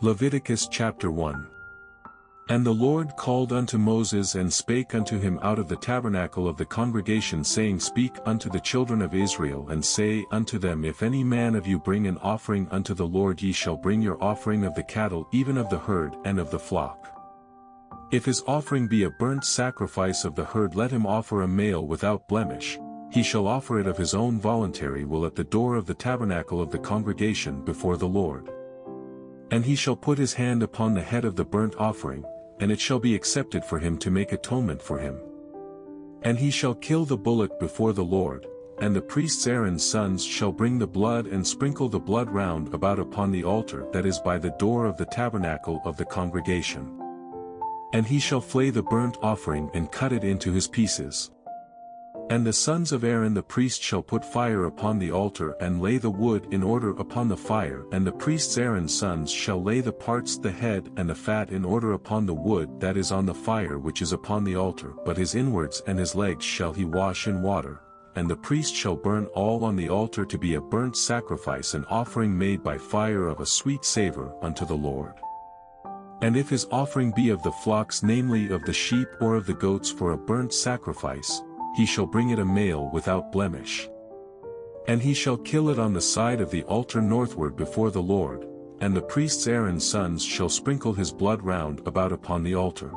Leviticus chapter 1. And the Lord called unto Moses and spake unto him out of the tabernacle of the congregation, saying, Speak unto the children of Israel, and say unto them, If any man of you bring an offering unto the Lord, ye shall bring your offering of the cattle, even of the herd, and of the flock. If his offering be a burnt sacrifice of the herd, let him offer a male without blemish. He shall offer it of his own voluntary will at the door of the tabernacle of the congregation before the Lord. And he shall put his hand upon the head of the burnt offering, and it shall be accepted for him to make atonement for him. And he shall kill the bullock before the Lord, and the priests Aaron's sons shall bring the blood and sprinkle the blood round about upon the altar that is by the door of the tabernacle of the congregation. And he shall flay the burnt offering and cut it into his pieces. And the sons of Aaron the priest shall put fire upon the altar and lay the wood in order upon the fire, and the priests Aaron's sons shall lay the parts, the head and the fat, in order upon the wood that is on the fire which is upon the altar, but his inwards and his legs shall he wash in water, and the priest shall burn all on the altar to be a burnt sacrifice, an offering made by fire of a sweet savour unto the Lord. And if his offering be of the flocks, namely of the sheep or of the goats, for a burnt sacrifice, he shall bring it a male without blemish. And he shall kill it on the side of the altar northward before the Lord, and the priests Aaron's sons shall sprinkle his blood round about upon the altar.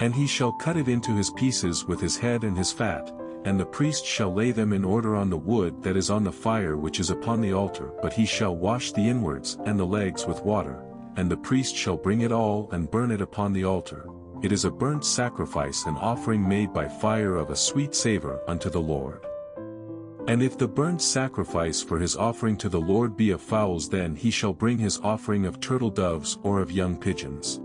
And he shall cut it into his pieces with his head and his fat, and the priest shall lay them in order on the wood that is on the fire which is upon the altar, but he shall wash the inwards and the legs with water, and the priest shall bring it all and burn it upon the altar. It is a burnt sacrifice, an offering made by fire of a sweet savour unto the Lord. And if the burnt sacrifice for his offering to the Lord be of fowls, then he shall bring his offering of turtle doves or of young pigeons.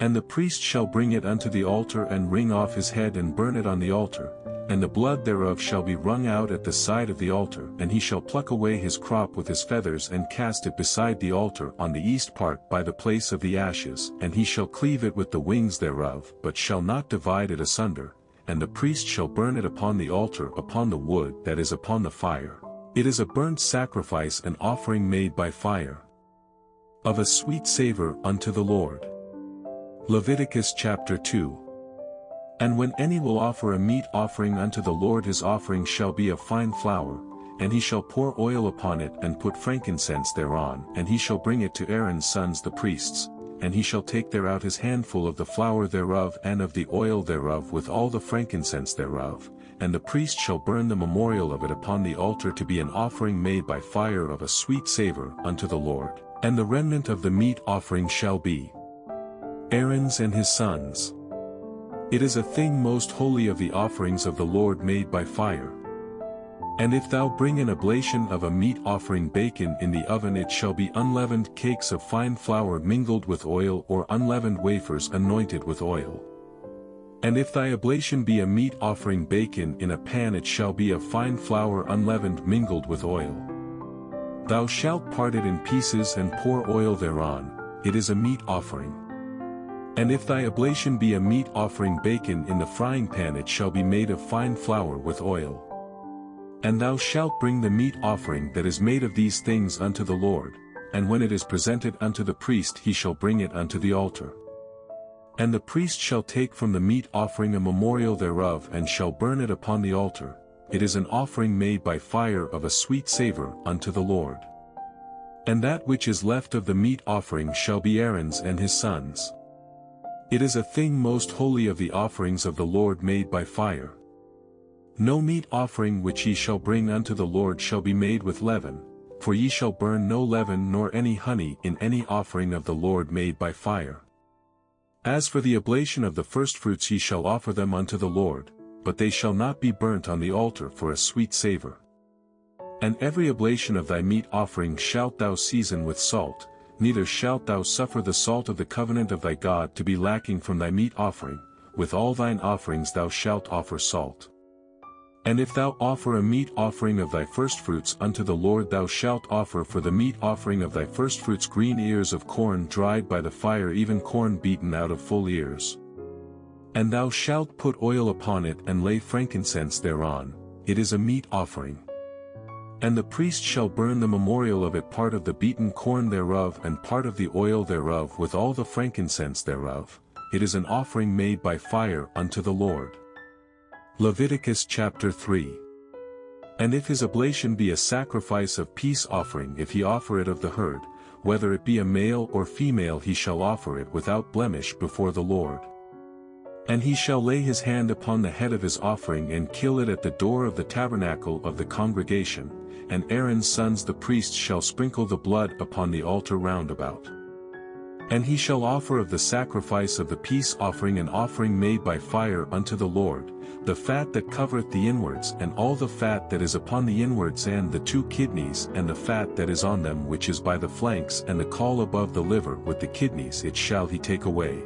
And the priest shall bring it unto the altar and wring off his head and burn it on the altar, and the blood thereof shall be wrung out at the side of the altar, and he shall pluck away his crop with his feathers and cast it beside the altar on the east part by the place of the ashes, and he shall cleave it with the wings thereof, but shall not divide it asunder, and the priest shall burn it upon the altar upon the wood that is upon the fire. It is a burnt sacrifice, an offering made by fire, of a sweet savour unto the Lord. Leviticus chapter 2. And when any will offer a meat offering unto the Lord, his offering shall be of fine flour, and he shall pour oil upon it and put frankincense thereon, and he shall bring it to Aaron's sons the priests, and he shall take thereout his handful of the flour thereof and of the oil thereof with all the frankincense thereof, and the priest shall burn the memorial of it upon the altar to be an offering made by fire of a sweet savour unto the Lord. And the remnant of the meat offering shall be Aaron's and his sons'. It is a thing most holy of the offerings of the Lord made by fire. And if thou bring an oblation of a meat offering bacon in the oven, it shall be unleavened cakes of fine flour mingled with oil, or unleavened wafers anointed with oil. And if thy oblation be a meat offering bacon in a pan, it shall be of fine flour unleavened mingled with oil. Thou shalt part it in pieces and pour oil thereon. It is a meat offering. And if thy oblation be a meat offering bacon in the frying pan, it shall be made of fine flour with oil. And thou shalt bring the meat offering that is made of these things unto the Lord, and when it is presented unto the priest, he shall bring it unto the altar. And the priest shall take from the meat offering a memorial thereof and shall burn it upon the altar. It is an offering made by fire of a sweet savour unto the Lord. And that which is left of the meat offering shall be Aaron's and his sons'. It is a thing most holy of the offerings of the Lord made by fire. No meat offering which ye shall bring unto the Lord shall be made with leaven, for ye shall burn no leaven nor any honey in any offering of the Lord made by fire. As for the oblation of the firstfruits, ye shall offer them unto the Lord, but they shall not be burnt on the altar for a sweet savour. And every oblation of thy meat offering shalt thou season with salt. Neither shalt thou suffer the salt of the covenant of thy God to be lacking from thy meat offering. With all thine offerings thou shalt offer salt. And if thou offer a meat offering of thy firstfruits unto the Lord, thou shalt offer for the meat offering of thy firstfruits green ears of corn dried by the fire, even corn beaten out of full ears. And thou shalt put oil upon it and lay frankincense thereon. It is a meat offering. And the priest shall burn the memorial of it, part of the beaten corn thereof, and part of the oil thereof, with all the frankincense thereof. It is an offering made by fire unto the Lord. Leviticus chapter 3. And if his oblation be a sacrifice of peace offering, if he offer it of the herd, whether it be a male or female, he shall offer it without blemish before the Lord. And he shall lay his hand upon the head of his offering, and kill it at the door of the tabernacle of the congregation, and Aaron's sons the priests shall sprinkle the blood upon the altar round about. And he shall offer of the sacrifice of the peace offering an offering made by fire unto the Lord, the fat that covereth the inwards, and all the fat that is upon the inwards, and the two kidneys, and the fat that is on them, which is by the flanks, and the caul above the liver with the kidneys, it shall he take away.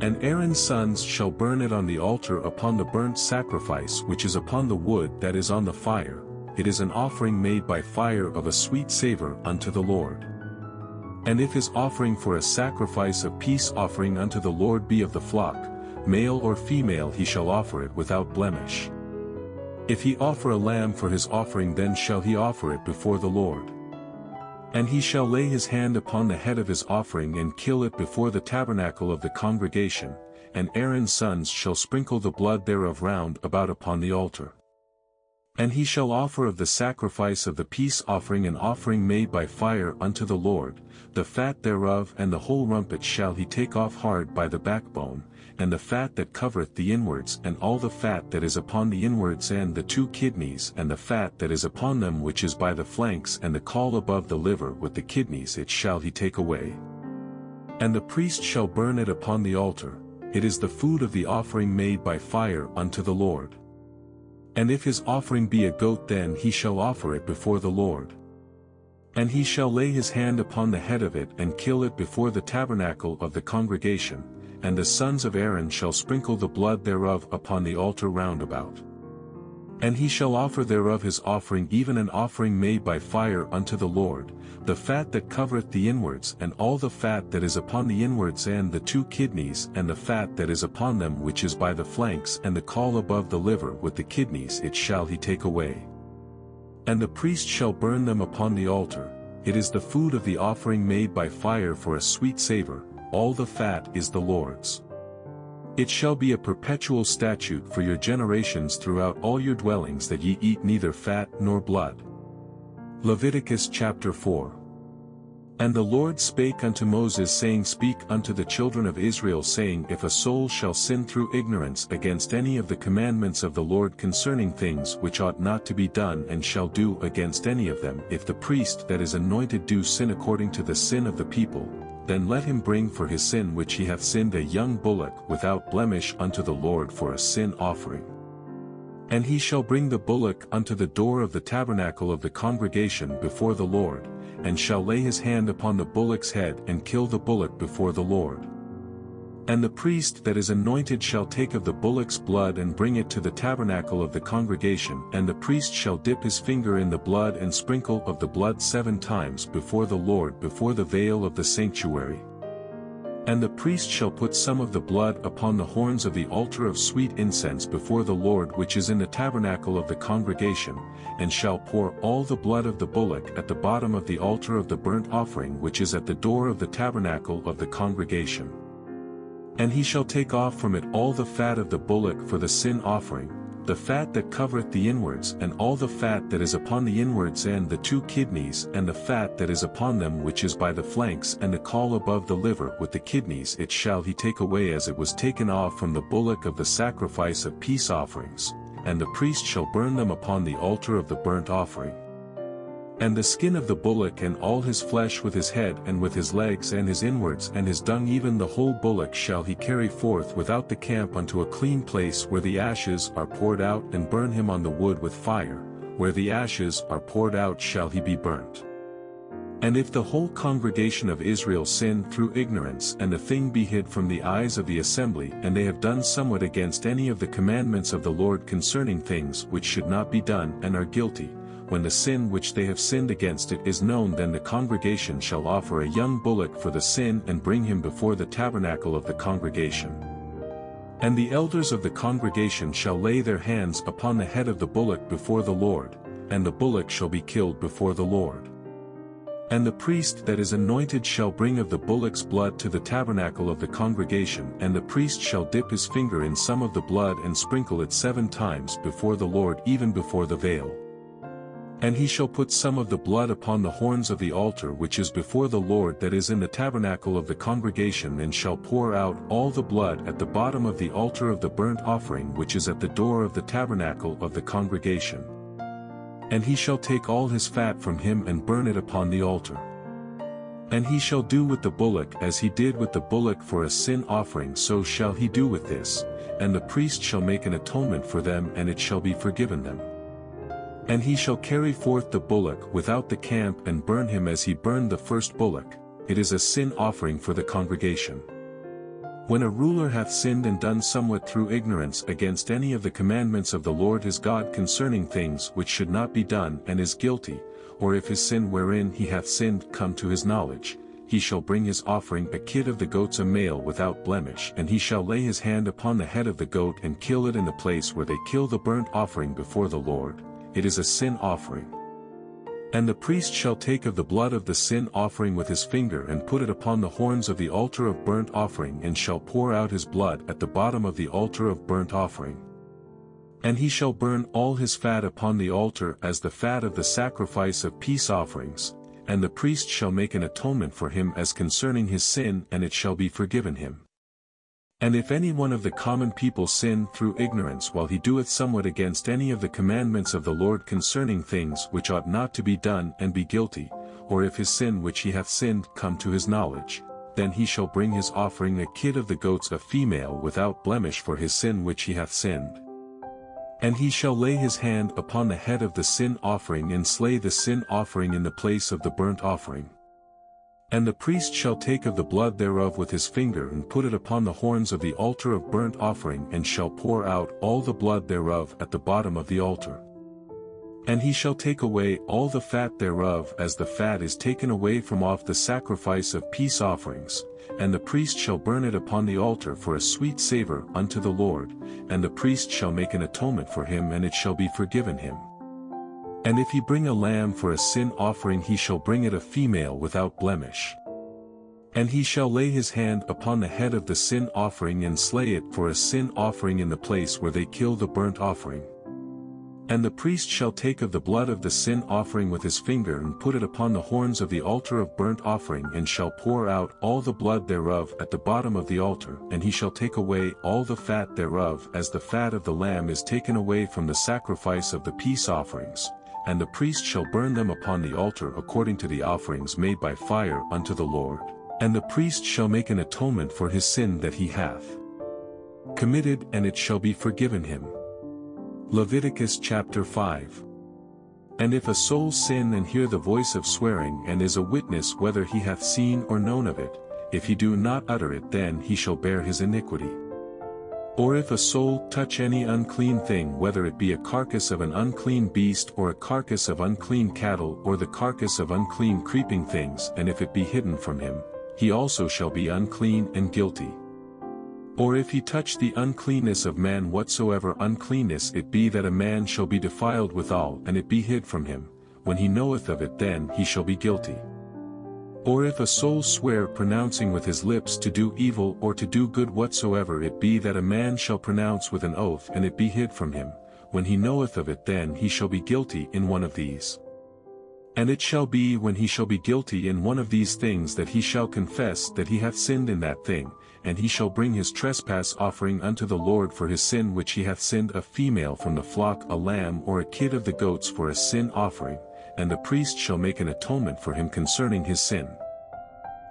And Aaron's sons shall burn it on the altar upon the burnt sacrifice which is upon the wood that is on the fire. It is an offering made by fire of a sweet savour unto the Lord. And if his offering for a sacrifice of peace offering unto the Lord be of the flock, male or female, he shall offer it without blemish. If he offer a lamb for his offering, then shall he offer it before the Lord. And he shall lay his hand upon the head of his offering, and kill it before the tabernacle of the congregation, and Aaron's sons shall sprinkle the blood thereof round about upon the altar. And he shall offer of the sacrifice of the peace offering an offering made by fire unto the Lord, the fat thereof, and the whole rumpet shall he take off hard by the backbone, and the fat that covereth the inwards, and all the fat that is upon the inwards, and the two kidneys, and the fat that is upon them, which is by the flanks, and the caul above the liver with the kidneys, it shall he take away. And the priest shall burn it upon the altar. It is the food of the offering made by fire unto the Lord. And if his offering be a goat, then he shall offer it before the Lord. And he shall lay his hand upon the head of it, and kill it before the tabernacle of the congregation, and the sons of Aaron shall sprinkle the blood thereof upon the altar round about. And he shall offer thereof his offering, even an offering made by fire unto the Lord, the fat that covereth the inwards, and all the fat that is upon the inwards, and the two kidneys, and the fat that is upon them, which is by the flanks, and the caul above the liver with the kidneys, it shall he take away. And the priest shall burn them upon the altar. It is the food of the offering made by fire for a sweet savour. All the fat is the Lord's. It shall be a perpetual statute for your generations throughout all your dwellings, that ye eat neither fat nor blood. Leviticus chapter 4. And the Lord spake unto Moses, saying, Speak unto the children of Israel, saying, If a soul shall sin through ignorance against any of the commandments of the Lord concerning things which ought not to be done, and shall do against any of them, if the priest that is anointed do sin according to the sin of the people, then let him bring for his sin which he hath sinned a young bullock without blemish unto the Lord for a sin offering. And he shall bring the bullock unto the door of the tabernacle of the congregation before the Lord, and shall lay his hand upon the bullock's head, and kill the bullock before the Lord. And the priest that is anointed shall take of the bullock's blood, and bring it to the tabernacle of the congregation, and the priest shall dip his finger in the blood, and sprinkle of the blood 7 times before the Lord before the veil of the sanctuary. And the priest shall put some of the blood upon the horns of the altar of sweet incense before the Lord, which is in the tabernacle of the congregation, and shall pour all the blood of the bullock at the bottom of the altar of the burnt offering, which is at the door of the tabernacle of the congregation. And he shall take off from it all the fat of the bullock for the sin offering, the fat that covereth the inwards, and all the fat that is upon the inwards, and the two kidneys, and the fat that is upon them, which is by the flanks, and the caul above the liver with the kidneys, it shall he take away, as it was taken off from the bullock of the sacrifice of peace offerings, and the priest shall burn them upon the altar of the burnt offering. And the skin of the bullock, and all his flesh, with his head and with his legs and his inwards and his dung, even the whole bullock shall he carry forth without the camp unto a clean place where the ashes are poured out, and burn him on the wood with fire. Where the ashes are poured out shall he be burnt. And if the whole congregation of Israel sin through ignorance, and the thing be hid from the eyes of the assembly, and they have done somewhat against any of the commandments of the Lord concerning things which should not be done, and are guilty, when the sin which they have sinned against it is known, then the congregation shall offer a young bullock for the sin, and bring him before the tabernacle of the congregation. And the elders of the congregation shall lay their hands upon the head of the bullock before the Lord, and the bullock shall be killed before the Lord. And the priest that is anointed shall bring of the bullock's blood to the tabernacle of the congregation, and the priest shall dip his finger in some of the blood and sprinkle it 7 times before the Lord, even before the veil. And he shall put some of the blood upon the horns of the altar which is before the Lord that is in the tabernacle of the congregation, and shall pour out all the blood at the bottom of the altar of the burnt offering which is at the door of the tabernacle of the congregation. And he shall take all his fat from him and burn it upon the altar. And he shall do with the bullock as he did with the bullock for a sin offering, so shall he do with this, and the priest shall make an atonement for them, and it shall be forgiven them. And he shall carry forth the bullock without the camp and burn him as he burned the first bullock. It is a sin offering for the congregation. When a ruler hath sinned and done somewhat through ignorance against any of the commandments of the Lord his God concerning things which should not be done, and is guilty, or if his sin wherein he hath sinned come to his knowledge, he shall bring his offering, a kid of the goats, a male without blemish, and he shall lay his hand upon the head of the goat and kill it in the place where they kill the burnt offering before the Lord. It is a sin offering. And the priest shall take of the blood of the sin offering with his finger and put it upon the horns of the altar of burnt offering, and shall pour out his blood at the bottom of the altar of burnt offering. And he shall burn all his fat upon the altar as the fat of the sacrifice of peace offerings, and the priest shall make an atonement for him as concerning his sin, and it shall be forgiven him. And if any one of the common people sin through ignorance while he doeth somewhat against any of the commandments of the Lord concerning things which ought not to be done, and be guilty, or if his sin which he hath sinned come to his knowledge, then he shall bring his offering, a kid of the goats, a female without blemish, for his sin which he hath sinned. And he shall lay his hand upon the head of the sin offering and slay the sin offering in the place of the burnt offering. And the priest shall take of the blood thereof with his finger and put it upon the horns of the altar of burnt offering, and shall pour out all the blood thereof at the bottom of the altar. And he shall take away all the fat thereof as the fat is taken away from off the sacrifice of peace offerings, and the priest shall burn it upon the altar for a sweet savour unto the Lord, and the priest shall make an atonement for him, and it shall be forgiven him. And if he bring a lamb for a sin offering, he shall bring it, a female without blemish. And he shall lay his hand upon the head of the sin offering and slay it for a sin offering in the place where they kill the burnt offering. And the priest shall take of the blood of the sin offering with his finger and put it upon the horns of the altar of burnt offering, and shall pour out all the blood thereof at the bottom of the altar, and he shall take away all the fat thereof as the fat of the lamb is taken away from the sacrifice of the peace offerings. And the priest shall burn them upon the altar according to the offerings made by fire unto the Lord. And the priest shall make an atonement for his sin that he hath committed, and it shall be forgiven him. Leviticus chapter 5. And if a soul sin and hear the voice of swearing, and is a witness whether he hath seen or known of it, if he do not utter it, then he shall bear his iniquity. Or if a soul touch any unclean thing, whether it be a carcass of an unclean beast, or a carcass of unclean cattle, or the carcass of unclean creeping things, and if it be hidden from him, he also shall be unclean and guilty. Or if he touch the uncleanness of man, whatsoever uncleanness it be that a man shall be defiled withal, and it be hid from him, when he knoweth of it, then he shall be guilty. Or if a soul swear, pronouncing with his lips to do evil or to do good, whatsoever it be that a man shall pronounce with an oath, and it be hid from him, when he knoweth of it, then he shall be guilty in one of these. And it shall be, when he shall be guilty in one of these things, that he shall confess that he hath sinned in that thing, and he shall bring his trespass offering unto the Lord for his sin which he hath sinned, a female from the flock, a lamb or a kid of the goats for a sin offering, and the priest shall make an atonement for him concerning his sin.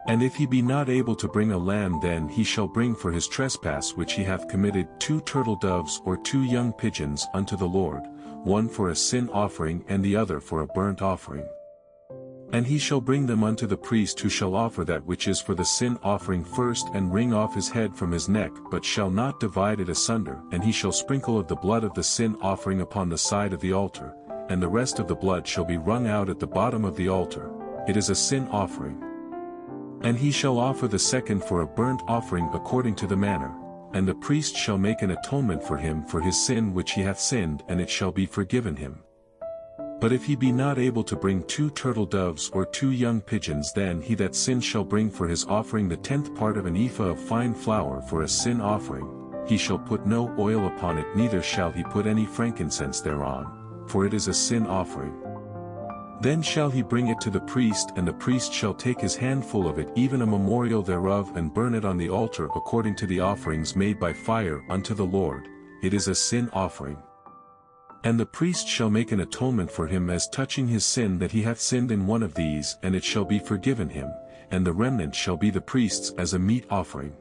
And if he be not able to bring a lamb, then he shall bring for his trespass which he hath committed 2 turtle doves or 2 young pigeons unto the Lord, one for a sin offering and the other for a burnt offering. And he shall bring them unto the priest, who shall offer that which is for the sin offering first, and wring off his head from his neck, but shall not divide it asunder, and he shall sprinkle of the blood of the sin offering upon the side of the altar, and the rest of the blood shall be wrung out at the bottom of the altar. It is a sin offering. And he shall offer the second for a burnt offering according to the manner, and the priest shall make an atonement for him for his sin which he hath sinned, and it shall be forgiven him. But if he be not able to bring 2 turtle doves or 2 young pigeons, then he that sinned shall bring for his offering the 10th part of an ephah of fine flour for a sin offering. He shall put no oil upon it, neither shall he put any frankincense thereon, for it is a sin offering. Then shall he bring it to the priest, and the priest shall take his handful of it, even a memorial thereof, and burn it on the altar according to the offerings made by fire unto the Lord. It is a sin offering. And the priest shall make an atonement for him as touching his sin that he hath sinned in one of these, and it shall be forgiven him, and the remnant shall be the priest's as a meat offering.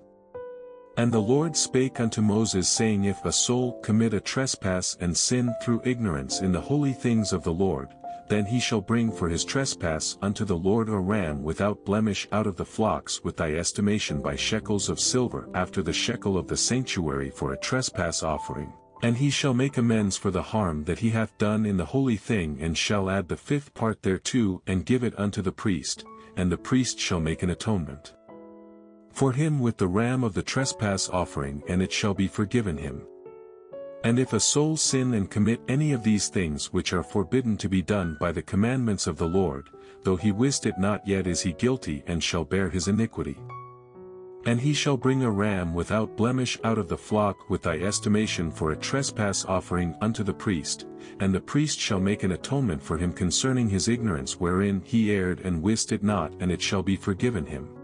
And the Lord spake unto Moses, saying, If a soul commit a trespass and sin through ignorance in the holy things of the Lord, then he shall bring for his trespass unto the Lord a ram without blemish out of the flocks, with thy estimation by shekels of silver after the shekel of the sanctuary, for a trespass offering. And he shall make amends for the harm that he hath done in the holy thing, and shall add the 5th part thereto, and give it unto the priest, and the priest shall make an atonement for him with the ram of the trespass offering, and it shall be forgiven him. And if a soul sin and commit any of these things which are forbidden to be done by the commandments of the Lord, though he wist it not, yet is he guilty, and shall bear his iniquity. And he shall bring a ram without blemish out of the flock with thy estimation for a trespass offering unto the priest, and the priest shall make an atonement for him concerning his ignorance wherein he erred and wist it not, and it shall be forgiven him.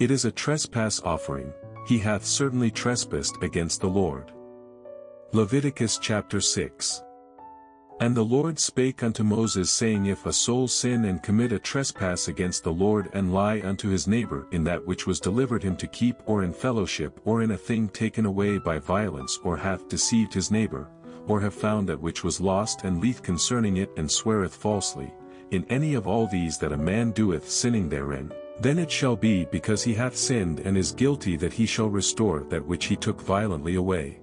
It is a trespass offering. He hath certainly trespassed against the Lord. Leviticus chapter 6. And the Lord spake unto Moses, saying, If a soul sin and commit a trespass against the Lord, and lie unto his neighbor in that which was delivered him to keep, or in fellowship, or in a thing taken away by violence, or hath deceived his neighbor, or have found that which was lost and lieth concerning it, and sweareth falsely, in any of all these that a man doeth, sinning therein, then it shall be, because he hath sinned and is guilty, that he shall restore that which he took violently away,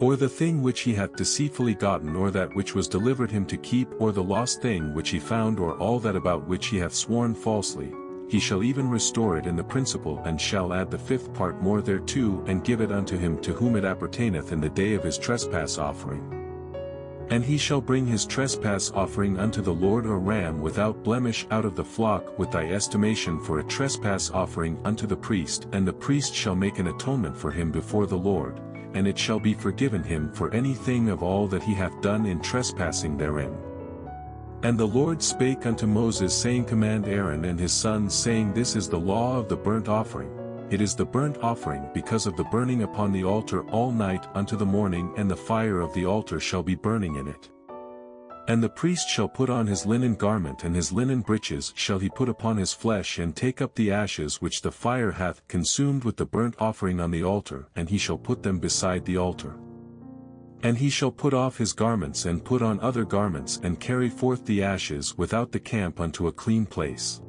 or the thing which he hath deceitfully gotten, or that which was delivered him to keep, or the lost thing which he found, or all that about which he hath sworn falsely. He shall even restore it in the principal, and shall add the 5th part more thereto, and give it unto him to whom it appertaineth in the day of his trespass offering. And he shall bring his trespass offering unto the Lord a ram without blemish out of the flock with thy estimation for a trespass offering unto the priest, and the priest shall make an atonement for him before the Lord, and it shall be forgiven him for anything of all that he hath done in trespassing therein. And the Lord spake unto Moses, saying, Command Aaron and his sons, saying, This is the law of the burnt offering. It is the burnt offering because of the burning upon the altar all night unto the morning, and the fire of the altar shall be burning in it. And the priest shall put on his linen garment, and his linen breeches shall he put upon his flesh, and take up the ashes which the fire hath consumed with the burnt offering on the altar, and he shall put them beside the altar. And he shall put off his garments, and put on other garments, and carry forth the ashes without the camp unto a clean place.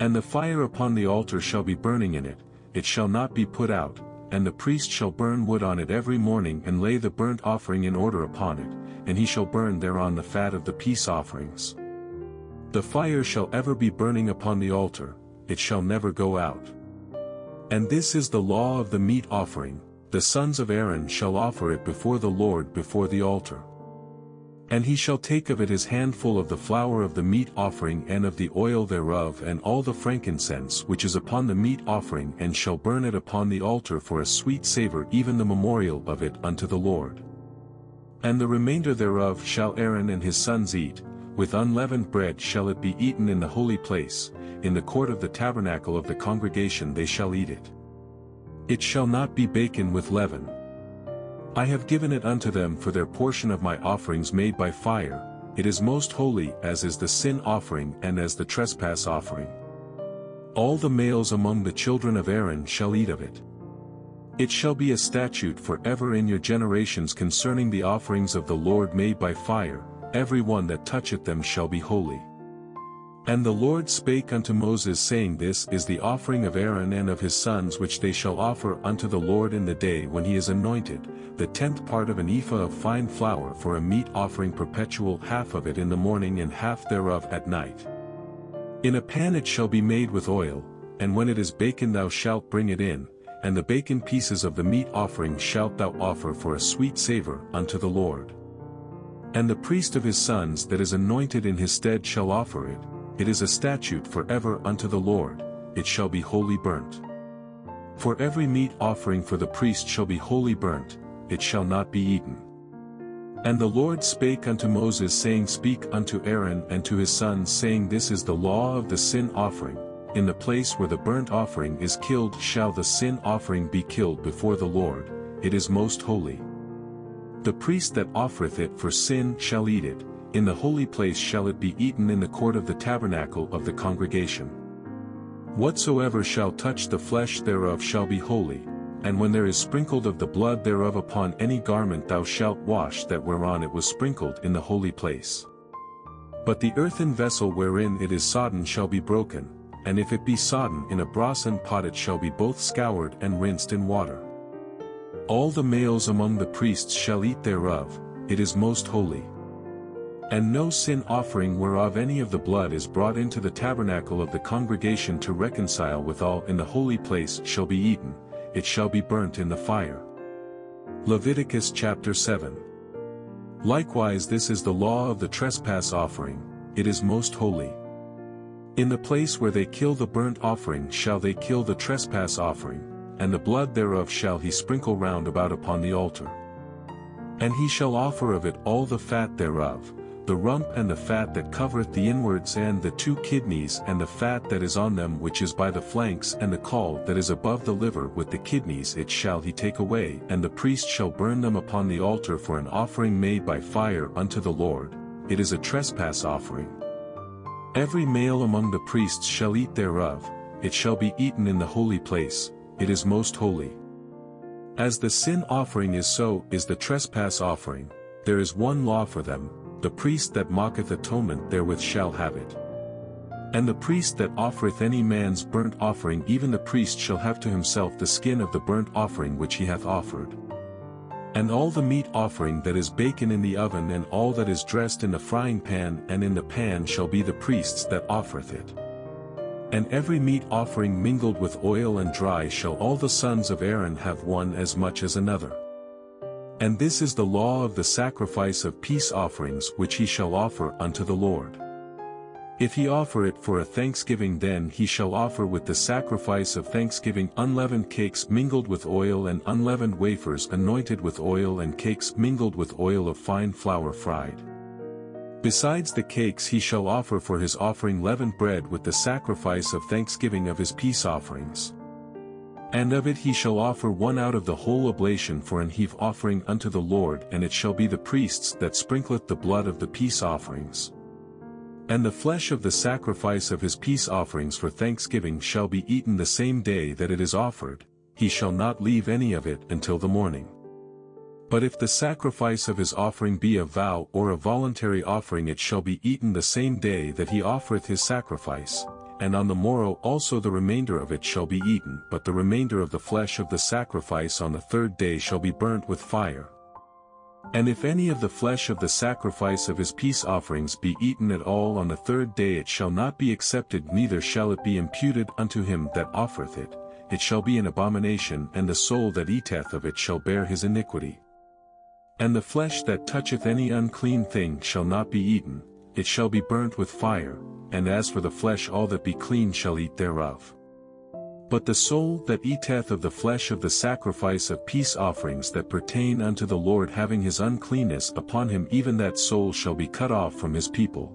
And the fire upon the altar shall be burning in it, it shall not be put out, and the priest shall burn wood on it every morning, and lay the burnt offering in order upon it, and he shall burn thereon the fat of the peace offerings. The fire shall ever be burning upon the altar, it shall never go out. And this is the law of the meat offering. The sons of Aaron shall offer it before the Lord before the altar. And he shall take of it his handful of the flour of the meat offering, and of the oil thereof, and all the frankincense which is upon the meat offering, and shall burn it upon the altar for a sweet savour, even the memorial of it unto the Lord. And the remainder thereof shall Aaron and his sons eat. With unleavened bread shall it be eaten in the holy place, in the court of the tabernacle of the congregation they shall eat it. It shall not be baken with leaven. I have given it unto them for their portion of my offerings made by fire. It is most holy, as is the sin offering and as the trespass offering. All the males among the children of Aaron shall eat of it. It shall be a statute forever in your generations concerning the offerings of the Lord made by fire. Every one that toucheth them shall be holy. And the Lord spake unto Moses, saying, This is the offering of Aaron and of his sons which they shall offer unto the Lord in the day when he is anointed, the 10th part of an ephah of fine flour for a meat offering perpetual, half of it in the morning and half thereof at night. In a pan it shall be made with oil, and when it is baken thou shalt bring it in, and the baken pieces of the meat offering shalt thou offer for a sweet savour unto the Lord. And the priest of his sons that is anointed in his stead shall offer it, it is a statute forever unto the Lord, it shall be wholly burnt. For every meat offering for the priest shall be wholly burnt, it shall not be eaten. And the Lord spake unto Moses, saying, Speak unto Aaron and to his sons, saying, This is the law of the sin offering, in the place where the burnt offering is killed shall the sin offering be killed before the Lord, it is most holy. The priest that offereth it for sin shall eat it, in the holy place shall it be eaten in the court of the tabernacle of the congregation. Whatsoever shall touch the flesh thereof shall be holy, and when there is sprinkled of the blood thereof upon any garment thou shalt wash that whereon it was sprinkled in the holy place. But the earthen vessel wherein it is sodden shall be broken, and if it be sodden in a brassen pot it shall be both scoured and rinsed in water. All the males among the priests shall eat thereof, it is most holy. And no sin offering whereof any of the blood is brought into the tabernacle of the congregation to reconcile withal in the holy place shall be eaten, it shall be burnt in the fire. Leviticus chapter 7. Likewise this is the law of the trespass offering, it is most holy. In the place where they kill the burnt offering shall they kill the trespass offering, and the blood thereof shall he sprinkle round about upon the altar. And he shall offer of it all the fat thereof, the rump and the fat that covereth the inwards and the two kidneys and the fat that is on them which is by the flanks and the caul that is above the liver with the kidneys it shall he take away, and the priest shall burn them upon the altar for an offering made by fire unto the Lord, it is a trespass offering. Every male among the priests shall eat thereof, it shall be eaten in the holy place, it is most holy. As the sin offering is so is the trespass offering, there is one law for them, the priest that mocketh atonement therewith shall have it. And the priest that offereth any man's burnt offering, even the priest shall have to himself the skin of the burnt offering which he hath offered. And all the meat offering that is baken in the oven and all that is dressed in the frying pan and in the pan shall be the priest's that offereth it. And every meat offering mingled with oil and dry shall all the sons of Aaron have one as much as another. And this is the law of the sacrifice of peace offerings which he shall offer unto the Lord. If he offer it for a thanksgiving, then he shall offer with the sacrifice of thanksgiving unleavened cakes mingled with oil and unleavened wafers anointed with oil and cakes mingled with oil of fine flour fried. Besides the cakes he shall offer for his offering leavened bread with the sacrifice of thanksgiving of his peace offerings. And of it he shall offer one out of the whole oblation for an heave offering unto the Lord, and it shall be the priest's that sprinkleth the blood of the peace offerings. And the flesh of the sacrifice of his peace offerings for thanksgiving shall be eaten the same day that it is offered, he shall not leave any of it until the morning. But if the sacrifice of his offering be a vow or a voluntary offering, it shall be eaten the same day that he offereth his sacrifice, and on the morrow also the remainder of it shall be eaten, but the remainder of the flesh of the sacrifice on the third day shall be burnt with fire. And if any of the flesh of the sacrifice of his peace offerings be eaten at all on the third day, it shall not be accepted, neither shall it be imputed unto him that offereth it, it shall be an abomination, and the soul that eateth of it shall bear his iniquity. And the flesh that toucheth any unclean thing shall not be eaten, it shall be burnt with fire, and as for the flesh all that be clean shall eat thereof. But the soul that eateth of the flesh of the sacrifice of peace offerings that pertain unto the Lord, having his uncleanness upon him, even that soul shall be cut off from his people.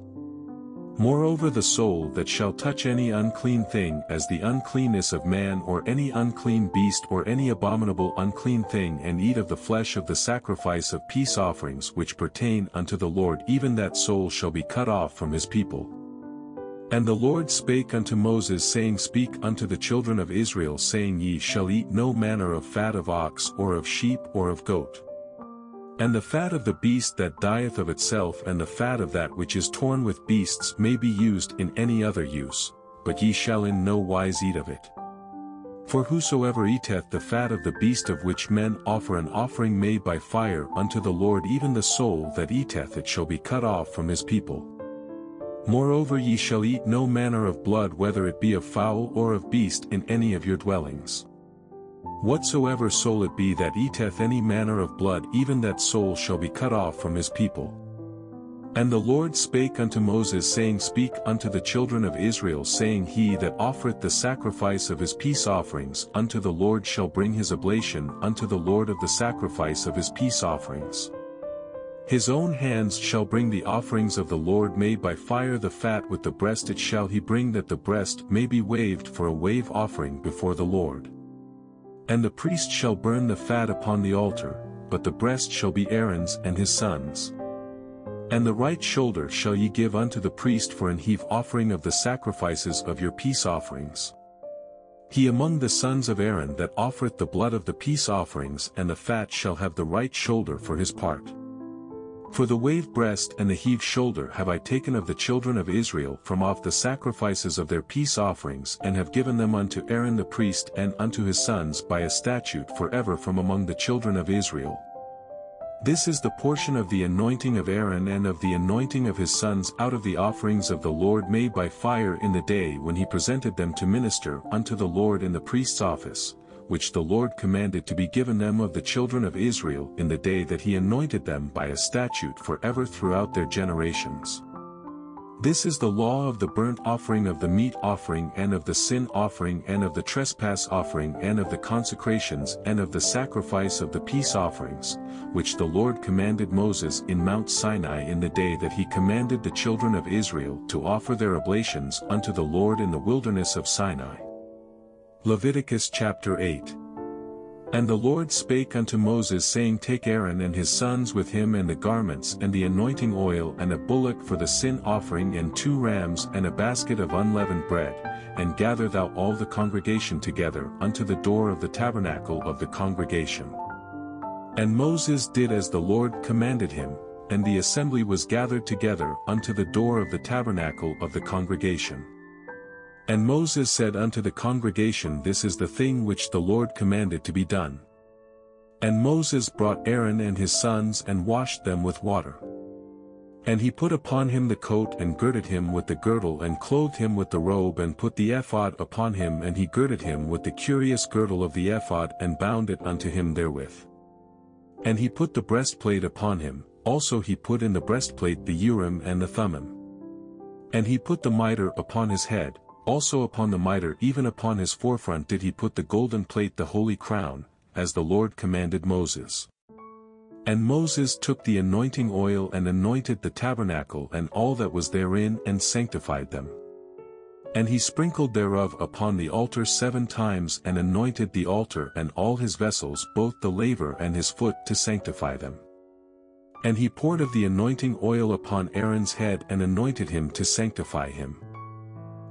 Moreover the soul that shall touch any unclean thing as the uncleanness of man or any unclean beast or any abominable unclean thing, and eat of the flesh of the sacrifice of peace offerings which pertain unto the Lord, even that soul shall be cut off from his people. And the Lord spake unto Moses, saying, Speak unto the children of Israel, saying, Ye shall eat no manner of fat of ox or of sheep or of goat. And the fat of the beast that dieth of itself and the fat of that which is torn with beasts may be used in any other use, but ye shall in no wise eat of it. For whosoever eateth the fat of the beast of which men offer an offering made by fire unto the Lord, even the soul that eateth it shall be cut off from his people. Moreover ye shall eat no manner of blood, whether it be of fowl or of beast, in any of your dwellings. Whatsoever soul it be that eateth any manner of blood, even that soul shall be cut off from his people. And the Lord spake unto Moses, saying, Speak unto the children of Israel, saying, He that offereth the sacrifice of his peace offerings unto the Lord shall bring his oblation unto the Lord of the sacrifice of his peace offerings. His own hands shall bring the offerings of the Lord made by fire, the fat with the breast it shall he bring, that the breast may be waved for a wave offering before the Lord. And the priest shall burn the fat upon the altar, but the breast shall be Aaron's and his sons'. And the right shoulder shall ye give unto the priest for an heave offering of the sacrifices of your peace offerings. He among the sons of Aaron that offereth the blood of the peace offerings and the fat shall have the right shoulder for his part. For the wave breast and the heave shoulder have I taken of the children of Israel from off the sacrifices of their peace offerings, and have given them unto Aaron the priest and unto his sons by a statute forever from among the children of Israel. This is the portion of the anointing of Aaron and of the anointing of his sons out of the offerings of the Lord made by fire in the day when he presented them to minister unto the Lord in the priest's office, which the Lord commanded to be given them of the children of Israel in the day that he anointed them by a statute forever throughout their generations. This is the law of the burnt offering, of the meat offering, and of the sin offering, and of the trespass offering, and of the consecrations, and of the sacrifice of the peace offerings, which the Lord commanded Moses in Mount Sinai in the day that he commanded the children of Israel to offer their oblations unto the Lord in the wilderness of Sinai. Leviticus chapter 8. And the Lord spake unto Moses, saying, Take Aaron and his sons with him, and the garments and the anointing oil, and a bullock for the sin offering, and 2 rams, and a basket of unleavened bread, and gather thou all the congregation together unto the door of the tabernacle of the congregation. And Moses did as the Lord commanded him, and the assembly was gathered together unto the door of the tabernacle of the congregation. And Moses said unto the congregation, This is the thing which the Lord commanded to be done. And Moses brought Aaron and his sons, and washed them with water. And he put upon him the coat, and girded him with the girdle, and clothed him with the robe, and put the ephod upon him, and he girded him with the curious girdle of the ephod, and bound it unto him therewith. And he put the breastplate upon him, also he put in the breastplate the Urim and the Thummim. And he put the mitre upon his head, also upon the mitre, even upon his forefront did he put the golden plate, the holy crown, as the Lord commanded Moses. And Moses took the anointing oil, and anointed the tabernacle and all that was therein, and sanctified them. And he sprinkled thereof upon the altar 7 times, and anointed the altar and all his vessels, both the laver and his foot, to sanctify them. And he poured of the anointing oil upon Aaron's head, and anointed him to sanctify him.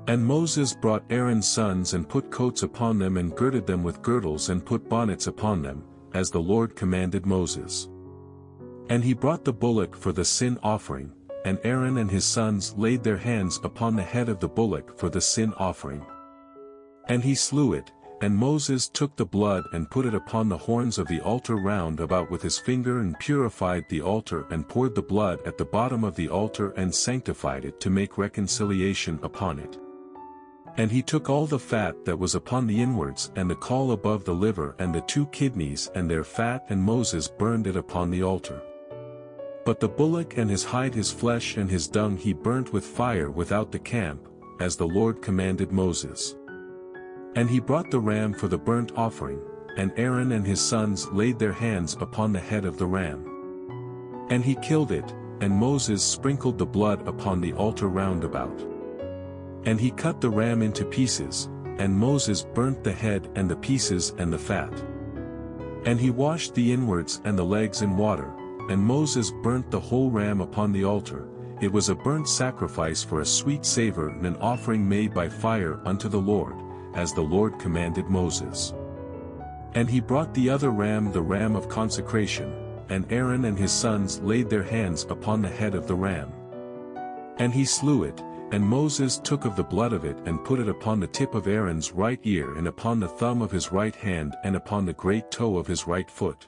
And Moses brought Aaron's sons, and put coats upon them, and girded them with girdles, and put bonnets upon them, as the Lord commanded Moses. And he brought the bullock for the sin offering, and Aaron and his sons laid their hands upon the head of the bullock for the sin offering. And he slew it, and Moses took the blood and put it upon the horns of the altar round about with his finger, and purified the altar, and poured the blood at the bottom of the altar, and sanctified it to make reconciliation upon it. And he took all the fat that was upon the inwards, and the caul above the liver, and the 2 kidneys and their fat, and Moses burned it upon the altar. But the bullock and his hide, his flesh and his dung, he burnt with fire without the camp, as the Lord commanded Moses. And he brought the ram for the burnt offering, and Aaron and his sons laid their hands upon the head of the ram. And he killed it, and Moses sprinkled the blood upon the altar round about. And he cut the ram into pieces, and Moses burnt the head and the pieces and the fat. And he washed the inwards and the legs in water, and Moses burnt the whole ram upon the altar. It was a burnt sacrifice for a sweet savor, and an offering made by fire unto the Lord, as the Lord commanded Moses. And he brought the other ram, the ram of consecration, and Aaron and his sons laid their hands upon the head of the ram. And he slew it, and Moses took of the blood of it, and put it upon the tip of Aaron's right ear, and upon the thumb of his right hand, and upon the great toe of his right foot.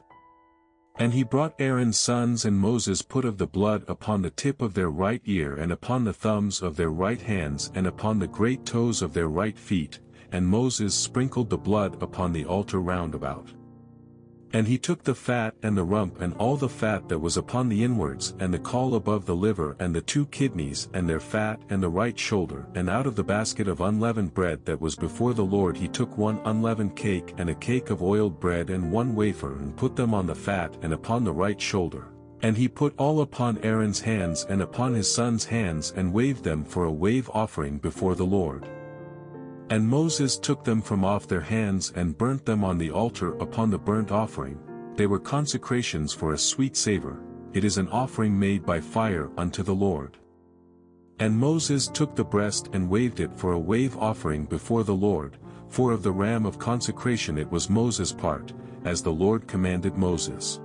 And he brought Aaron's sons, and Moses put of the blood upon the tip of their right ear, and upon the thumbs of their right hands, and upon the great toes of their right feet, and Moses sprinkled the blood upon the altar round about. And he took the fat and the rump and all the fat that was upon the inwards and the caul above the liver and the two kidneys and their fat and the right shoulder, and out of the basket of unleavened bread that was before the Lord he took one unleavened cake and a cake of oiled bread and one wafer, and put them on the fat and upon the right shoulder. And he put all upon Aaron's hands and upon his son's hands, and waved them for a wave offering before the Lord. And Moses took them from off their hands and burnt them on the altar upon the burnt offering. They were consecrations for a sweet savor, it is an offering made by fire unto the Lord. And Moses took the breast and waved it for a wave offering before the Lord, for of the ram of consecration it was Moses' part, as the Lord commanded Moses.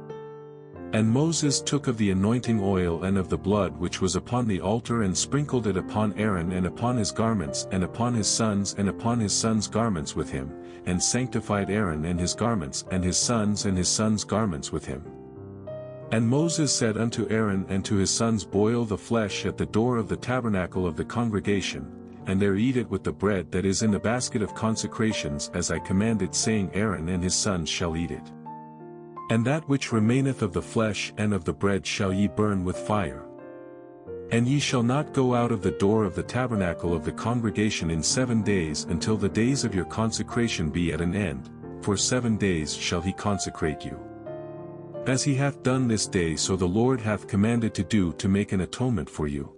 And Moses took of the anointing oil and of the blood which was upon the altar, and sprinkled it upon Aaron and upon his garments and upon his sons and upon his sons' garments with him, and sanctified Aaron and his garments and his sons' garments with him. And Moses said unto Aaron and to his sons, Boil the flesh at the door of the tabernacle of the congregation, and there eat it with the bread that is in the basket of consecrations, as I commanded, saying, Aaron and his sons shall eat it. And that which remaineth of the flesh and of the bread shall ye burn with fire. And ye shall not go out of the door of the tabernacle of the congregation in 7 days, until the days of your consecration be at an end, for 7 days shall he consecrate you. As he hath done this day, so the Lord hath commanded to do, to make an atonement for you.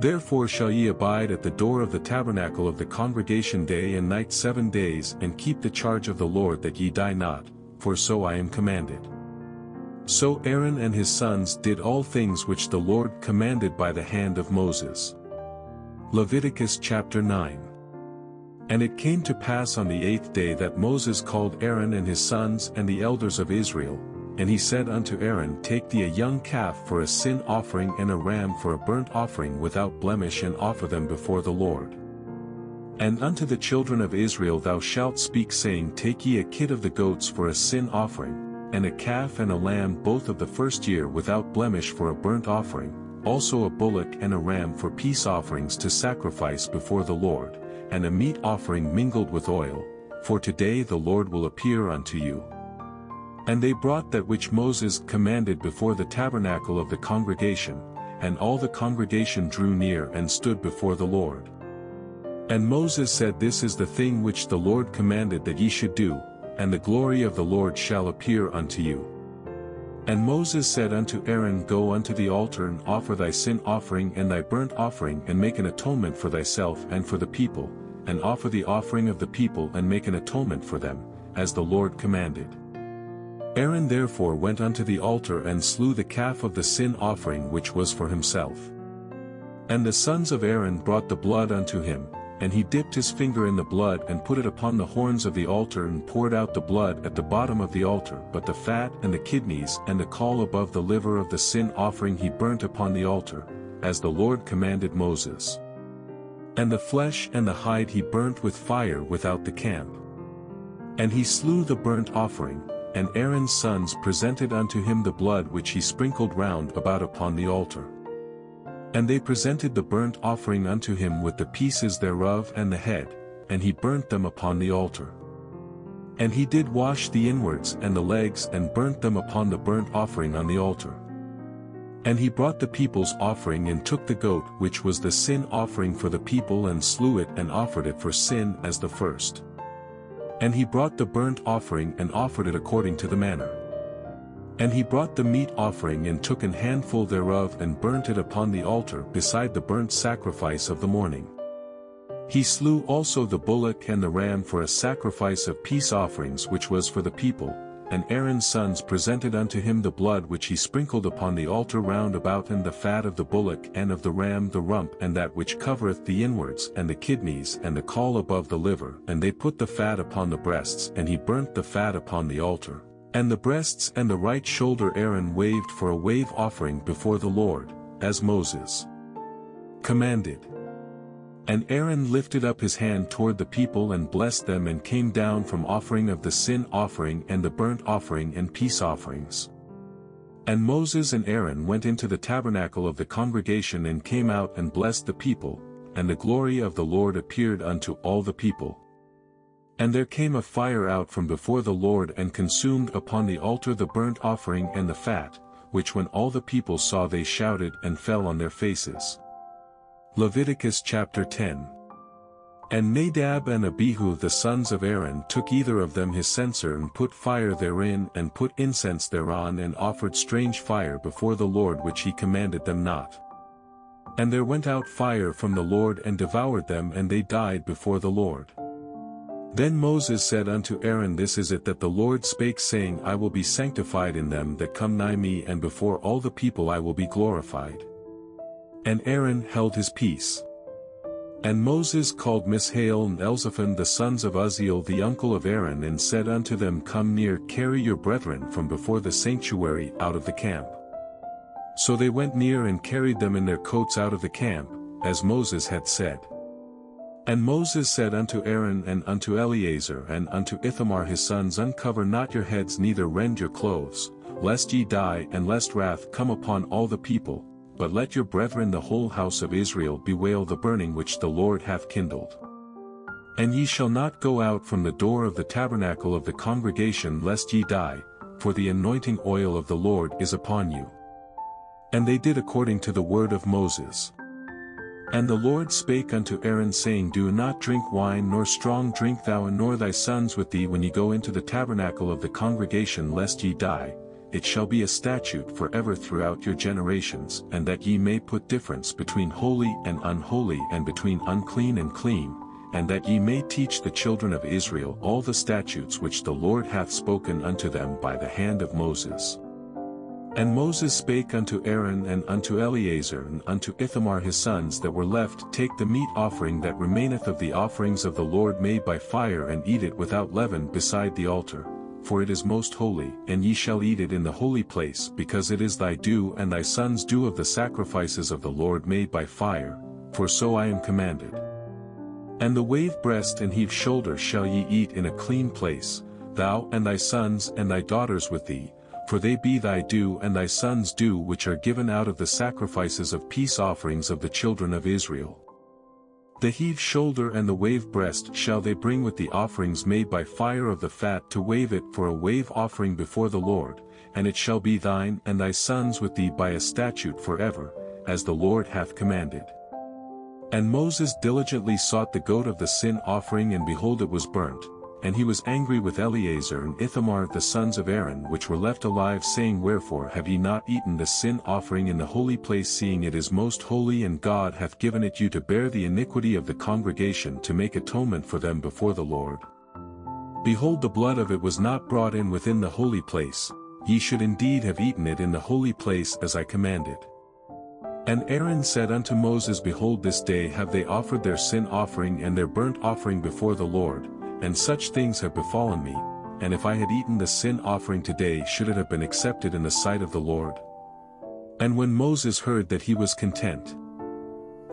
Therefore shall ye abide at the door of the tabernacle of the congregation day and night 7 days, and keep the charge of the Lord that ye die not, for so I am commanded. So Aaron and his sons did all things which the Lord commanded by the hand of Moses. Leviticus chapter 9. And it came to pass on the 8th day that Moses called Aaron and his sons and the elders of Israel, and he said unto Aaron, Take thee a young calf for a sin offering and a ram for a burnt offering without blemish, and offer them before the Lord. And unto the children of Israel thou shalt speak, saying, Take ye a kid of the goats for a sin offering, and a calf and a lamb, both of the first year, without blemish, for a burnt offering, also a bullock and a ram for peace offerings to sacrifice before the Lord, and a meat offering mingled with oil, for today the Lord will appear unto you. And they brought that which Moses commanded before the tabernacle of the congregation, and all the congregation drew near and stood before the Lord. And Moses said, This is the thing which the Lord commanded that ye should do, and the glory of the Lord shall appear unto you. And Moses said unto Aaron, Go unto the altar and offer thy sin offering and thy burnt offering, and make an atonement for thyself and for the people, and offer the offering of the people and make an atonement for them, as the Lord commanded. Aaron therefore went unto the altar and slew the calf of the sin offering which was for himself. And the sons of Aaron brought the blood unto him, and he dipped his finger in the blood and put it upon the horns of the altar, and poured out the blood at the bottom of the altar, but the fat and the kidneys and the caul above the liver of the sin offering he burnt upon the altar, as the Lord commanded Moses. And the flesh and the hide he burnt with fire without the camp. And he slew the burnt offering, and Aaron's sons presented unto him the blood which he sprinkled round about upon the altar. And they presented the burnt offering unto him with the pieces thereof and the head, and he burnt them upon the altar. And he did wash the inwards and the legs, and burnt them upon the burnt offering on the altar. And he brought the people's offering, and took the goat which was the sin offering for the people, and slew it, and offered it for sin as the first. And he brought the burnt offering and offered it according to the manner. And he brought the meat offering, and took an handful thereof, and burnt it upon the altar beside the burnt sacrifice of the morning. He slew also the bullock and the ram for a sacrifice of peace offerings which was for the people, and Aaron's sons presented unto him the blood which he sprinkled upon the altar round about, and the fat of the bullock and of the ram, the rump and that which covereth the inwards, and the kidneys and the caul above the liver, and they put the fat upon the breasts, and he burnt the fat upon the altar. And the breasts and the right shoulder Aaron waved for a wave offering before the Lord, as Moses commanded. And Aaron lifted up his hand toward the people and blessed them, and came down from offering of the sin offering and the burnt offering and peace offerings. And Moses and Aaron went into the tabernacle of the congregation, and came out and blessed the people, and the glory of the Lord appeared unto all the people. And there came a fire out from before the Lord and consumed upon the altar the burnt offering and the fat, which when all the people saw they shouted and fell on their faces. Leviticus chapter 10. And Nadab and Abihu the sons of Aaron took either of them his censer and put fire therein and put incense thereon and offered strange fire before the Lord which he commanded them not. And there went out fire from the Lord and devoured them, and they died before the Lord. Then Moses said unto Aaron, This is it that the Lord spake, saying, I will be sanctified in them that come nigh me, and before all the people I will be glorified. And Aaron held his peace. And Moses called Mishael and Elzaphan the sons of Uzziel the uncle of Aaron, and said unto them, Come near, carry your brethren from before the sanctuary out of the camp. So they went near and carried them in their coats out of the camp, as Moses had said. And Moses said unto Aaron and unto Eleazar and unto Ithamar his sons, Uncover not your heads, neither rend your clothes, lest ye die, and lest wrath come upon all the people. But let your brethren the whole house of Israel bewail the burning which the Lord hath kindled. And ye shall not go out from the door of the tabernacle of the congregation, lest ye die, for the anointing oil of the Lord is upon you. And they did according to the word of Moses. And the Lord spake unto Aaron, saying, Do not drink wine nor strong drink, thou nor thy sons with thee, when ye go into the tabernacle of the congregation, lest ye die. It shall be a statute forever throughout your generations, and that ye may put difference between holy and unholy, and between unclean and clean, and that ye may teach the children of Israel all the statutes which the Lord hath spoken unto them by the hand of Moses. And Moses spake unto Aaron and unto Eleazar and unto Ithamar his sons that were left, Take the meat offering that remaineth of the offerings of the Lord made by fire, and eat it without leaven beside the altar, for it is most holy, and ye shall eat it in the holy place, because it is thy due and thy sons' due of the sacrifices of the Lord made by fire, for so I am commanded. And the wave breast and heave shoulder shall ye eat in a clean place, thou and thy sons and thy daughters with thee, for they be thy due and thy sons' due which are given out of the sacrifices of peace offerings of the children of Israel. The heave shoulder and the wave breast shall they bring with the offerings made by fire of the fat, to wave it for a wave offering before the Lord, and it shall be thine and thy sons with thee by a statute forever, as the Lord hath commanded. And Moses diligently sought the goat of the sin offering, and behold, it was burnt. And he was angry with Eleazar and Ithamar the sons of Aaron which were left alive, saying, Wherefore have ye not eaten the sin offering in the holy place, seeing it is most holy, and God hath given it you to bear the iniquity of the congregation, to make atonement for them before the Lord? Behold, the blood of it was not brought in within the holy place. Ye should indeed have eaten it in the holy place, as I commanded. And Aaron said unto Moses, Behold, this day have they offered their sin offering and their burnt offering before the Lord, and such things have befallen me, and if I had eaten the sin offering today, should it have been accepted in the sight of the Lord? And when Moses heard that, he was content.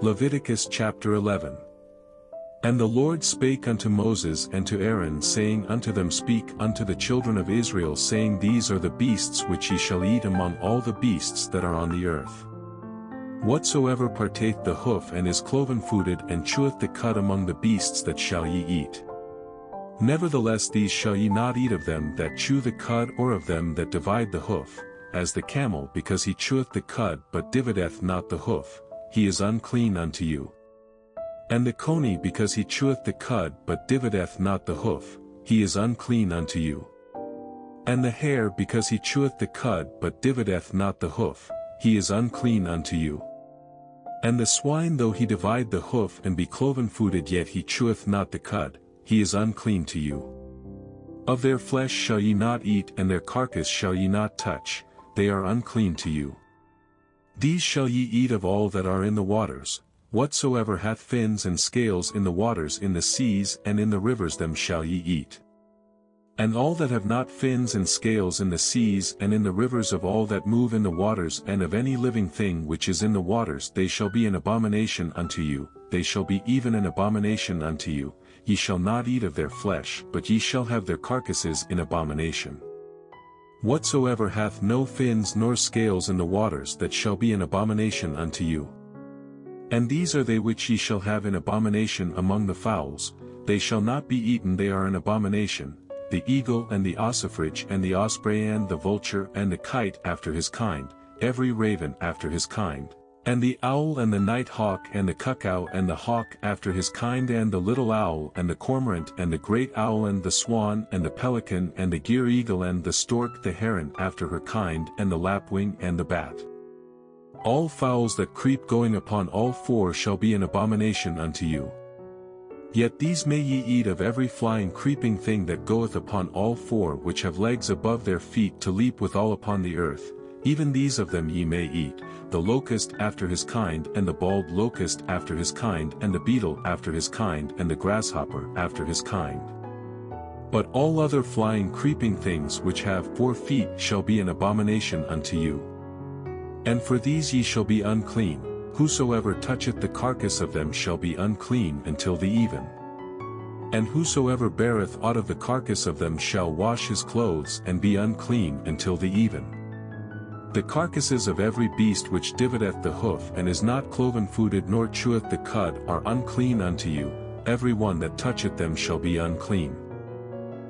Leviticus chapter 11. And the Lord spake unto Moses and to Aaron, saying unto them, Speak unto the children of Israel, saying, These are the beasts which ye shall eat among all the beasts that are on the earth. Whatsoever parteth the hoof and is cloven-footed and cheweth the cud among the beasts that shall ye eat. Nevertheless these shall ye not eat, of them that chew the cud or of them that divide the hoof, as the camel, because he cheweth the cud but divideth not the hoof, he is unclean unto you. And the coney, because he cheweth the cud but divideth not the hoof, he is unclean unto you. And the hare, because he cheweth the cud but divideth not the hoof, he is unclean unto you. And the swine, though he divide the hoof and be cloven-footed, yet he cheweth not the cud, he is unclean to you. Of their flesh shall ye not eat, and their carcass shall ye not touch, they are unclean to you. These shall ye eat of all that are in the waters, whatsoever hath fins and scales in the waters, in the seas and in the rivers, them shall ye eat. And all that have not fins and scales in the seas and in the rivers, of all that move in the waters, and of any living thing which is in the waters, they shall be an abomination unto you, they shall be even an abomination unto you. Ye shall not eat of their flesh, but ye shall have their carcasses in abomination. Whatsoever hath no fins nor scales in the waters, that shall be an abomination unto you. And these are they which ye shall have in abomination among the fowls, They shall not be eaten, they are an abomination, the eagle and the ossifrage and the osprey and the vulture and the kite after his kind, every raven after his kind, and the owl and the night hawk and the cuckow and the hawk after his kind, and the little owl and the cormorant and the great owl and the swan and the pelican and the gier eagle and the stork, the heron after her kind, and the lapwing and the bat. All fowls that creep going upon all four shall be an abomination unto you. Yet these may ye eat, of every flying creeping thing that goeth upon all four, which have legs above their feet to leap withal upon the earth, even these of them ye may eat, the locust after his kind, and the bald locust after his kind, and the beetle after his kind, and the grasshopper after his kind. But all other flying creeping things which have 4 feet shall be an abomination unto you. And for these ye shall be unclean. Whosoever toucheth the carcass of them shall be unclean until the even. And whosoever beareth aught of the carcass of them shall wash his clothes and be unclean until the even. The carcasses of every beast which divideth the hoof and is not cloven-footed nor cheweth the cud are unclean unto you, every one that toucheth them shall be unclean.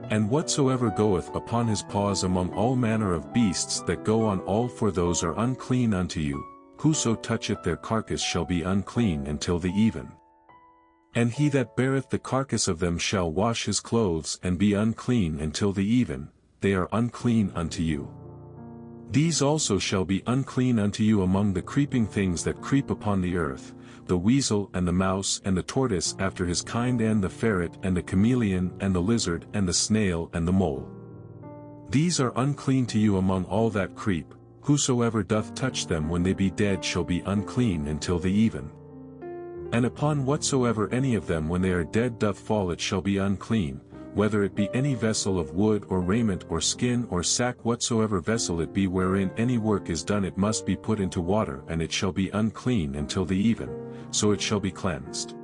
And whatsoever goeth upon his paws among all manner of beasts that go on all four, those are unclean unto you. Whoso toucheth their carcass shall be unclean until the even. And he that beareth the carcass of them shall wash his clothes and be unclean until the even, they are unclean unto you. These also shall be unclean unto you among the creeping things that creep upon the earth, the weasel and the mouse and the tortoise after his kind, and the ferret and the chameleon and the lizard and the snail and the mole. These are unclean to you among all that creep. Whosoever doth touch them when they be dead shall be unclean until the even. And upon whatsoever any of them when they are dead doth fall, it shall be unclean, whether it be any vessel of wood or raiment or skin or sack, whatsoever vessel it be wherein any work is done, it must be put into water, and it shall be unclean until the even, so it shall be cleansed.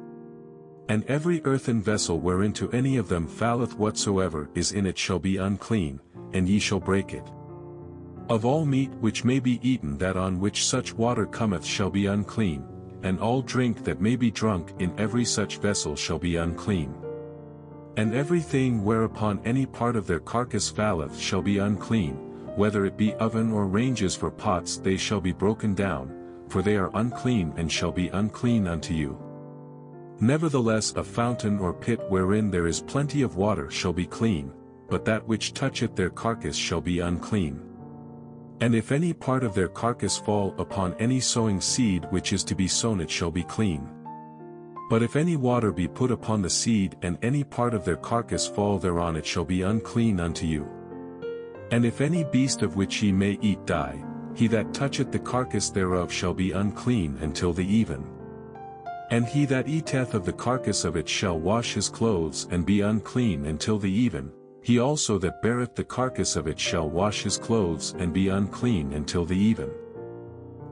And every earthen vessel whereinto any of them falleth, whatsoever is in it shall be unclean, and ye shall break it. Of all meat which may be eaten, that on which such water cometh shall be unclean, and all drink that may be drunk in every such vessel shall be unclean. And everything whereupon any part of their carcass falleth shall be unclean, whether it be oven or ranges for pots, they shall be broken down, for they are unclean and shall be unclean unto you. Nevertheless a fountain or pit wherein there is plenty of water shall be clean, but that which toucheth their carcass shall be unclean. And if any part of their carcass fall upon any sowing seed which is to be sown, it shall be clean. But if any water be put upon the seed and any part of their carcass fall thereon, it shall be unclean unto you. And if any beast of which ye may eat die, he that toucheth the carcass thereof shall be unclean until the even. And he that eateth of the carcass of it shall wash his clothes and be unclean until the even. He also that beareth the carcass of it shall wash his clothes and be unclean until the even.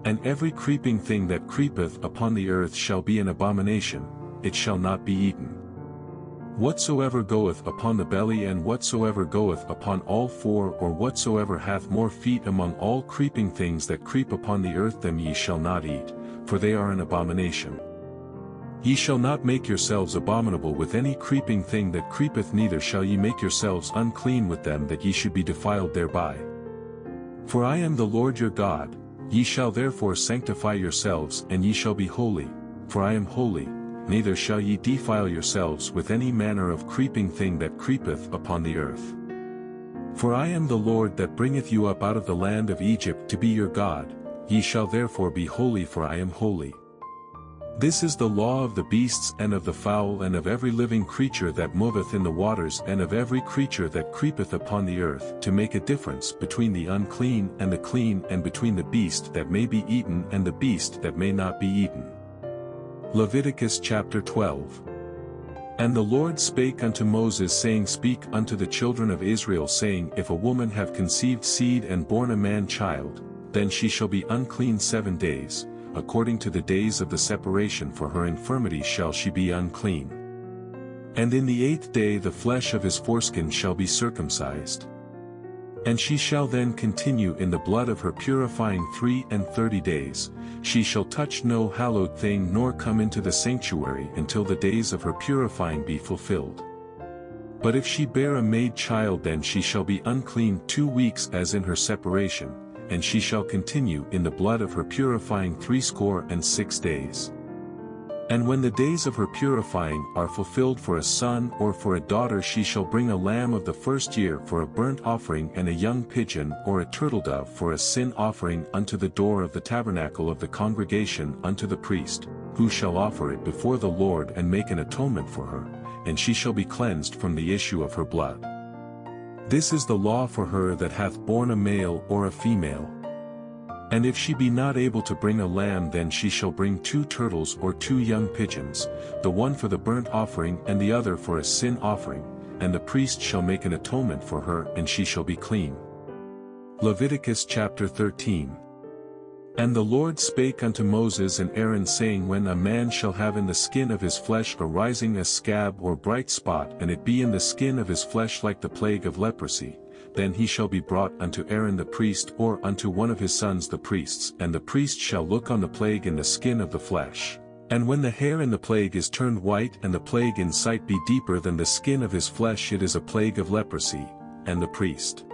And every creeping thing that creepeth upon the earth shall be an abomination, it shall not be eaten. Whatsoever goeth upon the belly, and whatsoever goeth upon all four, or whatsoever hath more feet among all creeping things that creep upon the earth, them ye shall not eat, for they are an abomination. Ye shall not make yourselves abominable with any creeping thing that creepeth, neither shall ye make yourselves unclean with them, that ye should be defiled thereby. For I am the Lord your God, ye shall therefore sanctify yourselves, and ye shall be holy, for I am holy, neither shall ye defile yourselves with any manner of creeping thing that creepeth upon the earth. For I am the Lord that bringeth you up out of the land of Egypt to be your God, ye shall therefore be holy, for I am holy. This is the law of the beasts and of the fowl and of every living creature that moveth in the waters and of every creature that creepeth upon the earth, to make a difference between the unclean and the clean, and between the beast that may be eaten and the beast that may not be eaten. Leviticus chapter 12. And the Lord spake unto Moses, saying, Speak unto the children of Israel, saying, If a woman have conceived seed and born a man-child, then she shall be unclean 7 days. According to the days of the separation for her infirmity shall she be unclean. And in the 8th day the flesh of his foreskin shall be circumcised. And she shall then continue in the blood of her purifying 33 days, she shall touch no hallowed thing nor come into the sanctuary until the days of her purifying be fulfilled. But if she bear a maid child, then she shall be unclean 2 weeks as in her separation, and she shall continue in the blood of her purifying 66 days. And when the days of her purifying are fulfilled for a son or for a daughter, she shall bring a lamb of the first year for a burnt offering, and a young pigeon or a turtledove for a sin offering unto the door of the tabernacle of the congregation unto the priest, who shall offer it before the Lord and make an atonement for her, and she shall be cleansed from the issue of her blood. This is the law for her that hath borne a male or a female. And if she be not able to bring a lamb, then she shall bring 2 turtles or 2 young pigeons, the one for the burnt offering and the other for a sin offering, and the priest shall make an atonement for her, and she shall be clean. Leviticus chapter 13. And the Lord spake unto Moses and Aaron, saying, When a man shall have in the skin of his flesh arising a scab or bright spot, and it be in the skin of his flesh like the plague of leprosy, then he shall be brought unto Aaron the priest or unto one of his sons the priests, and the priest shall look on the plague in the skin of the flesh. And when the hair in the plague is turned white, and the plague in sight be deeper than the skin of his flesh, it is a plague of leprosy, and the priest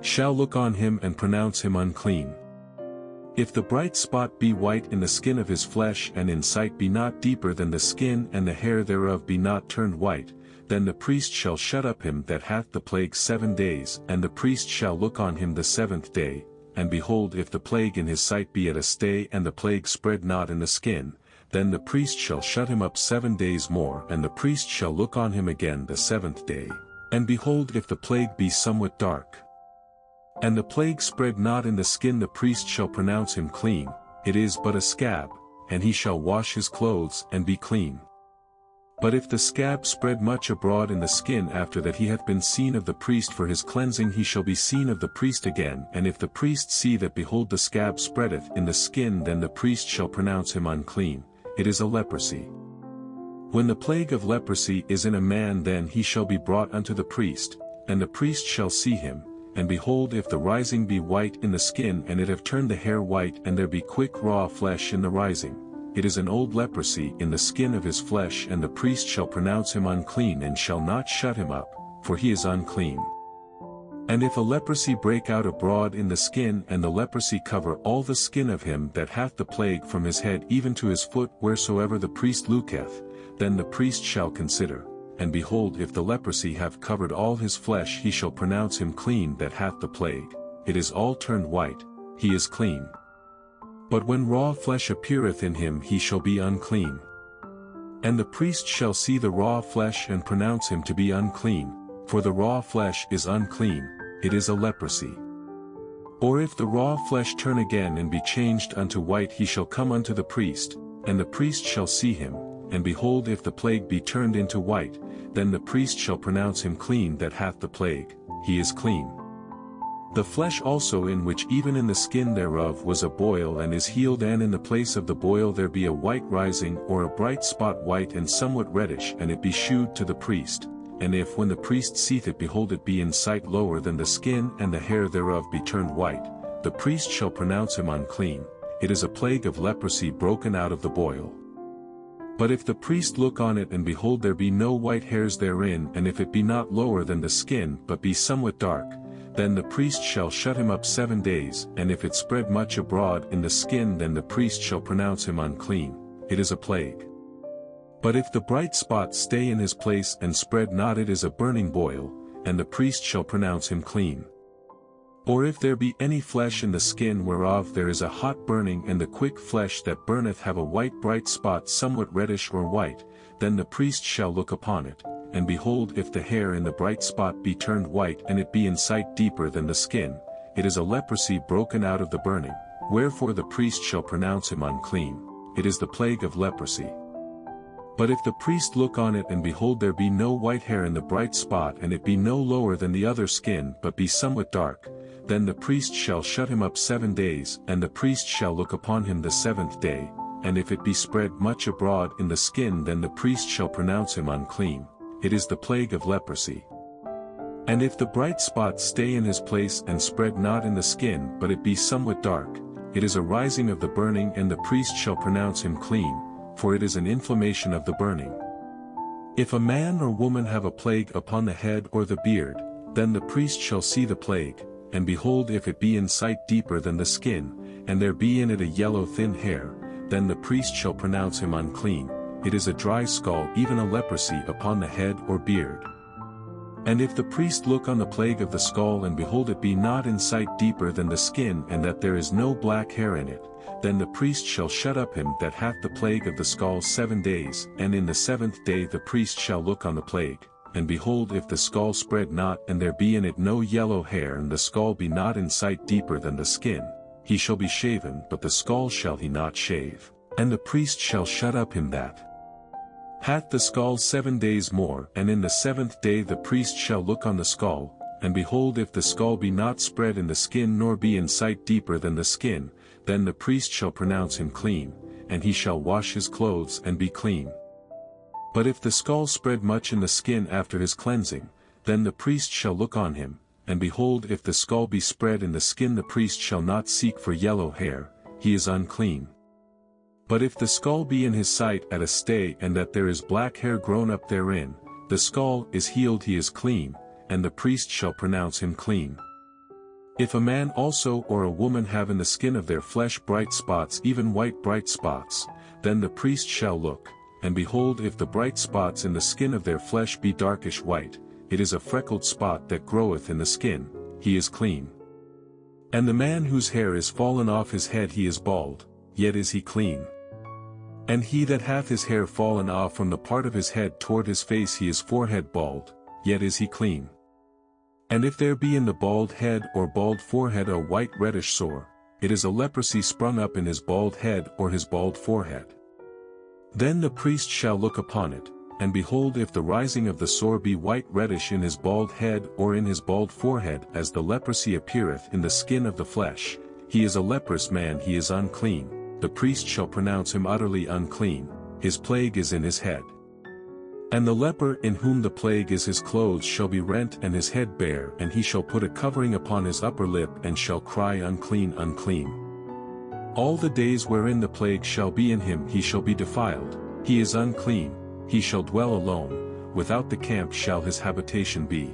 shall look on him and pronounce him unclean. If the bright spot be white in the skin of his flesh, and in sight be not deeper than the skin, and the hair thereof be not turned white, then the priest shall shut up him that hath the plague 7 days, and the priest shall look on him the 7th day, and behold, if the plague in his sight be at a stay, and the plague spread not in the skin, then the priest shall shut him up 7 days more, and the priest shall look on him again the 7th day, and behold, if the plague be somewhat dark, and the plague spread not in the skin, the priest shall pronounce him clean, it is but a scab, and he shall wash his clothes and be clean. But if the scab spread much abroad in the skin after that he hath been seen of the priest for his cleansing, he shall be seen of the priest again, and if the priest see that, behold, the scab spreadeth in the skin, then the priest shall pronounce him unclean, it is a leprosy. When the plague of leprosy is in a man, then he shall be brought unto the priest, and the priest shall see him, and behold, if the rising be white in the skin, and it have turned the hair white, and there be quick raw flesh in the rising, it is an old leprosy in the skin of his flesh, and the priest shall pronounce him unclean, and shall not shut him up, for he is unclean. And if a leprosy break out abroad in the skin, and the leprosy cover all the skin of him that hath the plague from his head even to his foot wheresoever the priest looketh, then the priest shall consider, and behold, if the leprosy have covered all his flesh, he shall pronounce him clean that hath the plague, it is all turned white, he is clean. But when raw flesh appeareth in him, he shall be unclean. And the priest shall see the raw flesh and pronounce him to be unclean, for the raw flesh is unclean, it is a leprosy. Or if the raw flesh turn again and be changed unto white, he shall come unto the priest, and the priest shall see him, and behold, if the plague be turned into white, then the priest shall pronounce him clean that hath the plague, he is clean. The flesh also in which even in the skin thereof was a boil and is healed, and in the place of the boil there be a white rising or a bright spot, white and somewhat reddish, and it be shewed to the priest, and if when the priest seeth it, behold, it be in sight lower than the skin, and the hair thereof be turned white, the priest shall pronounce him unclean, it is a plague of leprosy broken out of the boil. But if the priest look on it, and behold, there be no white hairs therein, and if it be not lower than the skin, but be somewhat dark, then the priest shall shut him up 7 days, and if it spread much abroad in the skin, then the priest shall pronounce him unclean, it is a plague. But if the bright spot stay in his place and spread not, it is a burning boil, and the priest shall pronounce him clean. Or if there be any flesh in the skin whereof there is a hot burning, and the quick flesh that burneth have a white bright spot somewhat reddish or white, then the priest shall look upon it, and behold, if the hair in the bright spot be turned white, and it be in sight deeper than the skin, it is a leprosy broken out of the burning, wherefore the priest shall pronounce him unclean, it is the plague of leprosy. But if the priest look on it, and behold, there be no white hair in the bright spot, and it be no lower than the other skin, but be somewhat dark, then the priest shall shut him up 7 days, and the priest shall look upon him the 7th day, and if it be spread much abroad in the skin, then the priest shall pronounce him unclean, it is the plague of leprosy. And if the bright spots stay in his place and spread not in the skin, but it be somewhat dark, it is a rising of the burning, and the priest shall pronounce him clean, for it is an inflammation of the burning. If a man or woman have a plague upon the head or the beard, then the priest shall see the plague, and behold, if it be in sight deeper than the skin, and there be in it a yellow thin hair, then the priest shall pronounce him unclean, it is a dry skull, even a leprosy upon the head or beard. And if the priest look on the plague of the skull, and behold it be not in sight deeper than the skin, and that there is no black hair in it, then the priest shall shut up him that hath the plague of the skull 7 days, and in the seventh day the priest shall look on the plague, and behold, if the skull spread not, and there be in it no yellow hair, and the skull be not in sight deeper than the skin, he shall be shaven, but the skull shall he not shave. And the priest shall shut up him that hath the skull 7 days more, and in the seventh day the priest shall look on the skull, and behold, if the skull be not spread in the skin, nor be in sight deeper than the skin, then the priest shall pronounce him clean, and he shall wash his clothes and be clean. But if the skull spread much in the skin after his cleansing, then the priest shall look on him, and behold, if the skull be spread in the skin, the priest shall not seek for yellow hair, he is unclean. But if the skull be in his sight at a stay, and that there is black hair grown up therein, the skull is healed, he is clean, and the priest shall pronounce him clean. If a man also or a woman have in the skin of their flesh bright spots, even white bright spots, then the priest shall look, and behold, if the bright spots in the skin of their flesh be darkish white, it is a freckled spot that groweth in the skin, he is clean. And the man whose hair is fallen off his head, he is bald, yet is he clean. And he that hath his hair fallen off from the part of his head toward his face, he is forehead bald, yet is he clean. And if there be in the bald head or bald forehead a white reddish sore, it is a leprosy sprung up in his bald head or his bald forehead. Then the priest shall look upon it, and behold, if the rising of the sore be white reddish in his bald head or in his bald forehead, as the leprosy appeareth in the skin of the flesh, he is a leprous man, he is unclean. The priest shall pronounce him utterly unclean, his plague is in his head. And the leper in whom the plague is, his clothes shall be rent and his head bare, and he shall put a covering upon his upper lip, and shall cry, unclean, unclean. All the days wherein the plague shall be in him, he shall be defiled, he is unclean, he shall dwell alone, without the camp shall his habitation be.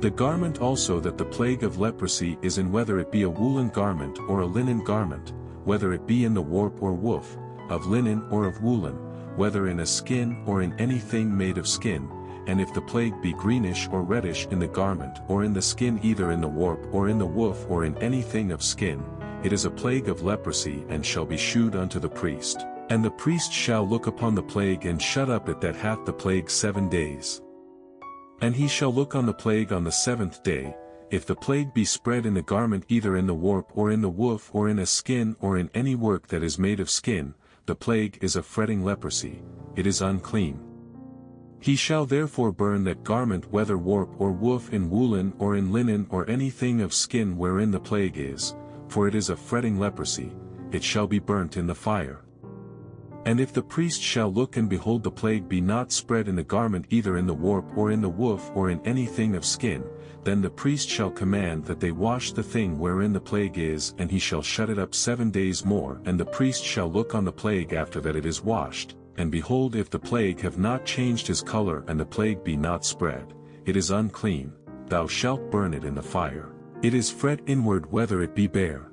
The garment also that the plague of leprosy is in, whether it be a woolen garment or a linen garment, whether it be in the warp or woof, of linen or of woolen, whether in a skin or in anything made of skin, and if the plague be greenish or reddish in the garment or in the skin, either in the warp or in the woof or in anything of skin, it is a plague of leprosy, and shall be shewed unto the priest. And the priest shall look upon the plague, and shut up it that hath the plague 7 days. And he shall look on the plague on the seventh day. If the plague be spread in a garment, either in the warp or in the woof or in a skin or in any work that is made of skin, the plague is a fretting leprosy, it is unclean. He shall therefore burn that garment, whether warp or woof, in woolen or in linen or anything of skin wherein the plague is, for it is a fretting leprosy, it shall be burnt in the fire. And if the priest shall look, and behold the plague be not spread in a garment, either in the warp or in the woof or in anything of skin, then the priest shall command that they wash the thing wherein the plague is, and he shall shut it up 7 days more. And the priest shall look on the plague after that it is washed, and behold, if the plague have not changed his color, and the plague be not spread, it is unclean, thou shalt burn it in the fire. It is fret inward, whether it be bare,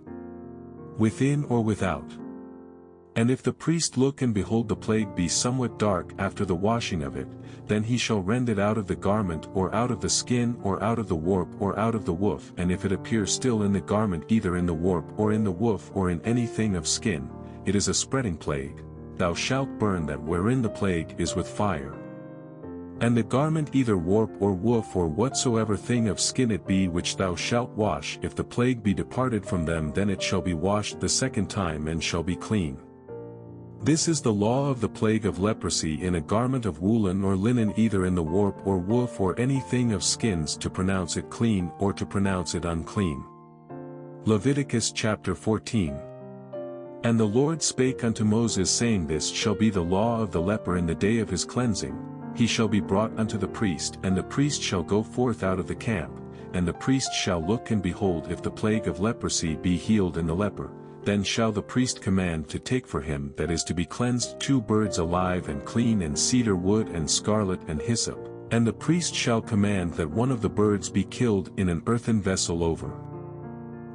within or without. And if the priest look, and behold the plague be somewhat dark after the washing of it, then he shall rend it out of the garment or out of the skin or out of the warp or out of the woof, and if it appear still in the garment, either in the warp or in the woof or in anything of skin, it is a spreading plague, thou shalt burn that wherein the plague is with fire. And the garment, either warp or woof or whatsoever thing of skin it be, which thou shalt wash, if the plague be departed from them, then it shall be washed the second time, and shall be clean. This is the law of the plague of leprosy in a garment of woolen or linen, either in the warp or woof or anything of skins, to pronounce it clean or to pronounce it unclean. Leviticus chapter 14. And the Lord spake unto Moses, saying, This shall be the law of the leper in the day of his cleansing, he shall be brought unto the priest, and the priest shall go forth out of the camp, and the priest shall look and behold if the plague of leprosy be healed in the leper, then shall the priest command to take for him that is to be cleansed 2 birds alive and clean in cedar wood and scarlet and hyssop, and the priest shall command that one of the birds be killed in an earthen vessel over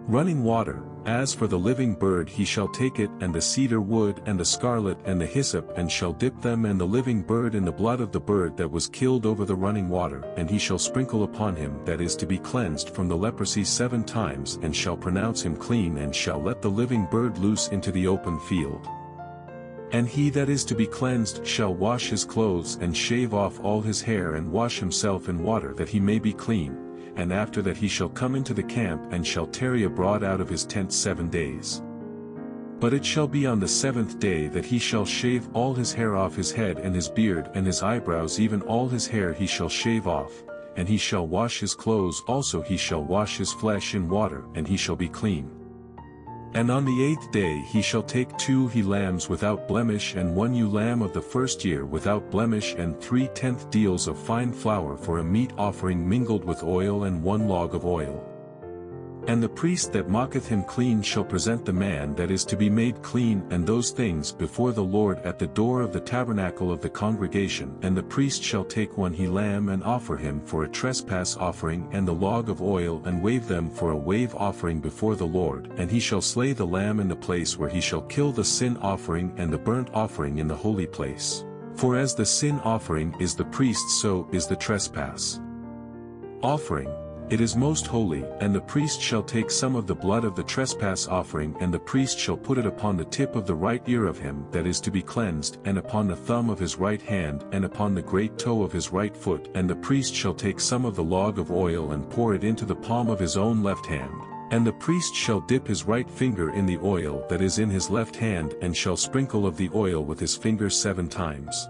running water. As for the living bird, he shall take it and the cedar wood and the scarlet and the hyssop, and shall dip them and the living bird in the blood of the bird that was killed over the running water, and he shall sprinkle upon him that is to be cleansed from the leprosy 7 times, and shall pronounce him clean, and shall let the living bird loose into the open field. And he that is to be cleansed shall wash his clothes and shave off all his hair and wash himself in water that he may be clean. And after that he shall come into the camp and shall tarry abroad out of his tent 7 days. But it shall be on the 7th day that he shall shave all his hair off his head and his beard and his eyebrows, even all his hair he shall shave off, and he shall wash his clothes also, he shall wash his flesh in water, and he shall be clean. And on the 8th day he shall take 2 he lambs without blemish, and 1 ewe lamb of the 1st year without blemish, and 3/10 deals of fine flour for a meat offering mingled with oil, and 1 log of oil. And the priest that mocketh him clean shall present the man that is to be made clean and those things before the Lord at the door of the tabernacle of the congregation, and the priest shall take 1 he lamb and offer him for a trespass offering, and the log of oil, and wave them for a wave offering before the Lord, and he shall slay the lamb in the place where he shall kill the sin offering and the burnt offering in the holy place. For as the sin offering is the priest, so is the trespass offering. It is most holy, and the priest shall take some of the blood of the trespass offering, and the priest shall put it upon the tip of the right ear of him that is to be cleansed, and upon the thumb of his right hand, and upon the great toe of his right foot, and the priest shall take some of the log of oil and pour it into the palm of his own left hand. And the priest shall dip his right finger in the oil that is in his left hand, and shall sprinkle of the oil with his finger 7 times.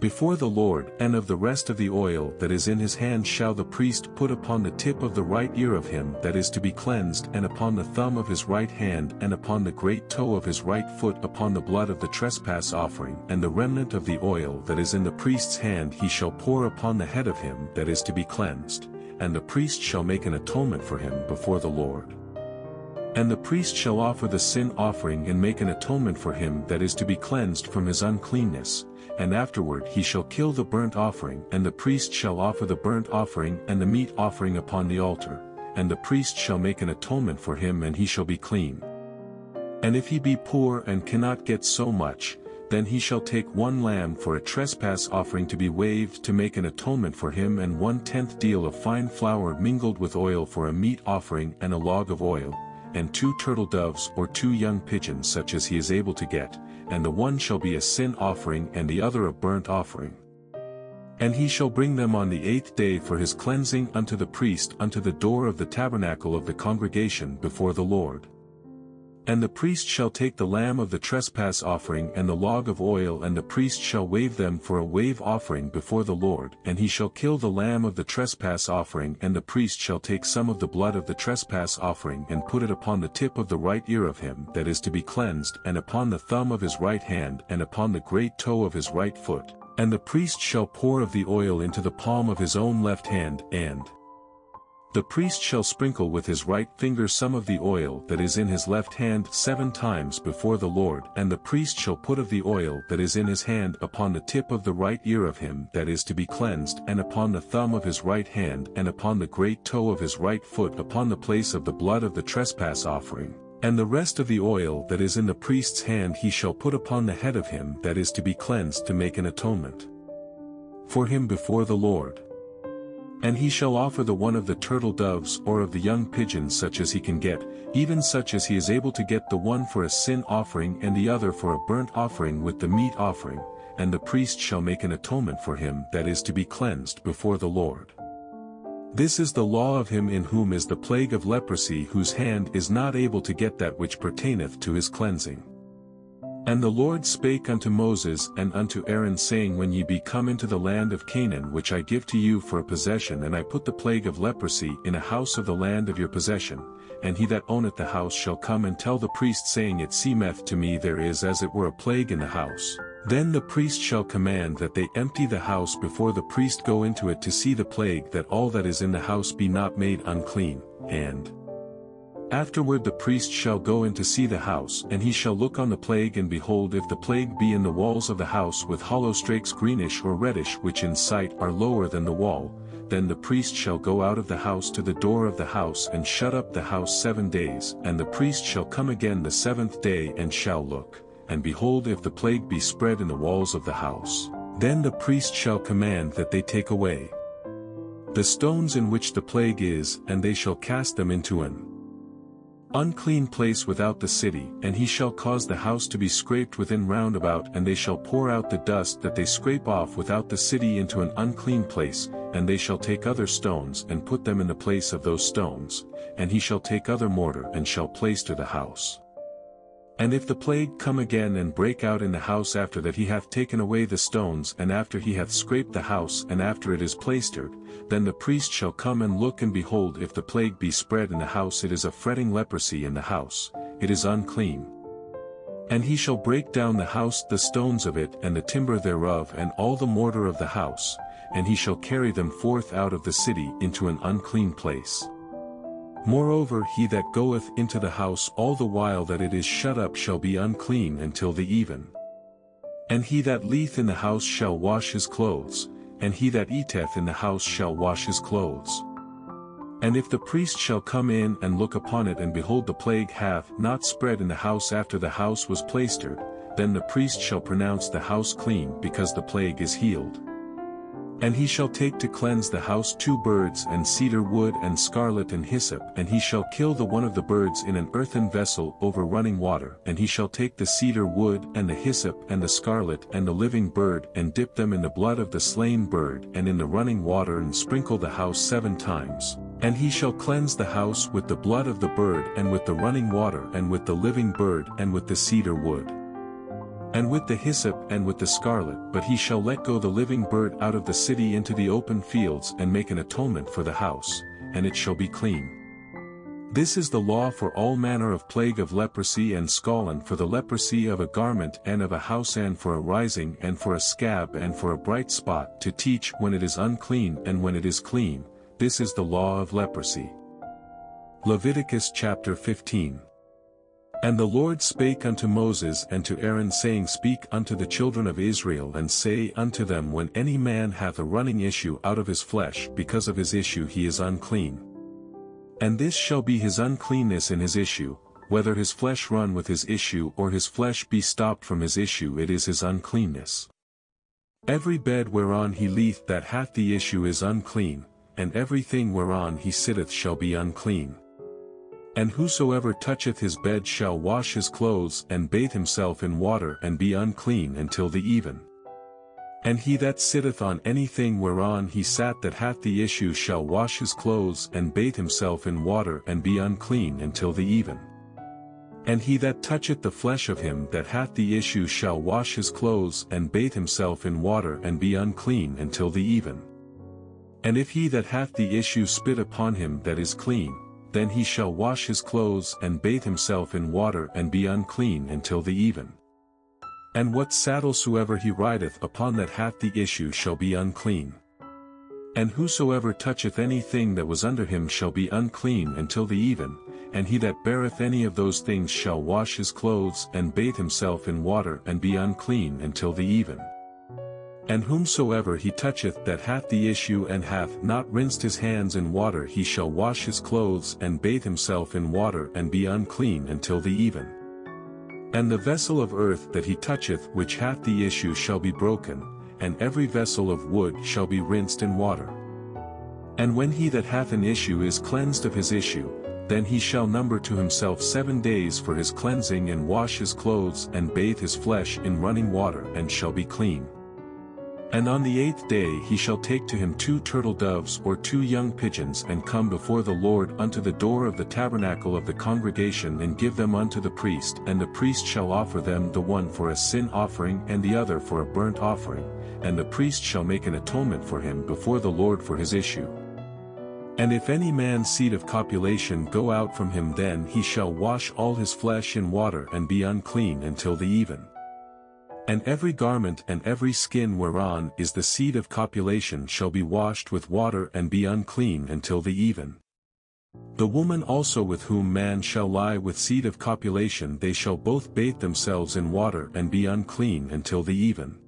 Before the Lord, and of the rest of the oil that is in his hand shall the priest put upon the tip of the right ear of him that is to be cleansed, and upon the thumb of his right hand, and upon the great toe of his right foot, upon the blood of the trespass offering, and the remnant of the oil that is in the priest's hand he shall pour upon the head of him that is to be cleansed, and the priest shall make an atonement for him before the Lord. And the priest shall offer the sin offering and make an atonement for him that is to be cleansed from his uncleanness, and afterward he shall kill the burnt offering, and the priest shall offer the burnt offering and the meat offering upon the altar, and the priest shall make an atonement for him, and he shall be clean. And if he be poor and cannot get so much, then he shall take 1 lamb for a trespass offering to be waved to make an atonement for him, and 1/10 deal of fine flour mingled with oil for a meat offering, and a log of oil, and 2 turtle doves or 2 young pigeons such as he is able to get, and the one shall be a sin offering and the other a burnt offering. And he shall bring them on the 8th day for his cleansing unto the priest unto the door of the tabernacle of the congregation before the Lord. And the priest shall take the lamb of the trespass offering and the log of oil, and the priest shall wave them for a wave offering before the Lord, and he shall kill the lamb of the trespass offering, and the priest shall take some of the blood of the trespass offering and put it upon the tip of the right ear of him that is to be cleansed, and upon the thumb of his right hand, and upon the great toe of his right foot, and the priest shall pour of the oil into the palm of his own left hand, and the priest shall sprinkle with his right finger some of the oil that is in his left hand 7 times before the Lord, and the priest shall put of the oil that is in his hand upon the tip of the right ear of him that is to be cleansed, and upon the thumb of his right hand, and upon the great toe of his right foot, upon the place of the blood of the trespass offering. And the rest of the oil that is in the priest's hand he shall put upon the head of him that is to be cleansed to make an atonement for him before the Lord. And he shall offer the one of the turtle doves or of the young pigeons such as he can get, even such as he is able to get, the one for a sin offering and the other for a burnt offering with the meat offering, and the priest shall make an atonement for him that is to be cleansed before the Lord. This is the law of him in whom is the plague of leprosy, whose hand is not able to get that which pertaineth to his cleansing. And the Lord spake unto Moses and unto Aaron, saying, When ye be come into the land of Canaan, which I give to you for a possession, and I put the plague of leprosy in a house of the land of your possession, and he that owneth the house shall come and tell the priest, saying, It seemeth to me there is as it were a plague in the house. Then the priest shall command that they empty the house before the priest go into it to see the plague, that all that is in the house be not made unclean. And afterward the priest shall go in to see the house, and he shall look on the plague, and behold, if the plague be in the walls of the house with hollow strakes greenish or reddish, which in sight are lower than the wall, then the priest shall go out of the house to the door of the house, and shut up the house 7 days. And the priest shall come again the 7th day, and shall look, and behold, if the plague be spread in the walls of the house, then the priest shall command that they take away the stones in which the plague is, and they shall cast them into an unclean place without the city, and he shall cause the house to be scraped within round about, and they shall pour out the dust that they scrape off without the city into an unclean place, and they shall take other stones and put them in the place of those stones, and he shall take other mortar and shall plaster the house. And if the plague come again and break out in the house after that he hath taken away the stones, and after he hath scraped the house, and after it is plastered, then the priest shall come and look, and behold, if the plague be spread in the house, it is a fretting leprosy in the house, it is unclean. And he shall break down the house, the stones of it, and the timber thereof, and all the mortar of the house, and he shall carry them forth out of the city into an unclean place. Moreover, he that goeth into the house all the while that it is shut up shall be unclean until the even. And he that leeth in the house shall wash his clothes, and he that eateth in the house shall wash his clothes. And if the priest shall come in and look upon it, and behold, the plague hath not spread in the house after the house was plastered, then the priest shall pronounce the house clean, because the plague is healed. And he shall take to cleanse the house 2 birds, and cedar wood, and scarlet, and hyssop, and he shall kill the one of the birds in an earthen vessel over running water, and he shall take the cedar wood, and the hyssop, and the scarlet, and the living bird, and dip them in the blood of the slain bird, and in the running water, and sprinkle the house 7 times. And he shall cleanse the house with the blood of the bird, and with the running water, and with the living bird, and with the cedar wood, and with the hyssop, and with the scarlet. But he shall let go the living bird out of the city into the open fields, and make an atonement for the house, and it shall be clean. This is the law for all manner of plague of leprosy and scollin, for the leprosy of a garment and of a house, and for a rising, and for a scab, and for a bright spot, to teach when it is unclean and when it is clean. This is the law of leprosy. Leviticus chapter 15. And the Lord spake unto Moses and to Aaron, saying, Speak unto the children of Israel, and say unto them, When any man hath a running issue out of his flesh, because of his issue he is unclean. And this shall be his uncleanness in his issue, whether his flesh run with his issue, or his flesh be stopped from his issue, it is his uncleanness. Every bed whereon he leeth that hath the issue is unclean, and everything whereon he sitteth shall be unclean. And whosoever toucheth his bed shall wash his clothes, and bathe himself in water, and be unclean until the even. And he that sitteth on anything whereon he sat that hath the issue shall wash his clothes, and bathe himself in water, and be unclean until the even. And he that toucheth the flesh of him that hath the issue shall wash his clothes, and bathe himself in water, and be unclean until the even. And if he that hath the issue spit upon him that is clean, then he shall wash his clothes, and bathe himself in water, and be unclean until the even. And what saddle soever he rideth upon that hath the issue shall be unclean. And whosoever toucheth anything that was under him shall be unclean until the even, and he that beareth any of those things shall wash his clothes, and bathe himself in water, and be unclean until the even. And whomsoever he toucheth that hath the issue, and hath not rinsed his hands in water, he shall wash his clothes, and bathe himself in water, and be unclean until the even. And the vessel of earth that he toucheth which hath the issue shall be broken, and every vessel of wood shall be rinsed in water. And when he that hath an issue is cleansed of his issue, then he shall number to himself 7 days for his cleansing, and wash his clothes, and bathe his flesh in running water, and shall be clean. And on the eighth day he shall take to him 2 turtle doves or 2 young pigeons, and come before the Lord unto the door of the tabernacle of the congregation, and give them unto the priest. And the priest shall offer them, the one for a sin offering and the other for a burnt offering, and the priest shall make an atonement for him before the Lord for his issue. And if any man's seed of copulation go out from him, then he shall wash all his flesh in water, and be unclean until the even. And every garment and every skin whereon is the seed of copulation shall be washed with water, and be unclean until the even. The woman also with whom man shall lie with seed of copulation, they shall both bathe themselves in water, and be unclean until the even.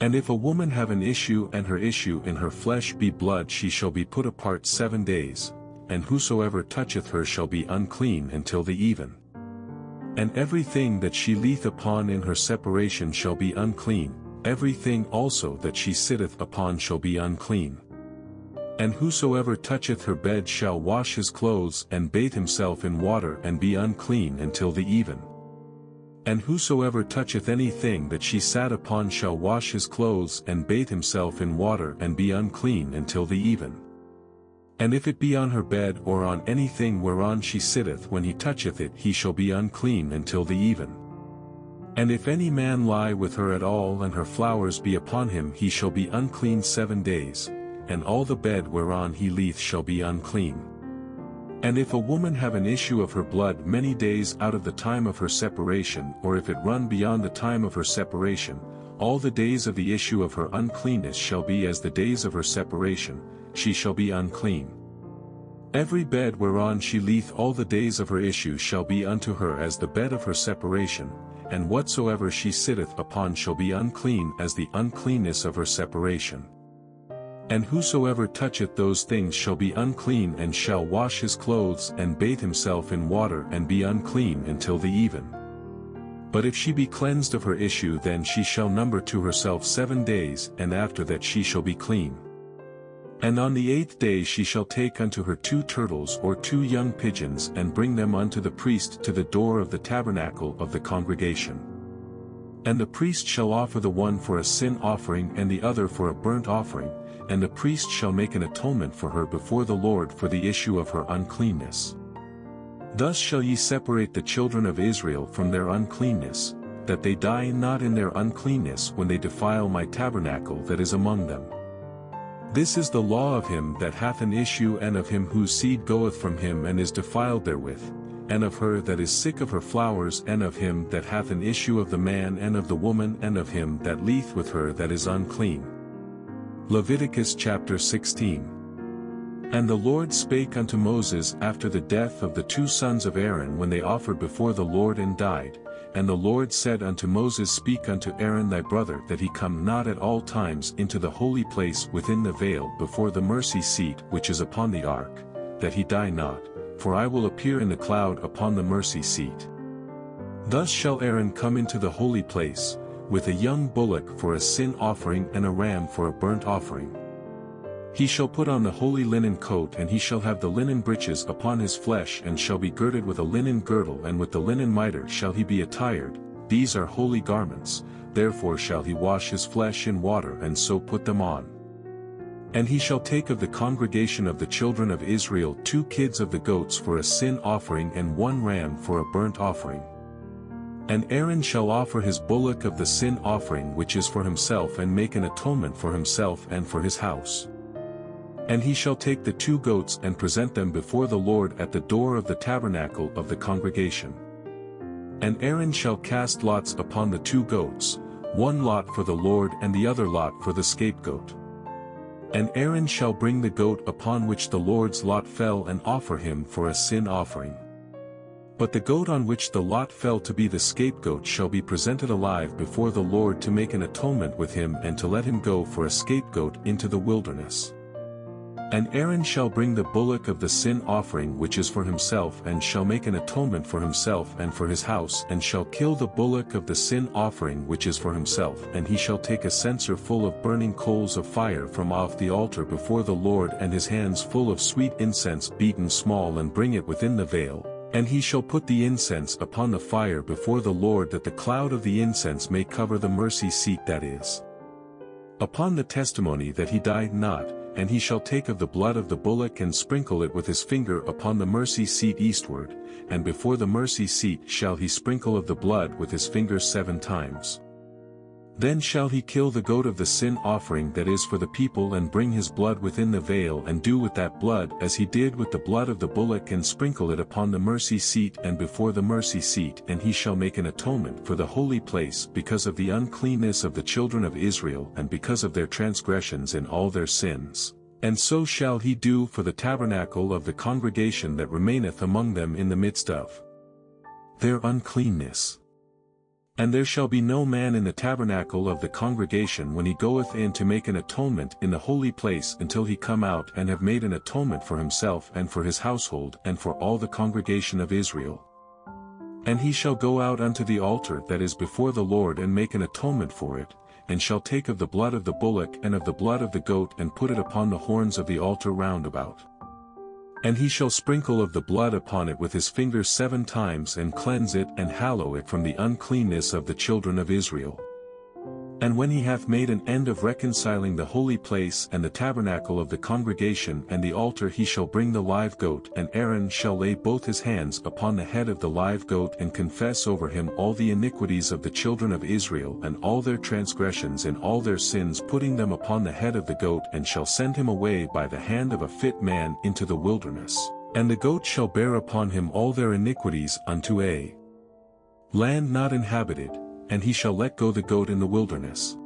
And if a woman have an issue, and her issue in her flesh be blood, she shall be put apart 7 days, and whosoever toucheth her shall be unclean until the even. And everything that she leeth upon in her separation shall be unclean, everything also that she sitteth upon shall be unclean. And whosoever toucheth her bed shall wash his clothes, and bathe himself in water, and be unclean until the even. And whosoever toucheth anything that she sat upon shall wash his clothes, and bathe himself in water, and be unclean until the even. And if it be on her bed or on anything whereon she sitteth, when he toucheth it he shall be unclean until the even. And if any man lie with her at all, and her flowers be upon him, he shall be unclean 7 days, and all the bed whereon he lieth shall be unclean. And if a woman have an issue of her blood many days out of the time of her separation, or if it run beyond the time of her separation, all the days of the issue of her uncleanness shall be as the days of her separation, she shall be unclean. Every bed whereon she lieth all the days of her issue shall be unto her as the bed of her separation, and whatsoever she sitteth upon shall be unclean as the uncleanness of her separation. And whosoever toucheth those things shall be unclean, and shall wash his clothes, and bathe himself in water, and be unclean until the even. But if she be cleansed of her issue, then she shall number to herself 7 days, and after that she shall be clean. And on the eighth day she shall take unto her 2 turtles or 2 young pigeons, and bring them unto the priest to the door of the tabernacle of the congregation. And the priest shall offer the one for a sin offering and the other for a burnt offering, and the priest shall make an atonement for her before the Lord for the issue of her uncleanness. Thus shall ye separate the children of Israel from their uncleanness, that they die not in their uncleanness when they defile my tabernacle that is among them. This is the law of him that hath an issue, and of him whose seed goeth from him and is defiled therewith, and of her that is sick of her flowers, and of him that hath an issue of the man and of the woman, and of him that lieth with her that is unclean. Leviticus chapter 16. And the Lord spake unto Moses after the death of the 2 sons of Aaron, when they offered before the Lord and died. And the Lord said unto Moses, Speak unto Aaron thy brother, that he come not at all times into the holy place within the veil before the mercy seat which is upon the ark, that he die not, for I will appear in the cloud upon the mercy seat. Thus shall Aaron come into the holy place, with a young bullock for a sin offering and a ram for a burnt offering. He shall put on the holy linen coat, and he shall have the linen breeches upon his flesh, and shall be girded with a linen girdle, and with the linen mitre shall he be attired. These are holy garments, therefore shall he wash his flesh in water, and so put them on. And he shall take of the congregation of the children of Israel 2 kids of the goats for a sin offering, and 1 ram for a burnt offering. And Aaron shall offer his bullock of the sin offering which is for himself, and make an atonement for himself and for his house. And he shall take the 2 goats and present them before the Lord at the door of the tabernacle of the congregation. And Aaron shall cast lots upon the 2 goats, 1 lot for the Lord and the other lot for the scapegoat. And Aaron shall bring the goat upon which the Lord's lot fell, and offer him for a sin offering. But the goat on which the lot fell to be the scapegoat shall be presented alive before the Lord, to make an atonement with him, and to let him go for a scapegoat into the wilderness. And Aaron shall bring the bullock of the sin offering which is for himself, and shall make an atonement for himself and for his house, and shall kill the bullock of the sin offering which is for himself. And he shall take a censer full of burning coals of fire from off the altar before the Lord, and his hands full of sweet incense beaten small, and bring it within the veil. And he shall put the incense upon the fire before the Lord, that the cloud of the incense may cover the mercy seat, that is upon the testimony that he died not, and he shall take of the blood of the bullock and sprinkle it with his finger upon the mercy seat eastward, and before the mercy seat shall he sprinkle of the blood with his finger 7 times. Then shall he kill the goat of the sin offering that is for the people, and bring his blood within the veil, and do with that blood as he did with the blood of the bullock, and sprinkle it upon the mercy seat and before the mercy seat. And he shall make an atonement for the holy place because of the uncleanness of the children of Israel, and because of their transgressions in all their sins. And so shall he do for the tabernacle of the congregation that remaineth among them in the midst of their uncleanness. And there shall be no man in the tabernacle of the congregation when he goeth in to make an atonement in the holy place, until he come out and have made an atonement for himself and for his household and for all the congregation of Israel. And he shall go out unto the altar that is before the Lord and make an atonement for it, and shall take of the blood of the bullock and of the blood of the goat and put it upon the horns of the altar round about. And he shall sprinkle of the blood upon it with his finger 7 times, and cleanse it and hallow it from the uncleanness of the children of Israel. And when he hath made an end of reconciling the holy place and the tabernacle of the congregation and the altar, he shall bring the live goat, and Aaron shall lay both his hands upon the head of the live goat and confess over him all the iniquities of the children of Israel and all their transgressions in all their sins, putting them upon the head of the goat, and shall send him away by the hand of a fit man into the wilderness. And the goat shall bear upon him all their iniquities unto a land not inhabited, and he shall let go the goat in the wilderness.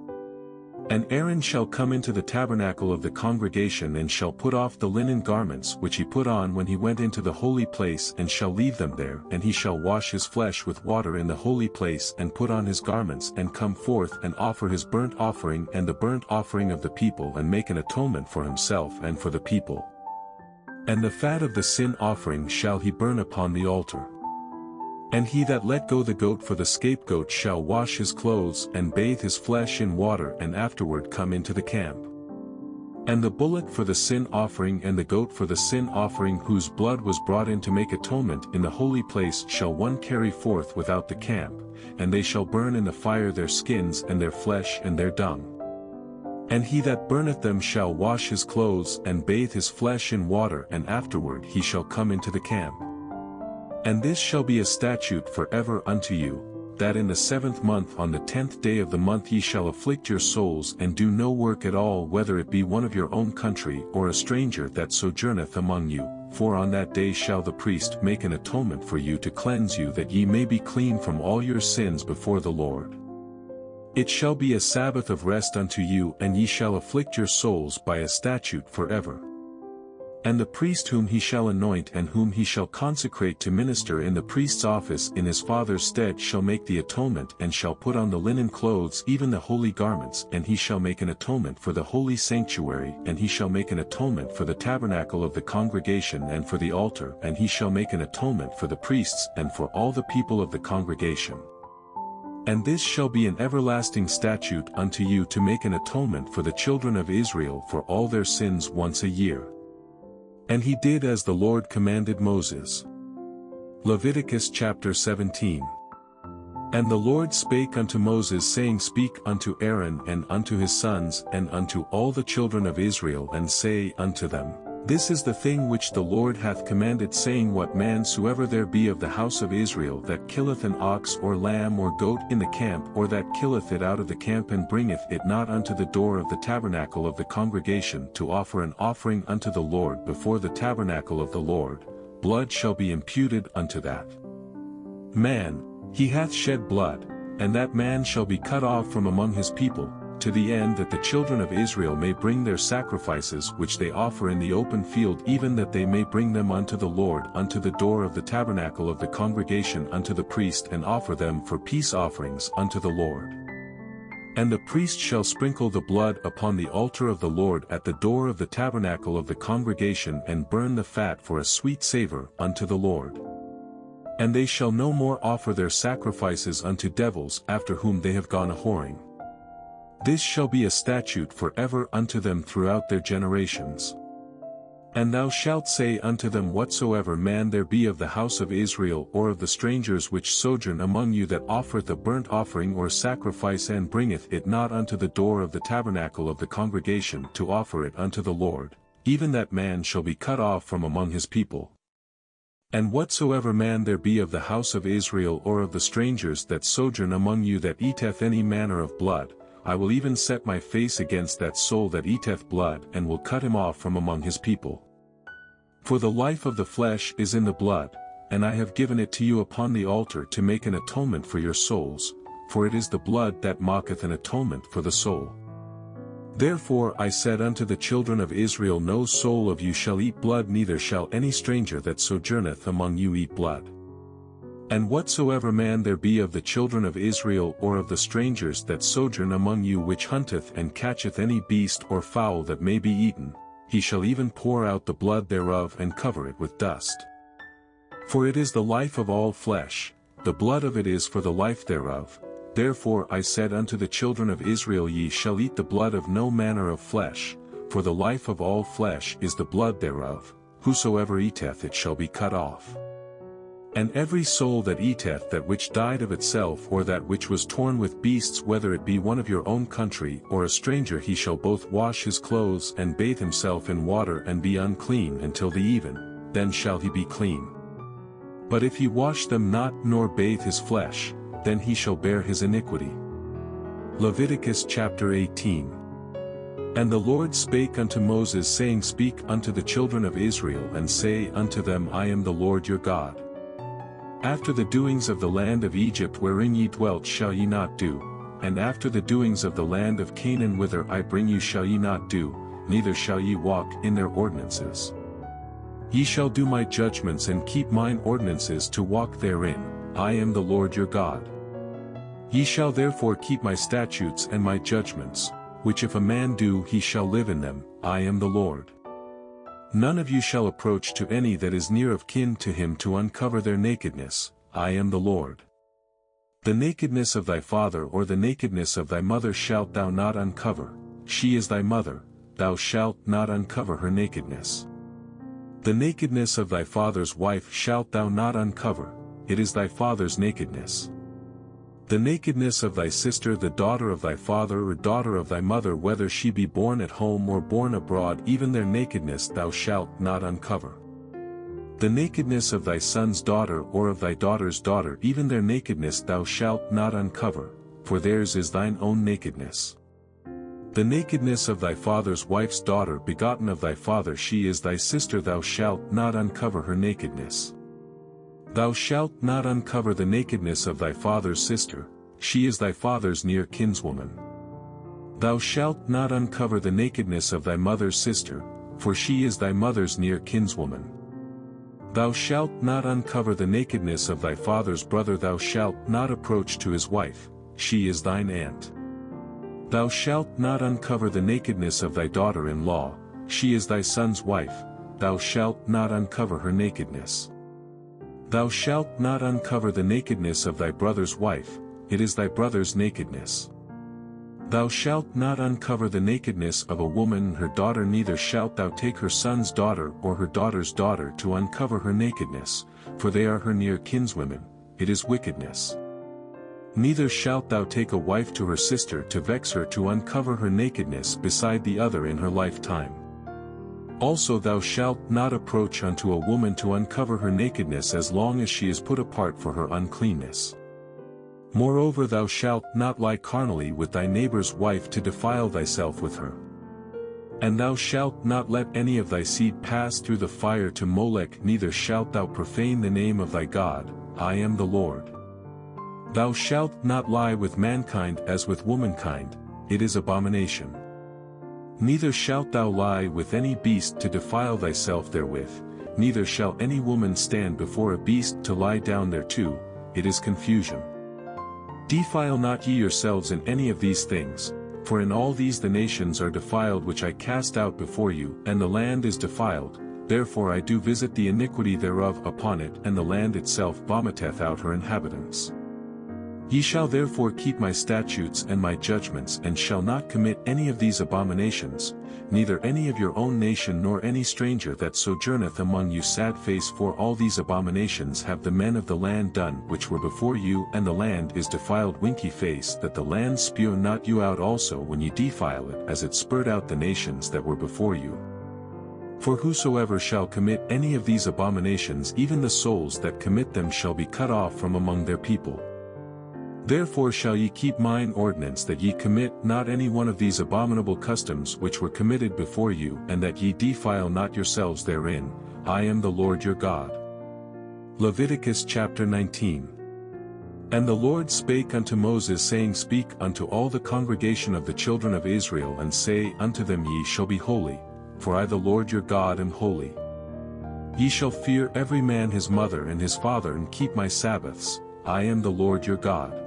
And Aaron shall come into the tabernacle of the congregation, and shall put off the linen garments which he put on when he went into the holy place, and shall leave them there. And he shall wash his flesh with water in the holy place, and put on his garments, and come forth and offer his burnt offering and the burnt offering of the people, and make an atonement for himself and for the people. And the fat of the sin offering shall he burn upon the altar. And he that let go the goat for the scapegoat shall wash his clothes and bathe his flesh in water, and afterward come into the camp. And the bullock for the sin offering and the goat for the sin offering whose blood was brought in to make atonement in the holy place shall one carry forth without the camp, and they shall burn in the fire their skins and their flesh and their dung. And he that burneth them shall wash his clothes and bathe his flesh in water, and afterward he shall come into the camp. And this shall be a statute forever unto you, that in the 7th month on the 10th day of the month ye shall afflict your souls, and do no work at all, whether it be one of your own country or a stranger that sojourneth among you. For on that day shall the priest make an atonement for you to cleanse you, that ye may be clean from all your sins before the Lord. It shall be a Sabbath of rest unto you, and ye shall afflict your souls by a statute forever. And the priest whom he shall anoint and whom he shall consecrate to minister in the priest's office in his father's stead shall make the atonement, and shall put on the linen clothes, even the holy garments. And he shall make an atonement for the holy sanctuary, and he shall make an atonement for the tabernacle of the congregation and for the altar, and he shall make an atonement for the priests and for all the people of the congregation. And this shall be an everlasting statute unto you, to make an atonement for the children of Israel for all their sins once a year. And he did as the Lord commanded Moses. Leviticus chapter 17. And the Lord spake unto Moses, saying, Speak unto Aaron and unto his sons and unto all the children of Israel, and say unto them, This is the thing which the Lord hath commanded, saying, What man soever there be of the house of Israel that killeth an ox or lamb or goat in the camp, or that killeth it out of the camp, and bringeth it not unto the door of the tabernacle of the congregation to offer an offering unto the Lord before the tabernacle of the Lord, blood shall be imputed unto that man, he hath shed blood, and that man shall be cut off from among his people, to the end that the children of Israel may bring their sacrifices which they offer in the open field, even that they may bring them unto the Lord unto the door of the tabernacle of the congregation unto the priest, and offer them for peace offerings unto the Lord. And the priest shall sprinkle the blood upon the altar of the Lord at the door of the tabernacle of the congregation, and burn the fat for a sweet savour unto the Lord. And they shall no more offer their sacrifices unto devils after whom they have gone a-whoring. This shall be a statute forever unto them throughout their generations. And thou shalt say unto them, whatsoever man there be of the house of Israel or of the strangers which sojourn among you that offereth a burnt offering or sacrifice and bringeth it not unto the door of the tabernacle of the congregation to offer it unto the Lord, even that man shall be cut off from among his people. And whatsoever man there be of the house of Israel or of the strangers that sojourn among you that eateth any manner of blood, I will even set my face against that soul that eateth blood, and will cut him off from among his people. For the life of the flesh is in the blood, and I have given it to you upon the altar to make an atonement for your souls, for it is the blood that maketh an atonement for the soul. Therefore I said unto the children of Israel, no soul of you shall eat blood, neither shall any stranger that sojourneth among you eat blood. And whatsoever man there be of the children of Israel or of the strangers that sojourn among you which hunteth and catcheth any beast or fowl that may be eaten, he shall even pour out the blood thereof and cover it with dust. For it is the life of all flesh, the blood of it is for the life thereof. Therefore I said unto the children of Israel, ye shall eat the blood of no manner of flesh, for the life of all flesh is the blood thereof, whosoever eateth it shall be cut off. And every soul that eateth that which died of itself or that which was torn with beasts, whether it be one of your own country or a stranger, he shall both wash his clothes and bathe himself in water and be unclean until the even, then shall he be clean. But if he wash them not nor bathe his flesh, then he shall bear his iniquity. Leviticus chapter 18. And the Lord spake unto Moses, saying, speak unto the children of Israel, and say unto them, I am the Lord your God. After the doings of the land of Egypt wherein ye dwelt shall ye not do, and after the doings of the land of Canaan whither I bring you shall ye not do, neither shall ye walk in their ordinances. Ye shall do my judgments and keep mine ordinances to walk therein, I am the Lord your God. Ye shall therefore keep my statutes and my judgments, which if a man do he shall live in them, I am the Lord. None of you shall approach to any that is near of kin to him to uncover their nakedness, I am the Lord. The nakedness of thy father or the nakedness of thy mother shalt thou not uncover, she is thy mother, thou shalt not uncover her nakedness. The nakedness of thy father's wife shalt thou not uncover, it is thy father's nakedness. The nakedness of thy sister, the daughter of thy father or daughter of thy mother, whether she be born at home or born abroad, even their nakedness thou shalt not uncover. The nakedness of thy son's daughter or of thy daughter's daughter, even their nakedness thou shalt not uncover, for theirs is thine own nakedness. The nakedness of thy father's wife's daughter begotten of thy father, she is thy sister, thou shalt not uncover her nakedness. Thou shalt not uncover the nakedness of thy father's sister, she is thy father's near kinswoman. Thou shalt not uncover the nakedness of thy mother's sister, for she is thy mother's near kinswoman. Thou shalt not uncover the nakedness of thy father's brother, thou shalt not approach to his wife, she is thine aunt. Thou shalt not uncover the nakedness of thy daughter-in-law, she is thy son's wife, thou shalt not uncover her nakedness. Thou shalt not uncover the nakedness of thy brother's wife, it is thy brother's nakedness. Thou shalt not uncover the nakedness of a woman and her daughter, neither shalt thou take her son's daughter or her daughter's daughter to uncover her nakedness, for they are her near kinswomen, it is wickedness. Neither shalt thou take a wife to her sister to vex her to uncover her nakedness beside the other in her lifetime. Also thou shalt not approach unto a woman to uncover her nakedness as long as she is put apart for her uncleanness. Moreover thou shalt not lie carnally with thy neighbor's wife to defile thyself with her. And thou shalt not let any of thy seed pass through the fire to Molech, neither shalt thou profane the name of thy God, I am the Lord. Thou shalt not lie with mankind as with womankind, it is abomination. Neither shalt thou lie with any beast to defile thyself therewith, neither shall any woman stand before a beast to lie down thereto, it is confusion. Defile not ye yourselves in any of these things, for in all these the nations are defiled which I cast out before you, and the land is defiled, therefore I do visit the iniquity thereof upon it, and the land itself vomiteth out her inhabitants. Ye shall therefore keep my statutes and my judgments, and shall not commit any of these abominations, neither any of your own nation nor any stranger that sojourneth among you. Sad face, for all these abominations have the men of the land done which were before you, and the land is defiled. Winky face, that the land spew not you out also when ye defile it, as it spurred out the nations that were before you. For whosoever shall commit any of these abominations, even the souls that commit them shall be cut off from among their people. Therefore shall ye keep mine ordinance, that ye commit not any one of these abominable customs which were committed before you, and that ye defile not yourselves therein. I am the Lord your God. Leviticus chapter 19. And the Lord spake unto Moses, saying, Speak unto all the congregation of the children of Israel, and say unto them, Ye shall be holy, for I the Lord your God am holy. Ye shall fear every man his mother and his father, and keep my Sabbaths. I am the Lord your God.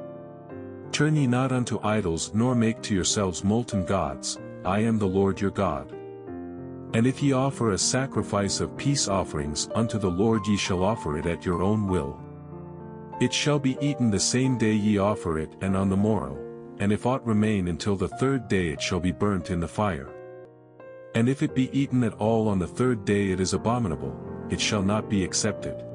Turn ye not unto idols, nor make to yourselves molten gods. I am the Lord your God. And if ye offer a sacrifice of peace offerings unto the Lord, ye shall offer it at your own will. It shall be eaten the same day ye offer it, and on the morrow, and if aught remain until the third day, it shall be burnt in the fire. And if it be eaten at all on the third day, it is abominable, it shall not be accepted.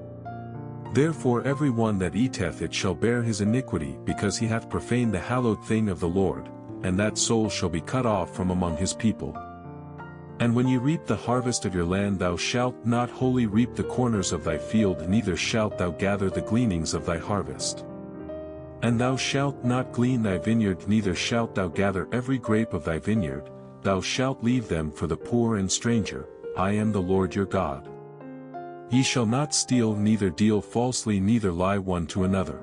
Therefore every one that eateth it shall bear his iniquity, because he hath profaned the hallowed thing of the Lord, and that soul shall be cut off from among his people. And when ye reap the harvest of your land, thou shalt not wholly reap the corners of thy field, neither shalt thou gather the gleanings of thy harvest. And thou shalt not glean thy vineyard, neither shalt thou gather every grape of thy vineyard, thou shalt leave them for the poor and stranger. I am the Lord your God. Ye shall not steal, neither deal falsely, neither lie one to another.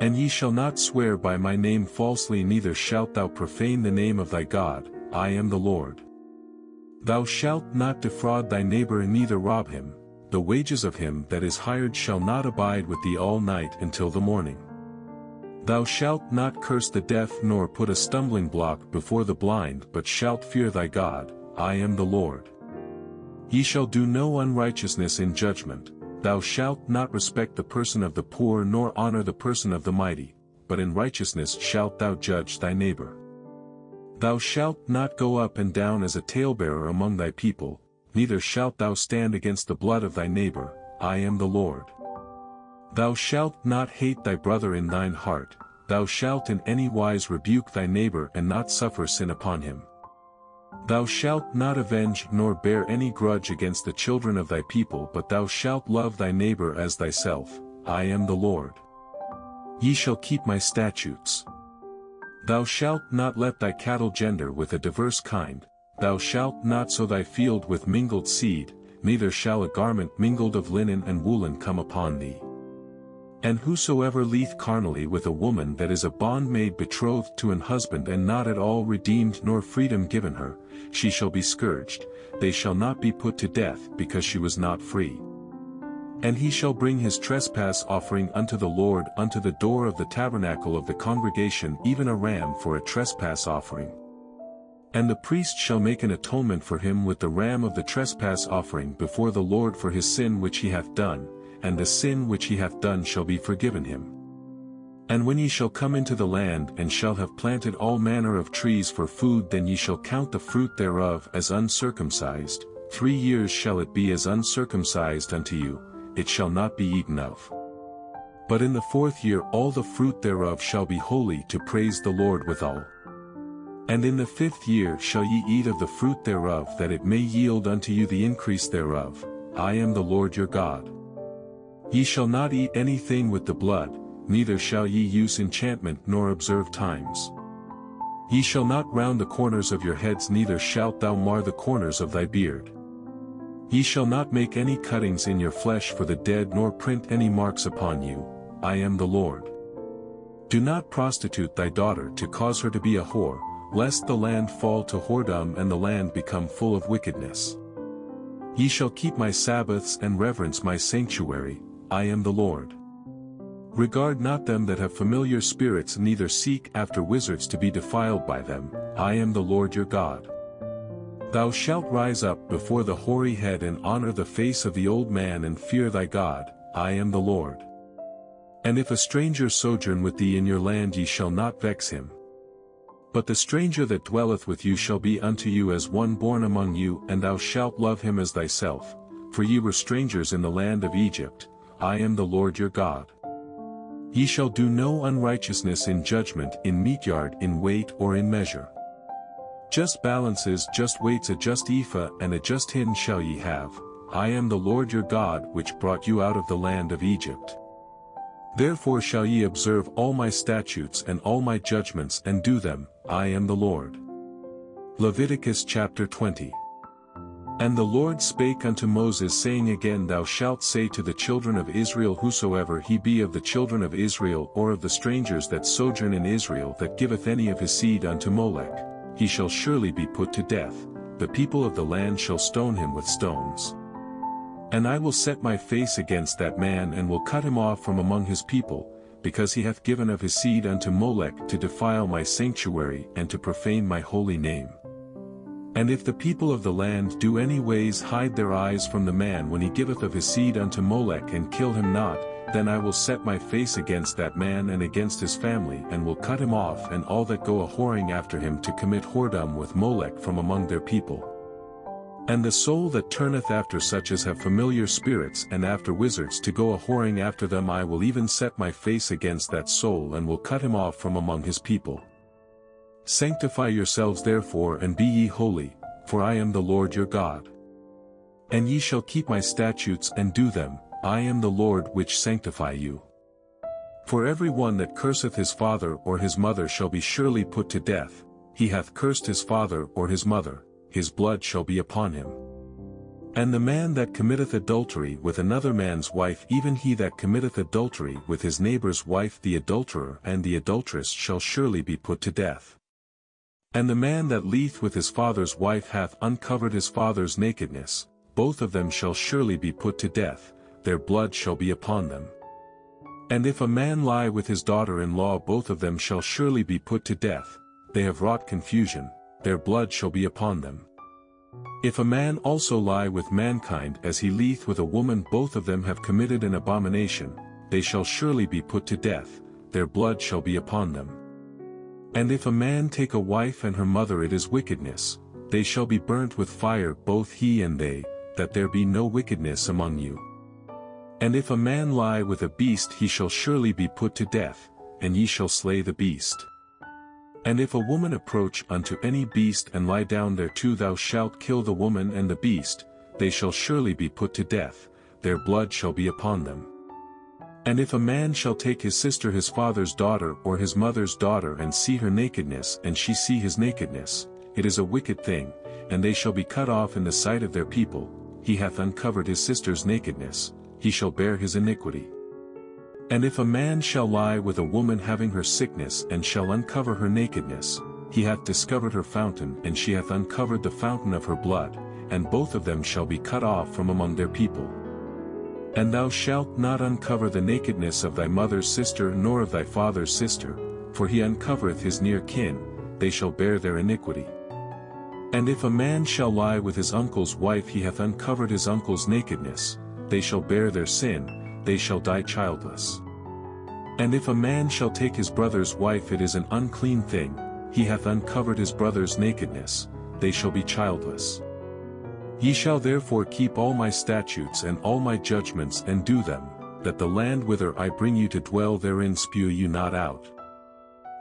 And ye shall not swear by my name falsely, neither shalt thou profane the name of thy God. I am the Lord. Thou shalt not defraud thy neighbor, neither rob him. The wages of him that is hired shall not abide with thee all night until the morning. Thou shalt not curse the deaf, nor put a stumbling block before the blind, but shalt fear thy God. I am the Lord. Ye shall do no unrighteousness in judgment. Thou shalt not respect the person of the poor, nor honor the person of the mighty, but in righteousness shalt thou judge thy neighbor. Thou shalt not go up and down as a talebearer among thy people, neither shalt thou stand against the blood of thy neighbor. I am the Lord. Thou shalt not hate thy brother in thine heart. Thou shalt in any wise rebuke thy neighbor, and not suffer sin upon him. Thou shalt not avenge nor bear any grudge against the children of thy people, but thou shalt love thy neighbor as thyself. I am the Lord. Ye shall keep my statutes. Thou shalt not let thy cattle gender with a diverse kind. Thou shalt not sow thy field with mingled seed, neither shall a garment mingled of linen and woolen come upon thee. And whosoever lieth carnally with a woman that is a bondmaid betrothed to an husband, and not at all redeemed nor freedom given her, she shall be scourged. They shall not be put to death, because she was not free. And he shall bring his trespass offering unto the Lord unto the door of the tabernacle of the congregation, even a ram for a trespass offering. And the priest shall make an atonement for him with the ram of the trespass offering before the Lord for his sin which he hath done, and the sin which he hath done shall be forgiven him. And when ye shall come into the land, and shall have planted all manner of trees for food, then ye shall count the fruit thereof as uncircumcised. 3 years shall it be as uncircumcised unto you, it shall not be eaten of. But in the 4th year all the fruit thereof shall be holy, to praise the Lord withal. And in the 5th year shall ye eat of the fruit thereof, that it may yield unto you the increase thereof. I am the Lord your God. Ye shall not eat anything with the blood, neither shall ye use enchantment nor observe times. Ye shall not round the corners of your heads, neither shalt thou mar the corners of thy beard. Ye shall not make any cuttings in your flesh for the dead, nor print any marks upon you. I am the Lord. Do not prostitute thy daughter to cause her to be a whore, lest the land fall to whoredom and the land become full of wickedness. Ye shall keep my Sabbaths and reverence my sanctuary. I am the Lord. Regard not them that have familiar spirits, neither seek after wizards to be defiled by them. I am the Lord your God. Thou shalt rise up before the hoary head, and honor the face of the old man, and fear thy God. I am the Lord. And if a stranger sojourn with thee in your land, ye shall not vex him. But the stranger that dwelleth with you shall be unto you as one born among you, and thou shalt love him as thyself, for ye were strangers in the land of Egypt. I am the Lord your God. Ye shall do no unrighteousness in judgment, in meatyard, in weight, or in measure. Just balances, just weights, a just ephah, and a just hin shall ye have. I am the Lord your God, which brought you out of the land of Egypt. Therefore shall ye observe all my statutes and all my judgments, and do them. I am the Lord. Leviticus chapter 20. And the Lord spake unto Moses, saying, Again thou shalt say to the children of Israel, Whosoever he be of the children of Israel, or of the strangers that sojourn in Israel, that giveth any of his seed unto Molech, he shall surely be put to death. The people of the land shall stone him with stones. And I will set my face against that man, and will cut him off from among his people, because he hath given of his seed unto Molech, to defile my sanctuary, and to profane my holy name. And if the people of the land do any ways hide their eyes from the man when he giveth of his seed unto Molech, and kill him not, then I will set my face against that man and against his family, and will cut him off, and all that go a-whoring after him to commit whoredom with Molech from among their people. And the soul that turneth after such as have familiar spirits, and after wizards to go a-whoring after them, I will even set my face against that soul, and will cut him off from among his people. Sanctify yourselves therefore, and be ye holy, for I am the Lord your God. And ye shall keep my statutes and do them. I am the Lord which sanctify you. For every one that curseth his father or his mother shall be surely put to death. He hath cursed his father or his mother, his blood shall be upon him. And the man that committeth adultery with another man's wife, even he that committeth adultery with his neighbor's wife, the adulterer and the adulteress shall surely be put to death. And the man that lieth with his father's wife hath uncovered his father's nakedness, both of them shall surely be put to death, their blood shall be upon them. And if a man lie with his daughter-in-law, both of them shall surely be put to death, they have wrought confusion, their blood shall be upon them. If a man also lie with mankind as he lieth with a woman, both of them have committed an abomination, they shall surely be put to death, their blood shall be upon them. And if a man take a wife and her mother, it is wickedness, they shall be burnt with fire, both he and they, that there be no wickedness among you. And if a man lie with a beast, he shall surely be put to death, and ye shall slay the beast. And if a woman approach unto any beast and lie down thereto, thou shalt kill the woman and the beast, they shall surely be put to death, their blood shall be upon them. And if a man shall take his sister, his father's daughter or his mother's daughter, and see her nakedness, and she see his nakedness, it is a wicked thing, and they shall be cut off in the sight of their people, he hath uncovered his sister's nakedness, he shall bear his iniquity. And if a man shall lie with a woman having her sickness, and shall uncover her nakedness, he hath discovered her fountain, and she hath uncovered the fountain of her blood, and both of them shall be cut off from among their people. And thou shalt not uncover the nakedness of thy mother's sister, nor of thy father's sister, for he uncovereth his near kin, they shall bear their iniquity. And if a man shall lie with his uncle's wife, he hath uncovered his uncle's nakedness, they shall bear their sin, they shall die childless. And if a man shall take his brother's wife, it is an unclean thing, he hath uncovered his brother's nakedness, they shall be childless. Ye shall therefore keep all my statutes and all my judgments and do them, that the land whither I bring you to dwell therein spew you not out.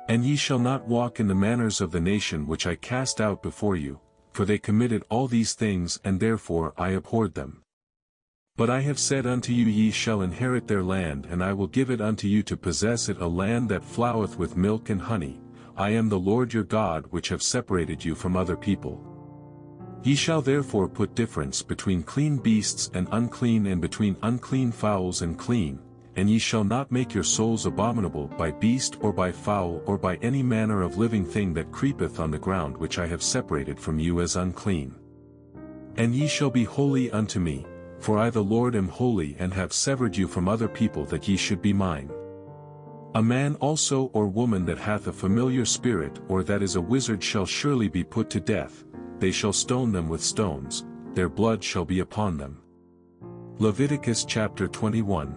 And ye shall not walk in the manners of the nation which I cast out before you, for they committed all these things, and therefore I abhorred them. But I have said unto you, ye shall inherit their land, and I will give it unto you to possess it, a land that floweth with milk and honey. I am the Lord your God, which have separated you from other people. Ye shall therefore put difference between clean beasts and unclean, and between unclean fowls and clean, and ye shall not make your souls abominable by beast or by fowl or by any manner of living thing that creepeth on the ground, which I have separated from you as unclean. And ye shall be holy unto me, for I the Lord am holy, and have severed you from other people, that ye should be mine. A man also or woman that hath a familiar spirit, or that is a wizard, shall surely be put to death, they shall stone them with stones, their blood shall be upon them. Leviticus chapter 21.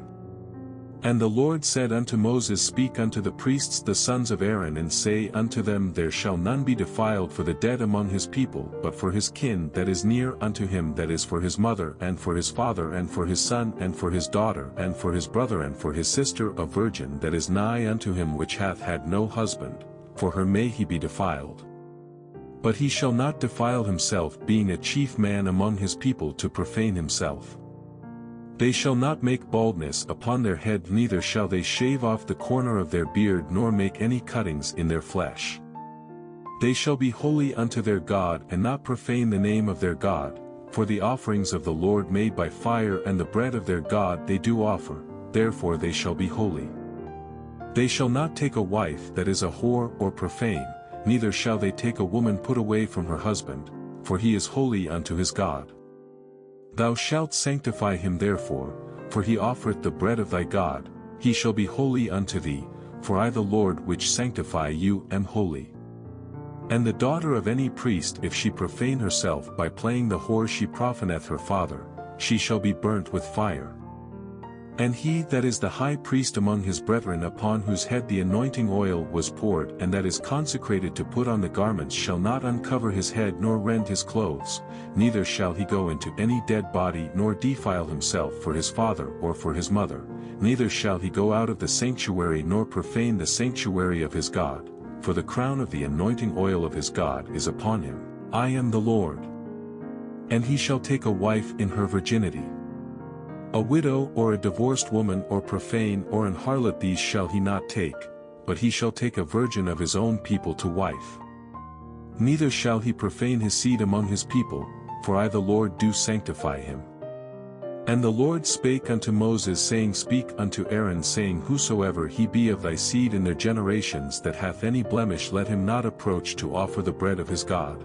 And the Lord said unto Moses, Speak unto the priests the sons of Aaron, and say unto them, There shall none be defiled for the dead among his people, but for his kin that is near unto him, that is, for his mother, and for his father, and for his son, and for his daughter, and for his brother, and for his sister, a virgin that is nigh unto him, which hath had no husband, for her may he be defiled. But he shall not defile himself, being a chief man among his people, to profane himself. They shall not make baldness upon their head, neither shall they shave off the corner of their beard, nor make any cuttings in their flesh. They shall be holy unto their God, and not profane the name of their God, for the offerings of the Lord made by fire and the bread of their God they do offer, therefore they shall be holy. They shall not take a wife that is a whore or profane, neither shall they take a woman put away from her husband, for he is holy unto his God. Thou shalt sanctify him therefore, for he offereth the bread of thy God, he shall be holy unto thee, for I the Lord which sanctify you am holy. And the daughter of any priest, if she profane herself by playing the whore, she profaneth her father, she shall be burnt with fire. And he that is the high priest among his brethren, upon whose head the anointing oil was poured, and that is consecrated to put on the garments, shall not uncover his head nor rend his clothes, neither shall he go into any dead body nor defile himself for his father or for his mother, neither shall he go out of the sanctuary nor profane the sanctuary of his God, for the crown of the anointing oil of his God is upon him. I am the Lord. And he shall take a wife in her virginity. A widow or a divorced woman or profane or an harlot, these shall he not take, but he shall take a virgin of his own people to wife. Neither shall he profane his seed among his people, for I the Lord do sanctify him. And the Lord spake unto Moses, saying, Speak unto Aaron, saying, Whosoever he be of thy seed in their generations that hath any blemish, let him not approach to offer the bread of his God.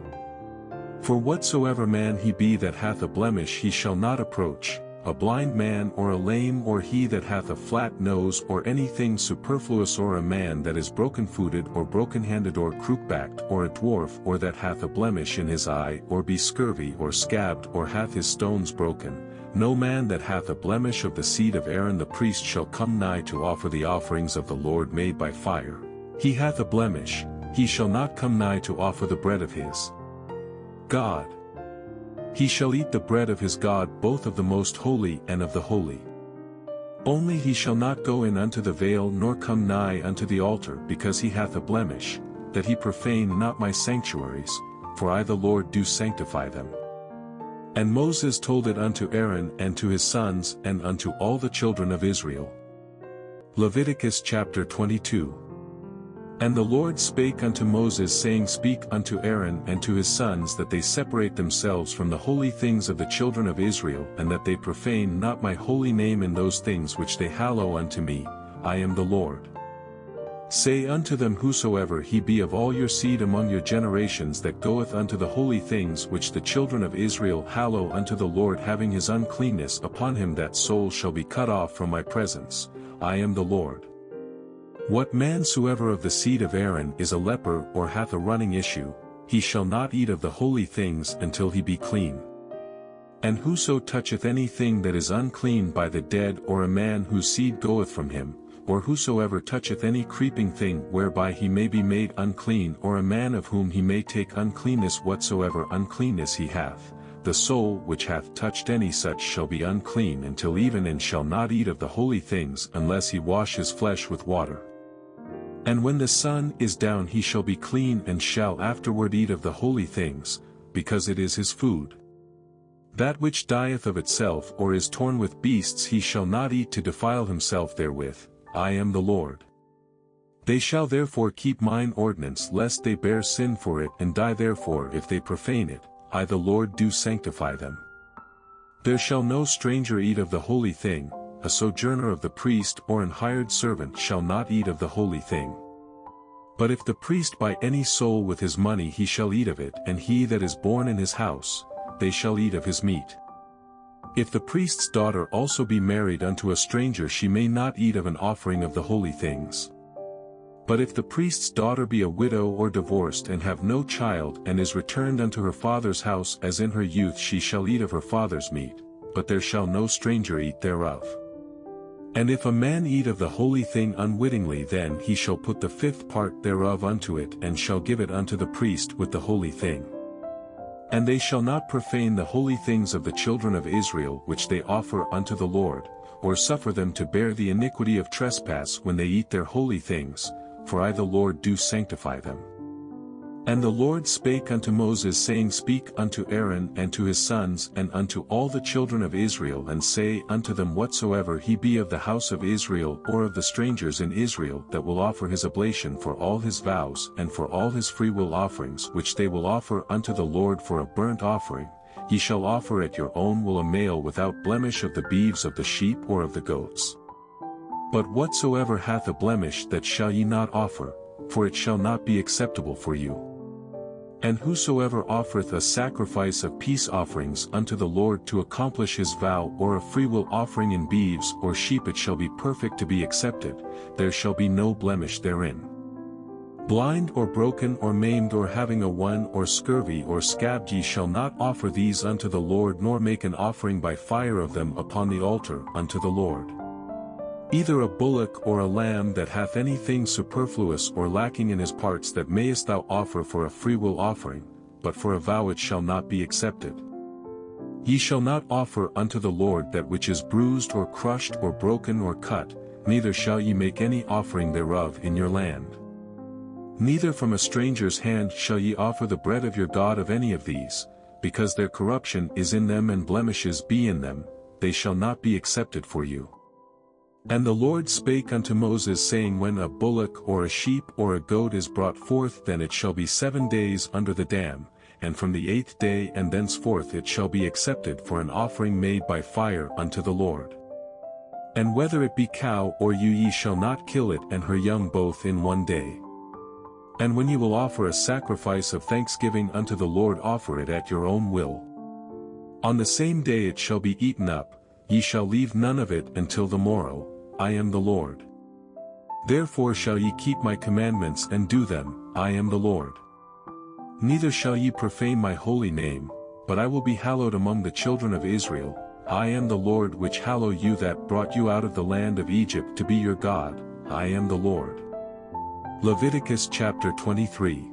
For whatsoever man he be that hath a blemish, he shall not approach, a blind man or a lame, or he that hath a flat nose, or anything superfluous, or a man that is broken-footed or broken-handed or crook-backed, or a dwarf, or that hath a blemish in his eye, or be scurvy or scabbed, or hath his stones broken. No man that hath a blemish of the seed of Aaron the priest shall come nigh to offer the offerings of the Lord made by fire. He hath a blemish, he shall not come nigh to offer the bread of his God. He shall eat the bread of his God, both of the most holy and of the holy. Only he shall not go in unto the veil, nor come nigh unto the altar, because he hath a blemish, that he profane not my sanctuaries, for I the Lord do sanctify them. And Moses told it unto Aaron and to his sons and unto all the children of Israel. Leviticus chapter 22. And the Lord spake unto Moses, saying, Speak unto Aaron and to his sons, that they separate themselves from the holy things of the children of Israel, and that they profane not my holy name in those things which they hallow unto me. I am the Lord. Say unto them, Whosoever he be of all your seed among your generations that goeth unto the holy things which the children of Israel hallow unto the Lord, having his uncleanness upon him, that soul shall be cut off from my presence. I am the Lord. What man soever of the seed of Aaron is a leper or hath a running issue, he shall not eat of the holy things until he be clean. And whoso toucheth anything that is unclean by the dead, or a man whose seed goeth from him, or whosoever toucheth any creeping thing whereby he may be made unclean, or a man of whom he may take uncleanness, whatsoever uncleanness he hath, the soul which hath touched any such shall be unclean until even, and shall not eat of the holy things unless he wash his flesh with water. And when the sun is down, he shall be clean, and shall afterward eat of the holy things, because it is his food. That which dieth of itself or is torn with beasts he shall not eat to defile himself therewith. I am the Lord. They shall therefore keep mine ordinance, lest they bear sin for it and die therefore if they profane it. I the Lord do sanctify them. There shall no stranger eat of the holy thing. A sojourner of the priest or an hired servant shall not eat of the holy thing. But if the priest buy any soul with his money, he shall eat of it, and he that is born in his house, they shall eat of his meat. If the priest's daughter also be married unto a stranger, she may not eat of an offering of the holy things. But if the priest's daughter be a widow or divorced and have no child, and is returned unto her father's house as in her youth, she shall eat of her father's meat, but there shall no stranger eat thereof. And if a man eat of the holy thing unwittingly, then he shall put the fifth part thereof unto it, and shall give it unto the priest with the holy thing. And they shall not profane the holy things of the children of Israel which they offer unto the Lord, or suffer them to bear the iniquity of trespass when they eat their holy things, for I the Lord do sanctify them. And the Lord spake unto Moses, saying, Speak unto Aaron and to his sons and unto all the children of Israel, and say unto them, Whatsoever he be of the house of Israel or of the strangers in Israel that will offer his oblation for all his vows and for all his freewill offerings which they will offer unto the Lord for a burnt offering, ye shall offer at your own will a male without blemish of the beeves of the sheep or of the goats. But whatsoever hath a blemish, that shall ye not offer, for it shall not be acceptable for you. And whosoever offereth a sacrifice of peace offerings unto the Lord to accomplish his vow, or a freewill offering in beeves or sheep, it shall be perfect to be accepted, there shall be no blemish therein. Blind or broken or maimed or having a one or scurvy or scabbed, ye shall not offer these unto the Lord, nor make an offering by fire of them upon the altar unto the Lord. Either a bullock or a lamb that hath anything superfluous or lacking in his parts, that mayest thou offer for a freewill offering, but for a vow it shall not be accepted. Ye shall not offer unto the Lord that which is bruised or crushed or broken or cut, neither shall ye make any offering thereof in your land. Neither from a stranger's hand shall ye offer the bread of your God of any of these, because their corruption is in them and blemishes be in them, they shall not be accepted for you. And the Lord spake unto Moses, saying, When a bullock or a sheep or a goat is brought forth, then it shall be 7 days under the dam, and from the 8th day and thenceforth it shall be accepted for an offering made by fire unto the Lord. And whether it be cow or ewe, ye shall not kill it and her young both in one day. And when ye will offer a sacrifice of thanksgiving unto the Lord, offer it at your own will. On the same day it shall be eaten up, ye shall leave none of it until the morrow. I am the Lord. Therefore shall ye keep my commandments and do them, I am the Lord. Neither shall ye profane my holy name, but I will be hallowed among the children of Israel. I am the Lord which hallow you, that brought you out of the land of Egypt to be your God, I am the Lord. Leviticus chapter 23.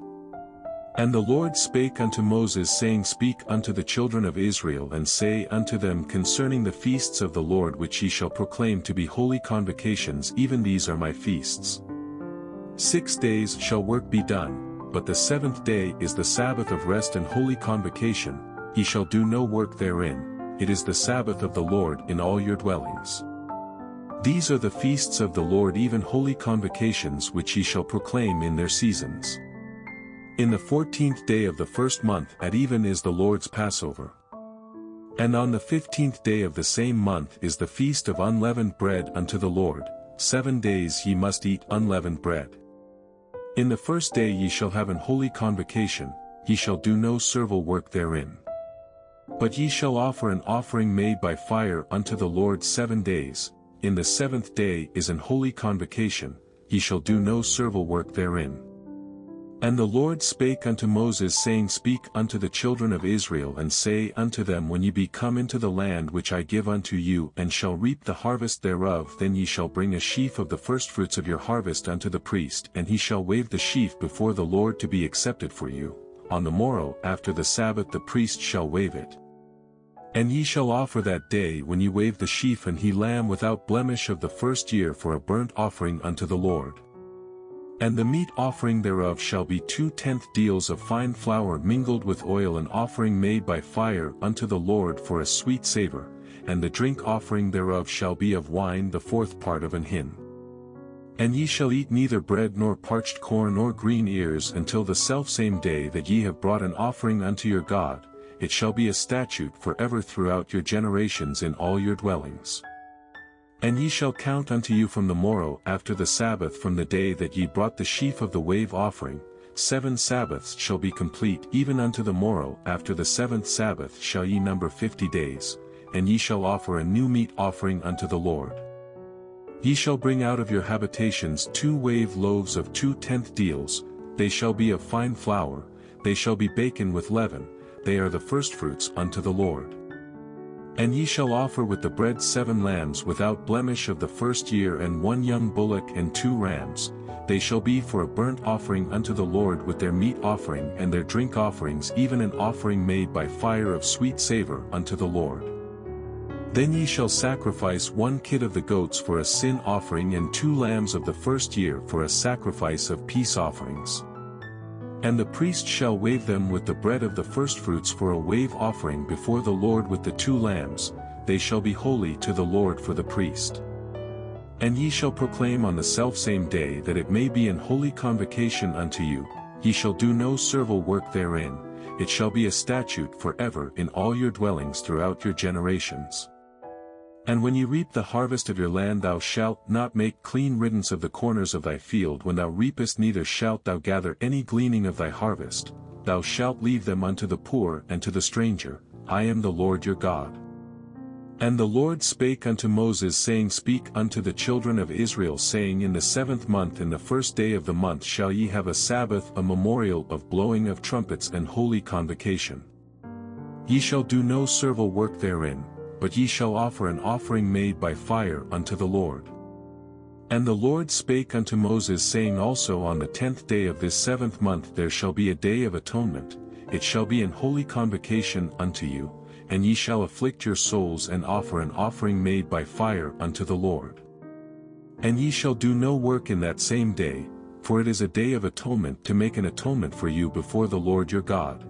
And the Lord spake unto Moses, saying, Speak unto the children of Israel, and say unto them concerning the feasts of the Lord which ye shall proclaim to be holy convocations, even these are my feasts. 6 days shall work be done, but the 7th day is the Sabbath of rest and holy convocation, ye shall do no work therein, it is the Sabbath of the Lord in all your dwellings. These are the feasts of the Lord, even holy convocations, which ye shall proclaim in their seasons. In the 14th day of the first month at even is the Lord's Passover. And on the 15th day of the same month is the feast of unleavened bread unto the Lord. 7 days ye must eat unleavened bread. In the first day ye shall have an holy convocation, ye shall do no servile work therein. But ye shall offer an offering made by fire unto the Lord 7 days, in the 7th day is an holy convocation, ye shall do no servile work therein. And the Lord spake unto Moses, saying, Speak unto the children of Israel, and say unto them, When ye be come into the land which I give unto you, and shall reap the harvest thereof, then ye shall bring a sheaf of the firstfruits of your harvest unto the priest, and he shall wave the sheaf before the Lord to be accepted for you. On the morrow after the Sabbath the priest shall wave it. And ye shall offer that day when ye wave the sheaf an he lamb without blemish of the first year for a burnt offering unto the Lord. And the meat offering thereof shall be 2/10 deals of fine flour mingled with oil, an offering made by fire unto the Lord for a sweet savour, and the drink offering thereof shall be of wine the 4th part of an hin. And ye shall eat neither bread nor parched corn nor green ears until the selfsame day that ye have brought an offering unto your God, it shall be a statute for ever throughout your generations in all your dwellings. And ye shall count unto you from the morrow after the Sabbath, from the day that ye brought the sheaf of the wave offering, 7 Sabbaths shall be complete, even unto the morrow after the 7th Sabbath shall ye number 50 days, and ye shall offer a new meat offering unto the Lord. Ye shall bring out of your habitations 2 wave loaves of 2/10 deals, they shall be of fine flour, they shall be baken with leaven, they are the firstfruits unto the Lord. And ye shall offer with the bread 7 lambs without blemish of the first year, and 1 young bullock and 2 rams, they shall be for a burnt offering unto the Lord, with their meat offering and their drink offerings, even an offering made by fire of sweet savour unto the Lord. Then ye shall sacrifice 1 kid of the goats for a sin offering, and 2 lambs of the first year for a sacrifice of peace offerings. And the priest shall wave them with the bread of the firstfruits for a wave offering before the Lord with the 2 lambs, they shall be holy to the Lord for the priest. And ye shall proclaim on the selfsame day that it may be an holy convocation unto you, ye shall do no servile work therein, it shall be a statute forever in all your dwellings throughout your generations. And when ye reap the harvest of your land, thou shalt not make clean riddance of the corners of thy field when thou reapest, neither shalt thou gather any gleaning of thy harvest, thou shalt leave them unto the poor and to the stranger, I am the Lord your God. And the Lord spake unto Moses, saying, Speak unto the children of Israel, saying, In the 7th month, in the 1st day of the month, shall ye have a Sabbath, a memorial of blowing of trumpets and holy convocation. Ye shall do no servile work therein, but ye shall offer an offering made by fire unto the Lord. And the Lord spake unto Moses, saying, Also on the 10th day of this 7th month there shall be a day of atonement, it shall be an holy convocation unto you, and ye shall afflict your souls and offer an offering made by fire unto the Lord. And ye shall do no work in that same day, for it is a day of atonement to make an atonement for you before the Lord your God.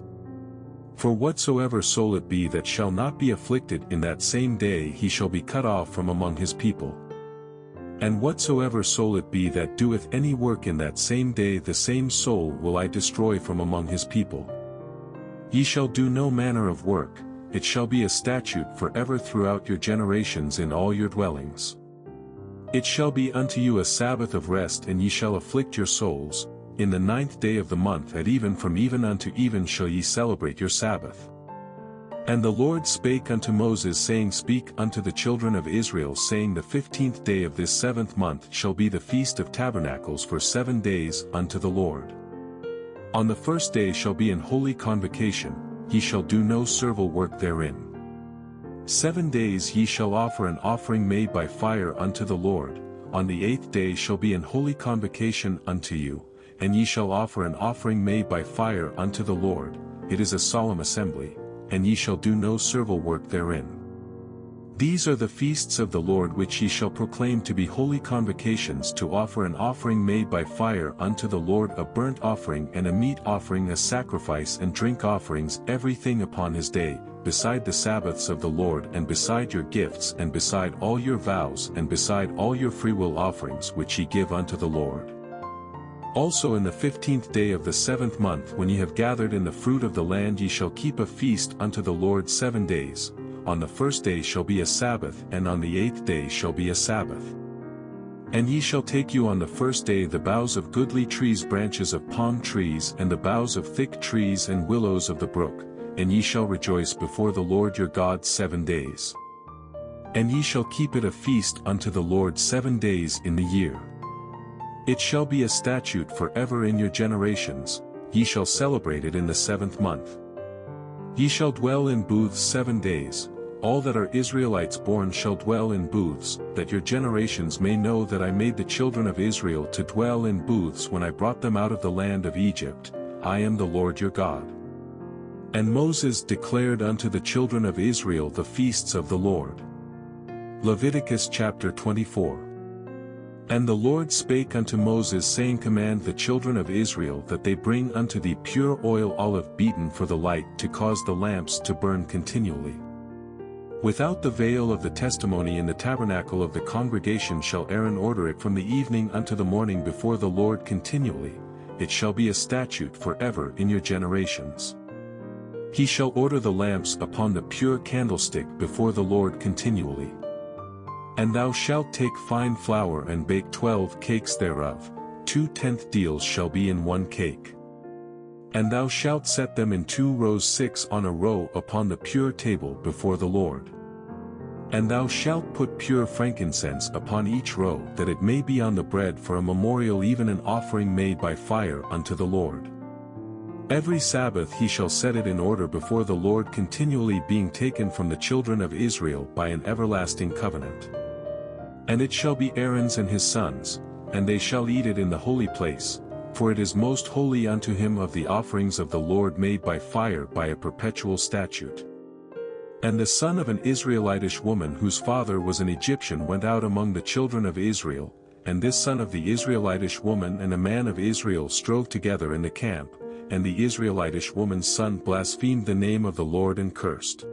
For whatsoever soul it be that shall not be afflicted in that same day, he shall be cut off from among his people. And whatsoever soul it be that doeth any work in that same day, the same soul will I destroy from among his people. Ye shall do no manner of work, it shall be a statute forever throughout your generations in all your dwellings. It shall be unto you a Sabbath of rest, and ye shall afflict your souls. In the 9th day of the month at even, from even unto even shall ye celebrate your Sabbath. And the Lord spake unto Moses, saying, Speak unto the children of Israel, saying, The 15th day of this 7th month shall be the Feast of Tabernacles for 7 days unto the Lord. On the 1st day shall be an holy convocation, ye shall do no servile work therein. 7 days ye shall offer an offering made by fire unto the Lord, on the 8th day shall be an holy convocation unto you, and ye shall offer an offering made by fire unto the Lord, it is a solemn assembly, and ye shall do no servile work therein. These are the feasts of the Lord which ye shall proclaim to be holy convocations, to offer an offering made by fire unto the Lord, a burnt offering and a meat offering, a sacrifice and drink offerings, everything upon his day, beside the Sabbaths of the Lord, and beside your gifts, and beside all your vows, and beside all your freewill offerings which ye give unto the Lord. Also in the 15th day of the 7th month, when ye have gathered in the fruit of the land, ye shall keep a feast unto the Lord 7 days, on the 1st day shall be a Sabbath, and on the 8th day shall be a Sabbath. And ye shall take you on the 1st day the boughs of goodly trees, branches of palm trees, and the boughs of thick trees, and willows of the brook, and ye shall rejoice before the Lord your God 7 days. And ye shall keep it a feast unto the Lord 7 days in the year. It shall be a statute forever in your generations, ye shall celebrate it in the 7th month. Ye shall dwell in booths 7 days, all that are Israelites born shall dwell in booths, that your generations may know that I made the children of Israel to dwell in booths when I brought them out of the land of Egypt, I am the Lord your God. And Moses declared unto the children of Israel the feasts of the Lord. Leviticus chapter 24. And the Lord spake unto Moses, saying, Command the children of Israel that they bring unto thee pure oil, olive beaten for the light, to cause the lamps to burn continually. Without the veil of the testimony in the tabernacle of the congregation shall Aaron order it from the evening unto the morning before the Lord continually, it shall be a statute forever in your generations. He shall order the lamps upon the pure candlestick before the Lord continually. And thou shalt take fine flour and bake 12 cakes thereof, 2 tenth deals shall be in 1 cake. And thou shalt set them in 2 rows, 6 on a row, upon the pure table before the Lord. And thou shalt put pure frankincense upon each row, that it may be on the bread for a memorial, even an offering made by fire unto the Lord. Every Sabbath he shall set it in order before the Lord, continually being taken from the children of Israel by an everlasting covenant. And it shall be Aaron's and his sons, and they shall eat it in the holy place, for it is most holy unto him of the offerings of the Lord made by fire by a perpetual statute. And the son of an Israelitish woman whose father was an Egyptian went out among the children of Israel, and this son of the Israelitish woman and a man of Israel strove together in the camp, and the Israelitish woman's son blasphemed the name of the Lord and cursed.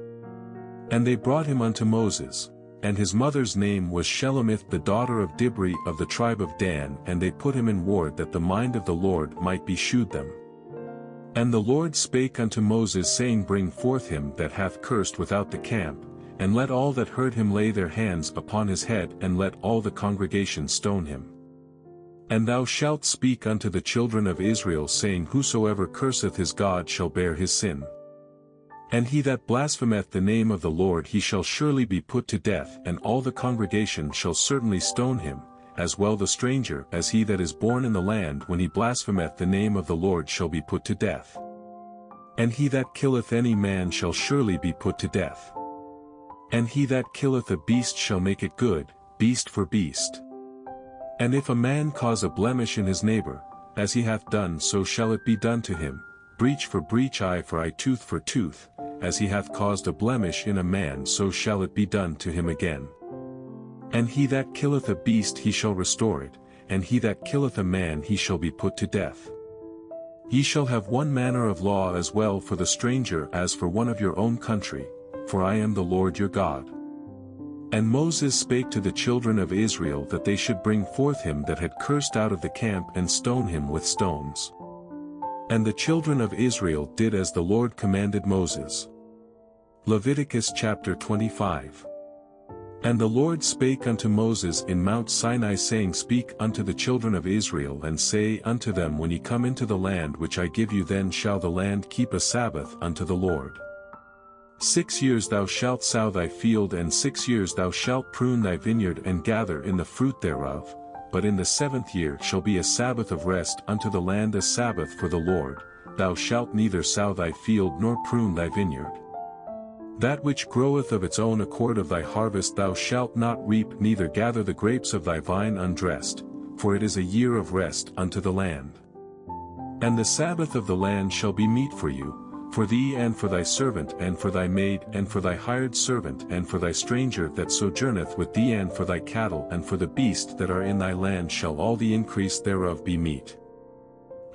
And they brought him unto Moses, and his mother's name was Shelemith, the daughter of Dibri of the tribe of Dan, and they put him in ward that the mind of the Lord might be shewed them. And the Lord spake unto Moses, saying, Bring forth him that hath cursed without the camp, and let all that heard him lay their hands upon his head, and let all the congregation stone him. And thou shalt speak unto the children of Israel, saying, Whosoever curseth his God shall bear his sin. And he that blasphemeth the name of the Lord, he shall surely be put to death, and all the congregation shall certainly stone him, as well the stranger as he that is born in the land when he blasphemeth the name of the Lord shall be put to death. And he that killeth any man shall surely be put to death. And he that killeth a beast shall make it good, beast for beast. And if a man cause a blemish in his neighbor, as he hath done, so shall it be done to him, breach for breach, eye for eye, tooth for tooth, as he hath caused a blemish in a man, so shall it be done to him again. And he that killeth a beast, he shall restore it, and he that killeth a man, he shall be put to death. Ye shall have one manner of law as well for the stranger as for one of your own country, for I am the Lord your God. And Moses spake to the children of Israel that they should bring forth him that had cursed out of the camp, and stone him with stones. And the children of Israel did as the Lord commanded Moses. Leviticus chapter 25. And the Lord spake unto Moses in Mount Sinai, saying, Speak unto the children of Israel, and say unto them, When ye come into the land which I give you, then shall the land keep a Sabbath unto the Lord. 6 years thou shalt sow thy field, and 6 years thou shalt prune thy vineyard, and gather in the fruit thereof, but in the 7th year shall be a Sabbath of rest unto the land, a Sabbath for the Lord. Thou shalt neither sow thy field nor prune thy vineyard. That which groweth of its own accord of thy harvest thou shalt not reap, neither gather the grapes of thy vine undressed, for it is a year of rest unto the land. And the Sabbath of the land shall be meat for you, for thee, and for thy servant, and for thy maid, and for thy hired servant, and for thy stranger that sojourneth with thee, and for thy cattle, and for the beast that are in thy land shall all the increase thereof be meat.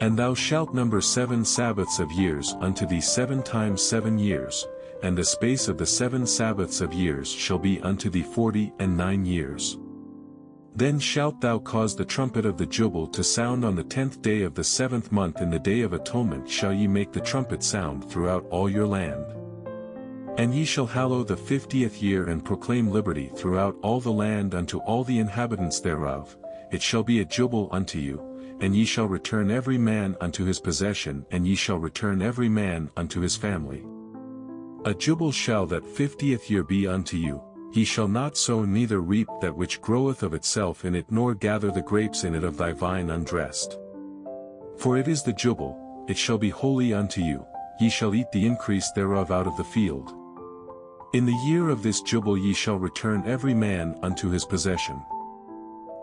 And thou shalt number 7 Sabbaths of years unto thee, 7 times 7 years, and the space of the 7 Sabbaths of years shall be unto thee 49 years. Then shalt thou cause the trumpet of the Jubile to sound on the 10th day of the 7th month, in the day of atonement shall ye make the trumpet sound throughout all your land. And ye shall hallow the 50th year, and proclaim liberty throughout all the land unto all the inhabitants thereof. It shall be a Jubile unto you, and ye shall return every man unto his possession, and ye shall return every man unto his family. A Jubile shall that 50th year be unto you. Ye shall not sow neither reap that which groweth of itself in it, nor gather the grapes in it of thy vine undressed. For it is the Jubile, it shall be holy unto you, ye shall eat the increase thereof out of the field. In the year of this Jubile ye shall return every man unto his possession.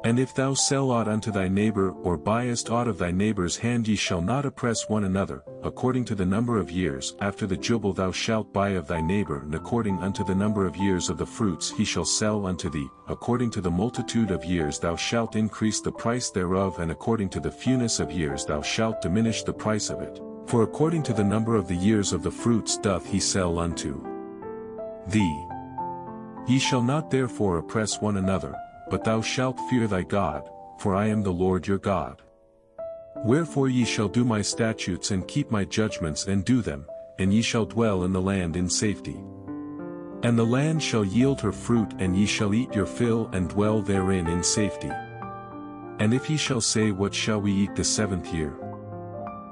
And if thou sell aught unto thy neighbor, or buyest aught of thy neighbor's hand, ye shall not oppress one another. According to the number of years after the Jubile thou shalt buy of thy neighbor, and according unto the number of years of the fruits he shall sell unto thee, according to the multitude of years thou shalt increase the price thereof, and according to the fewness of years thou shalt diminish the price of it. For according to the number of the years of the fruits doth he sell unto thee. Ye shall not therefore oppress one another, but thou shalt fear thy God, for I am the Lord your God. Wherefore ye shall do my statutes, and keep my judgments, and do them, and ye shall dwell in the land in safety. And the land shall yield her fruit, and ye shall eat your fill, and dwell therein in safety. And if ye shall say, What shall we eat the 7th year?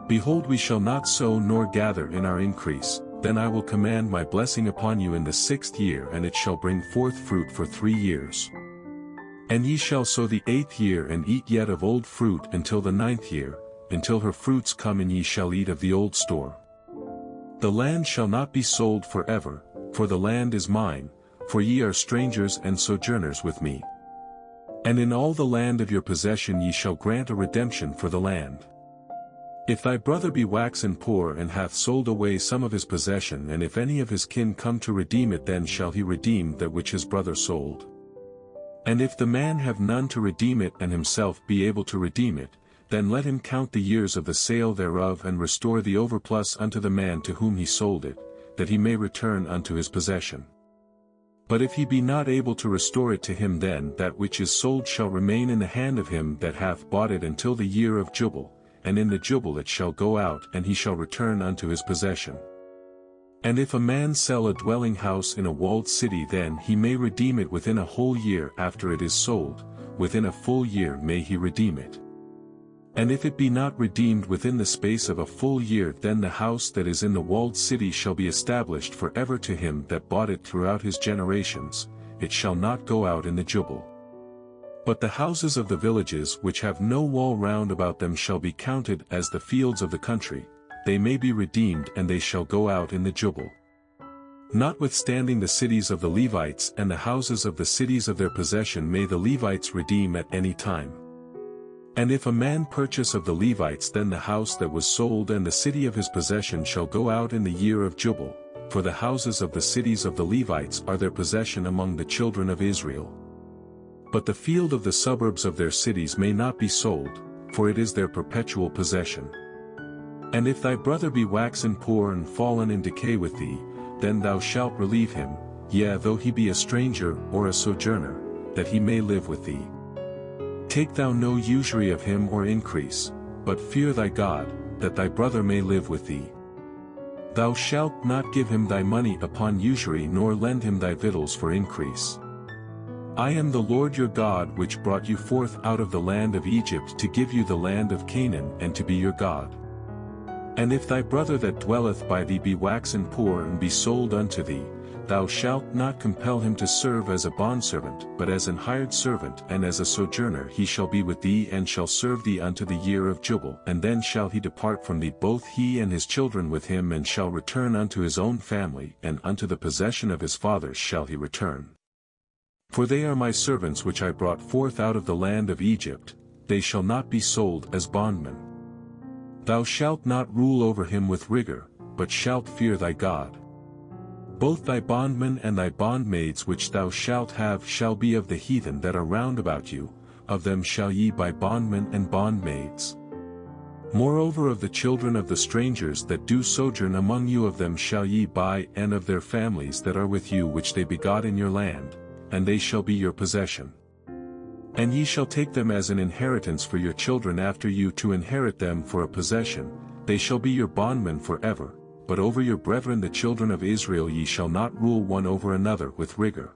Behold, we shall not sow nor gather in our increase, then I will command my blessing upon you in the 6th year, and it shall bring forth fruit for 3 years. And ye shall sow the 8th year, and eat yet of old fruit until the 9th year, until her fruits come, and ye shall eat of the old store. The land shall not be sold forever, for the land is mine, for ye are strangers and sojourners with me. And in all the land of your possession ye shall grant a redemption for the land. If thy brother be waxen poor, and hath sold away some of his possession, and if any of his kin come to redeem it, then shall he redeem that which his brother sold. And if the man have none to redeem it, and himself be able to redeem it, then let him count the years of the sale thereof, and restore the overplus unto the man to whom he sold it, that he may return unto his possession. But if he be not able to restore it to him, then that which is sold shall remain in the hand of him that hath bought it until the year of Jubile, and in the Jubile it shall go out, and he shall return unto his possession. And if a man sell a dwelling house in a walled city, then he may redeem it within a whole year after it is sold, within a full year may he redeem it. And if it be not redeemed within the space of a full year, then the house that is in the walled city shall be established forever to him that bought it throughout his generations, it shall not go out in the Jubile. But the houses of the villages which have no wall round about them shall be counted as the fields of the country, they may be redeemed, and they shall go out in the Jubile. Notwithstanding the cities of the Levites and the houses of the cities of their possession may the Levites redeem at any time. And if a man purchase of the Levites, then the house that was sold and the city of his possession shall go out in the year of Jubile, for the houses of the cities of the Levites are their possession among the children of Israel. But the field of the suburbs of their cities may not be sold, for it is their perpetual possession. And if thy brother be waxen poor and fallen in decay with thee, then thou shalt relieve him, yea, though he be a stranger or a sojourner, that he may live with thee. Take thou no usury of him or increase, but fear thy God, that thy brother may live with thee. Thou shalt not give him thy money upon usury, nor lend him thy victuals for increase. I am the Lord your God, which brought you forth out of the land of Egypt to give you the land of Canaan, and to be your God. And if thy brother that dwelleth by thee be waxen poor and be sold unto thee, thou shalt not compel him to serve as a bondservant, but as an hired servant and as a sojourner he shall be with thee, and shall serve thee unto the year of Jubile, and then shall he depart from thee, both he and his children with him, and shall return unto his own family, and unto the possession of his fathers shall he return. For they are my servants which I brought forth out of the land of Egypt, they shall not be sold as bondmen. Thou shalt not rule over him with rigor, but shalt fear thy God. Both thy bondmen and thy bondmaids which thou shalt have shall be of the heathen that are round about you, of them shall ye buy bondmen and bondmaids. Moreover, of the children of the strangers that do sojourn among you, of them shall ye buy, and of their families that are with you which they begot in your land, and they shall be your possession. And ye shall take them as an inheritance for your children after you to inherit them for a possession, they shall be your bondmen forever. But over your brethren the children of Israel ye shall not rule one over another with rigor.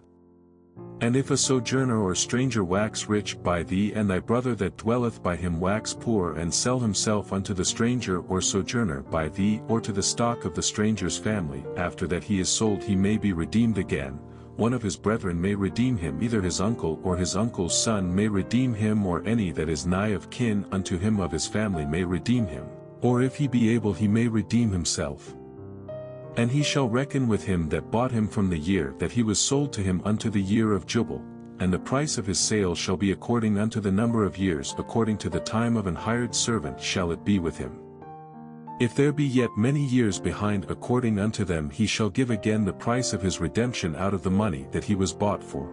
And if a sojourner or stranger wax rich by thee, and thy brother that dwelleth by him wax poor and sell himself unto the stranger or sojourner by thee, or to the stock of the stranger's family, after that he is sold he may be redeemed again, one of his brethren may redeem him, either his uncle or his uncle's son may redeem him, or any that is nigh of kin unto him of his family may redeem him, or if he be able he may redeem himself. And he shall reckon with him that bought him from the year that he was sold to him unto the year of Jubile, and the price of his sale shall be according unto the number of years, according to the time of an hired servant shall it be with him. If there be yet many years behind, according unto them he shall give again the price of his redemption out of the money that he was bought for.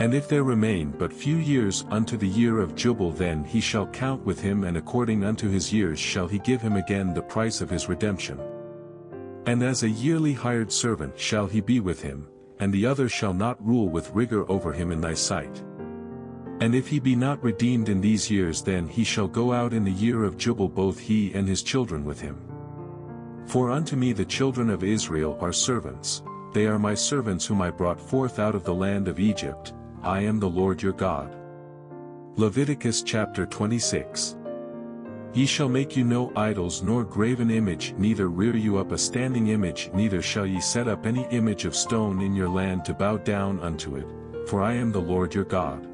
And if there remain but few years unto the year of Jubile, then he shall count with him, and according unto his years shall he give him again the price of his redemption. And as a yearly hired servant shall he be with him, and the other shall not rule with rigor over him in thy sight. And if he be not redeemed in these years, then he shall go out in the year of Jubile, both he and his children with him. For unto me the children of Israel are servants, they are my servants whom I brought forth out of the land of Egypt, I am the Lord your God. Leviticus chapter 26. Ye shall make you no idols nor graven image, neither rear you up a standing image, neither shall ye set up any image of stone in your land to bow down unto it, for I am the Lord your God.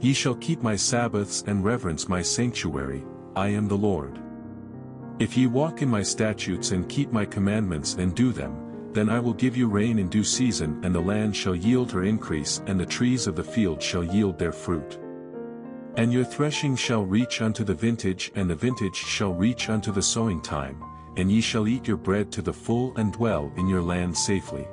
Ye shall keep my Sabbaths and reverence my sanctuary, I am the Lord. If ye walk in my statutes and keep my commandments and do them, then I will give you rain in due season, and the land shall yield her increase, and the trees of the field shall yield their fruit. And your threshing shall reach unto the vintage, and the vintage shall reach unto the sowing time, and ye shall eat your bread to the full and dwell in your land safely.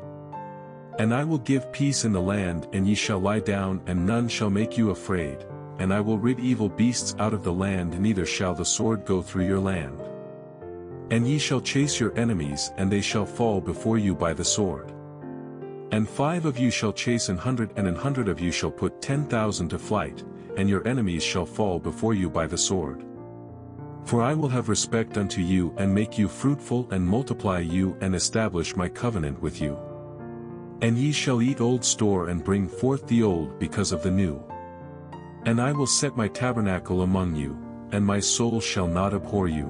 And I will give peace in the land, and ye shall lie down, and none shall make you afraid, and I will rid evil beasts out of the land, neither shall the sword go through your land. And ye shall chase your enemies, and they shall fall before you by the sword. And 5 of you shall chase 100, and 100 of you shall put 10,000 to flight, and your enemies shall fall before you by the sword. For I will have respect unto you, and make you fruitful, and multiply you, and establish my covenant with you. And ye shall eat old store, and bring forth the old because of the new. And I will set my tabernacle among you, and my soul shall not abhor you.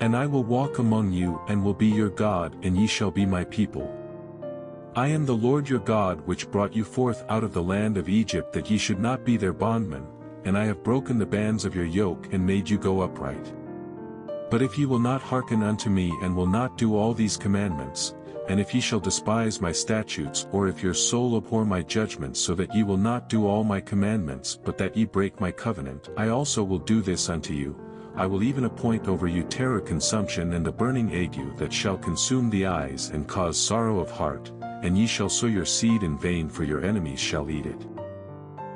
And I will walk among you, and will be your God, and ye shall be my people. I am the Lord your God, which brought you forth out of the land of Egypt, that ye should not be their bondmen, and I have broken the bands of your yoke, and made you go upright. But if ye will not hearken unto me, and will not do all these commandments, and if ye shall despise my statutes, or if your soul abhor my judgments, so that ye will not do all my commandments, but that ye break my covenant, I also will do this unto you, I will even appoint over you terror, consumption, and the burning ague, that shall consume the eyes, and cause sorrow of heart, and ye shall sow your seed in vain, for your enemies shall eat it.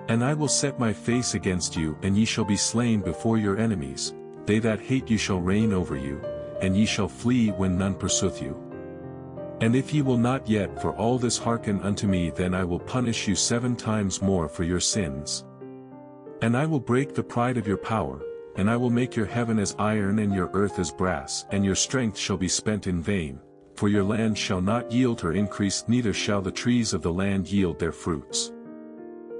And I will set my face against you, and ye shall be slain before your enemies, they that hate you shall reign over you, and ye shall flee when none pursueth you. And if ye will not yet for all this hearken unto me, then I will punish you 7 times more for your sins. And I will break the pride of your power, and I will make your heaven as iron, and your earth as brass, and your strength shall be spent in vain. For your land shall not yield her increase, neither shall the trees of the land yield their fruits.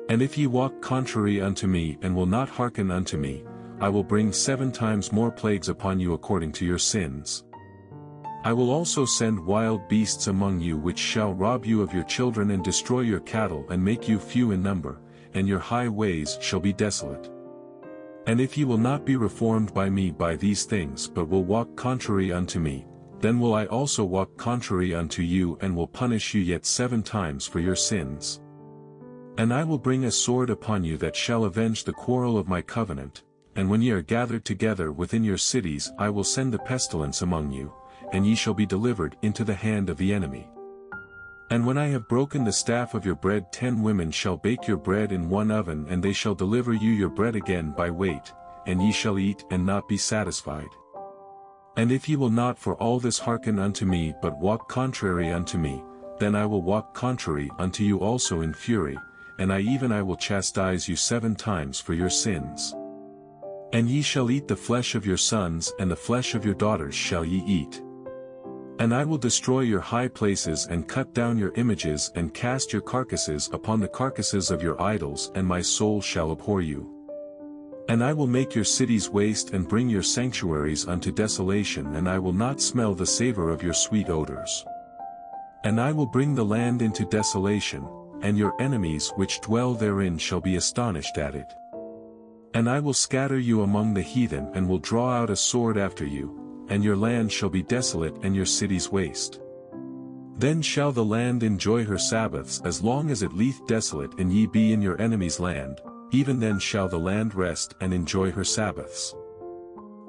And if ye walk contrary unto me, and will not hearken unto me, I will bring 7 times more plagues upon you according to your sins. I will also send wild beasts among you, which shall rob you of your children, and destroy your cattle, and make you few in number, and your highways shall be desolate. And if ye will not be reformed by me by these things, but will walk contrary unto me, then will I also walk contrary unto you, and will punish you yet 7 times for your sins. And I will bring a sword upon you, that shall avenge the quarrel of my covenant, and when ye are gathered together within your cities, I will send the pestilence among you, and ye shall be delivered into the hand of the enemy. And when I have broken the staff of your bread, 10 women shall bake your bread in 1 oven, and they shall deliver you your bread again by weight, and ye shall eat and not be satisfied. And if ye will not for all this hearken unto me, but walk contrary unto me, then I will walk contrary unto you also in fury, and I will chastise you 7 times for your sins. And ye shall eat the flesh of your sons, and the flesh of your daughters shall ye eat. And I will destroy your high places, and cut down your images, and cast your carcasses upon the carcasses of your idols, and my soul shall abhor you. And I will make your cities waste, and bring your sanctuaries unto desolation, and I will not smell the savor of your sweet odors. And I will bring the land into desolation, and your enemies which dwell therein shall be astonished at it. And I will scatter you among the heathen, and will draw out a sword after you, and your land shall be desolate, and your cities waste. Then shall the land enjoy her Sabbaths, as long as it lieth desolate, and ye be in your enemies' land. Even then shall the land rest and enjoy her Sabbaths.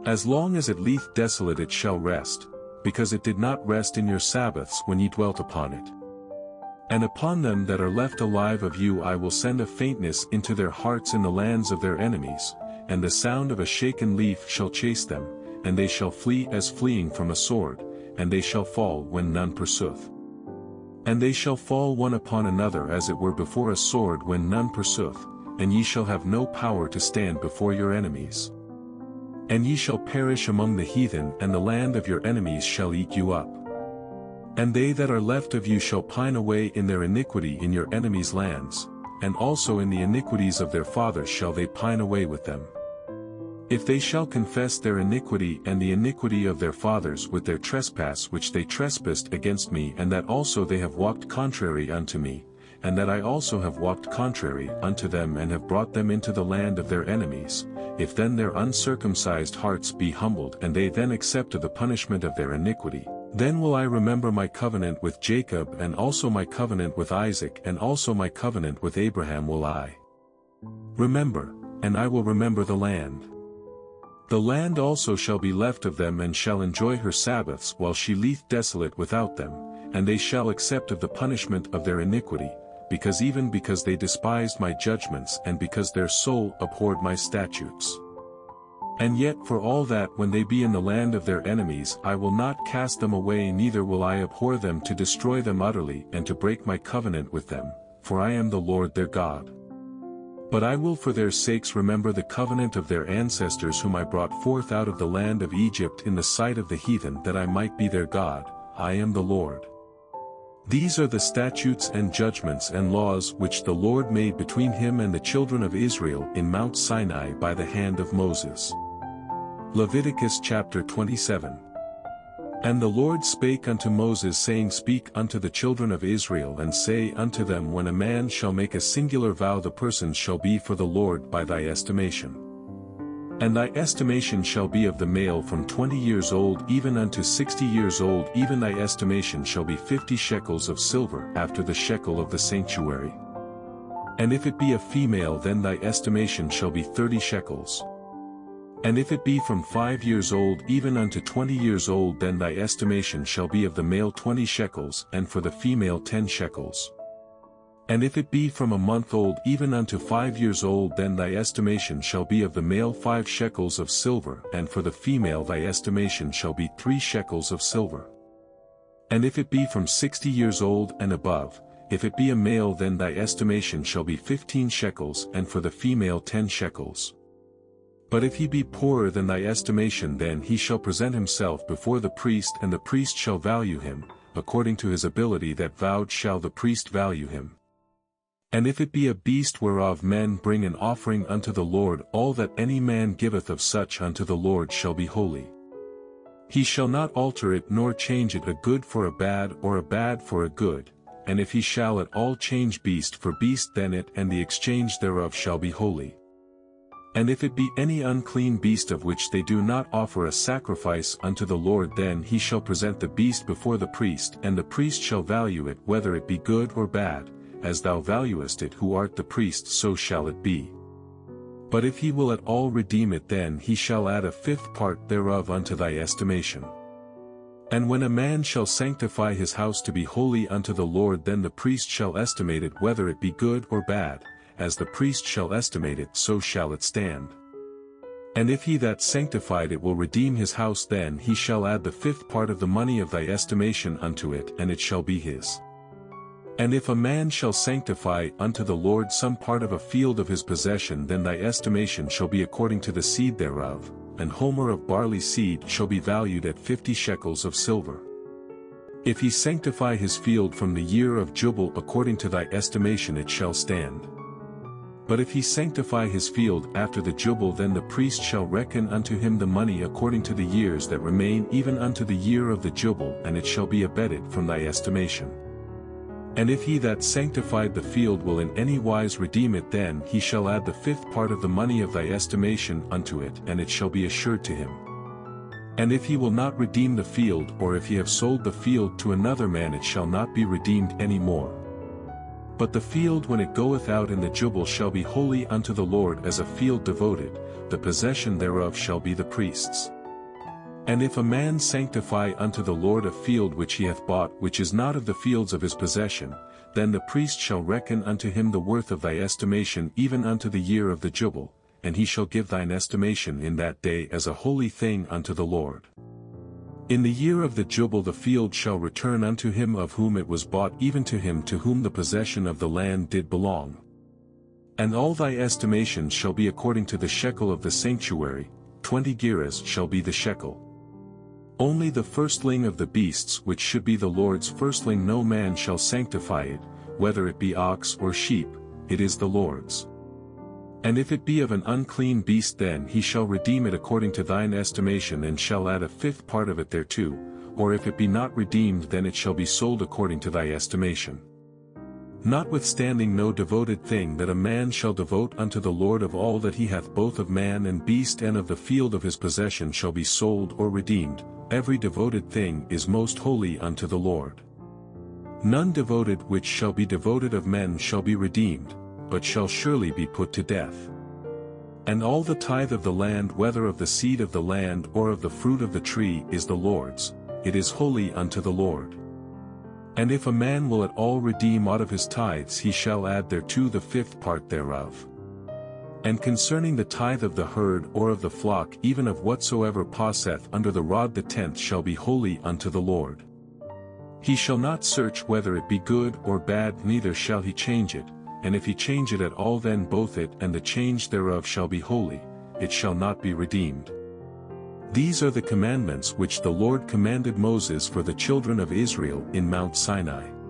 As long as it lieth desolate it shall rest, because it did not rest in your Sabbaths when ye dwelt upon it. And upon them that are left alive of you I will send a faintness into their hearts in the lands of their enemies, and the sound of a shaken leaf shall chase them, and they shall flee as fleeing from a sword, and they shall fall when none pursueth. And they shall fall one upon another as it were before a sword when none pursueth, and ye shall have no power to stand before your enemies. And ye shall perish among the heathen, and the land of your enemies shall eat you up. And they that are left of you shall pine away in their iniquity in your enemies' lands, and also in the iniquities of their fathers shall they pine away with them. If they shall confess their iniquity and the iniquity of their fathers with their trespass which they trespassed against me, and that also they have walked contrary unto me, and that I also have walked contrary unto them and have brought them into the land of their enemies. If then their uncircumcised hearts be humbled and they then accept of the punishment of their iniquity, then will I remember my covenant with Jacob and also my covenant with Isaac and also my covenant with Abraham will I remember, and I will remember the land. The land also shall be left of them and shall enjoy her Sabbaths while she lieth desolate without them, and they shall accept of the punishment of their iniquity, because they despised my judgments and because their soul abhorred my statutes. And yet for all that when they be in the land of their enemies I will not cast them away neither will I abhor them to destroy them utterly and to break my covenant with them, for I am the Lord their God. But I will for their sakes remember the covenant of their ancestors whom I brought forth out of the land of Egypt in the sight of the heathen that I might be their God, I am the Lord. These are the statutes and judgments and laws which the Lord made between him and the children of Israel in Mount Sinai by the hand of Moses. Leviticus chapter 27. And the Lord spake unto Moses, saying, Speak unto the children of Israel, and say unto them, When a man shall make a singular vow, the person shall be for the Lord by thy estimation. And thy estimation shall be of the male from 20 years old even unto 60 years old, even thy estimation shall be 50 shekels of silver after the shekel of the sanctuary. And if it be a female, then thy estimation shall be 30 shekels. And if it be from 5 years old even unto 20 years old, then thy estimation shall be of the male 20 shekels, and for the female 10 shekels. And if it be from a month old even unto 5 years old, then thy estimation shall be of the male 5 shekels of silver, and for the female thy estimation shall be 3 shekels of silver. And if it be from 60 years old and above, if it be a male, then thy estimation shall be 15 shekels, and for the female 10 shekels. But if he be poorer than thy estimation, then he shall present himself before the priest, and the priest shall value him, according to his ability that vowed shall the priest value him. And if it be a beast whereof men bring an offering unto the Lord, all that any man giveth of such unto the Lord shall be holy. He shall not alter it nor change it, a good for a bad or a bad for a good, and if he shall at all change beast for beast, then it and the exchange thereof shall be holy. And if it be any unclean beast of which they do not offer a sacrifice unto the Lord, then he shall present the beast before the priest, and the priest shall value it whether it be good or bad. As thou valuest it who art the priest, so shall it be. But if he will at all redeem it, then he shall add a 5th part thereof unto thy estimation. And when a man shall sanctify his house to be holy unto the Lord, then the priest shall estimate it whether it be good or bad. As the priest shall estimate it, so shall it stand. And if he that sanctified it will redeem his house, then he shall add the 5th part of the money of thy estimation unto it, and it shall be his. And if a man shall sanctify unto the Lord some part of a field of his possession, then thy estimation shall be according to the seed thereof. An homer of barley seed shall be valued at 50 shekels of silver. If he sanctify his field from the year of Jubal, according to thy estimation it shall stand. But if he sanctify his field after the Jubal, then the priest shall reckon unto him the money according to the years that remain even unto the year of the Jubal, and it shall be abated from thy estimation. And if he that sanctified the field will in any wise redeem it, then he shall add the 5th part of the money of thy estimation unto it, and it shall be assured to him. And if he will not redeem the field, or if he have sold the field to another man, it shall not be redeemed any more. But the field when it goeth out in the Jubal shall be holy unto the Lord as a field devoted, the possession thereof shall be the priest's. And if a man sanctify unto the Lord a field which he hath bought, which is not of the fields of his possession, then the priest shall reckon unto him the worth of thy estimation even unto the year of the Jubal, and he shall give thine estimation in that day as a holy thing unto the Lord. In the year of the Jubal the field shall return unto him of whom it was bought, even to him to whom the possession of the land did belong. And all thy estimations shall be according to the shekel of the sanctuary, 20 gerahs shall be the shekel. Only the firstling of the beasts which should be the Lord's firstling, no man shall sanctify it, whether it be ox or sheep, it is the Lord's. And if it be of an unclean beast, then he shall redeem it according to thine estimation, and shall add a 5th part of it thereto, or if it be not redeemed, then it shall be sold according to thy estimation. notwithstanding no devoted thing that a man shall devote unto the Lord of all that he hath both of man and beast and of the field of his possession shall be sold or redeemed, every devoted thing is most holy unto the Lord. None devoted which shall be devoted of men shall be redeemed, but shall surely be put to death. And all the tithe of the land, whether of the seed of the land or of the fruit of the tree, is the Lord's, it is holy unto the Lord. And if a man will at all redeem out of his tithes, he shall add thereto the fifth part thereof. And concerning the tithe of the herd or of the flock, even of whatsoever passeth under the rod, the tenth shall be holy unto the Lord. He shall not search whether it be good or bad, neither shall he change it, and if he change it at all, then both it and the change thereof shall be holy, it shall not be redeemed. These are the commandments which the Lord commanded Moses for the children of Israel in Mount Sinai.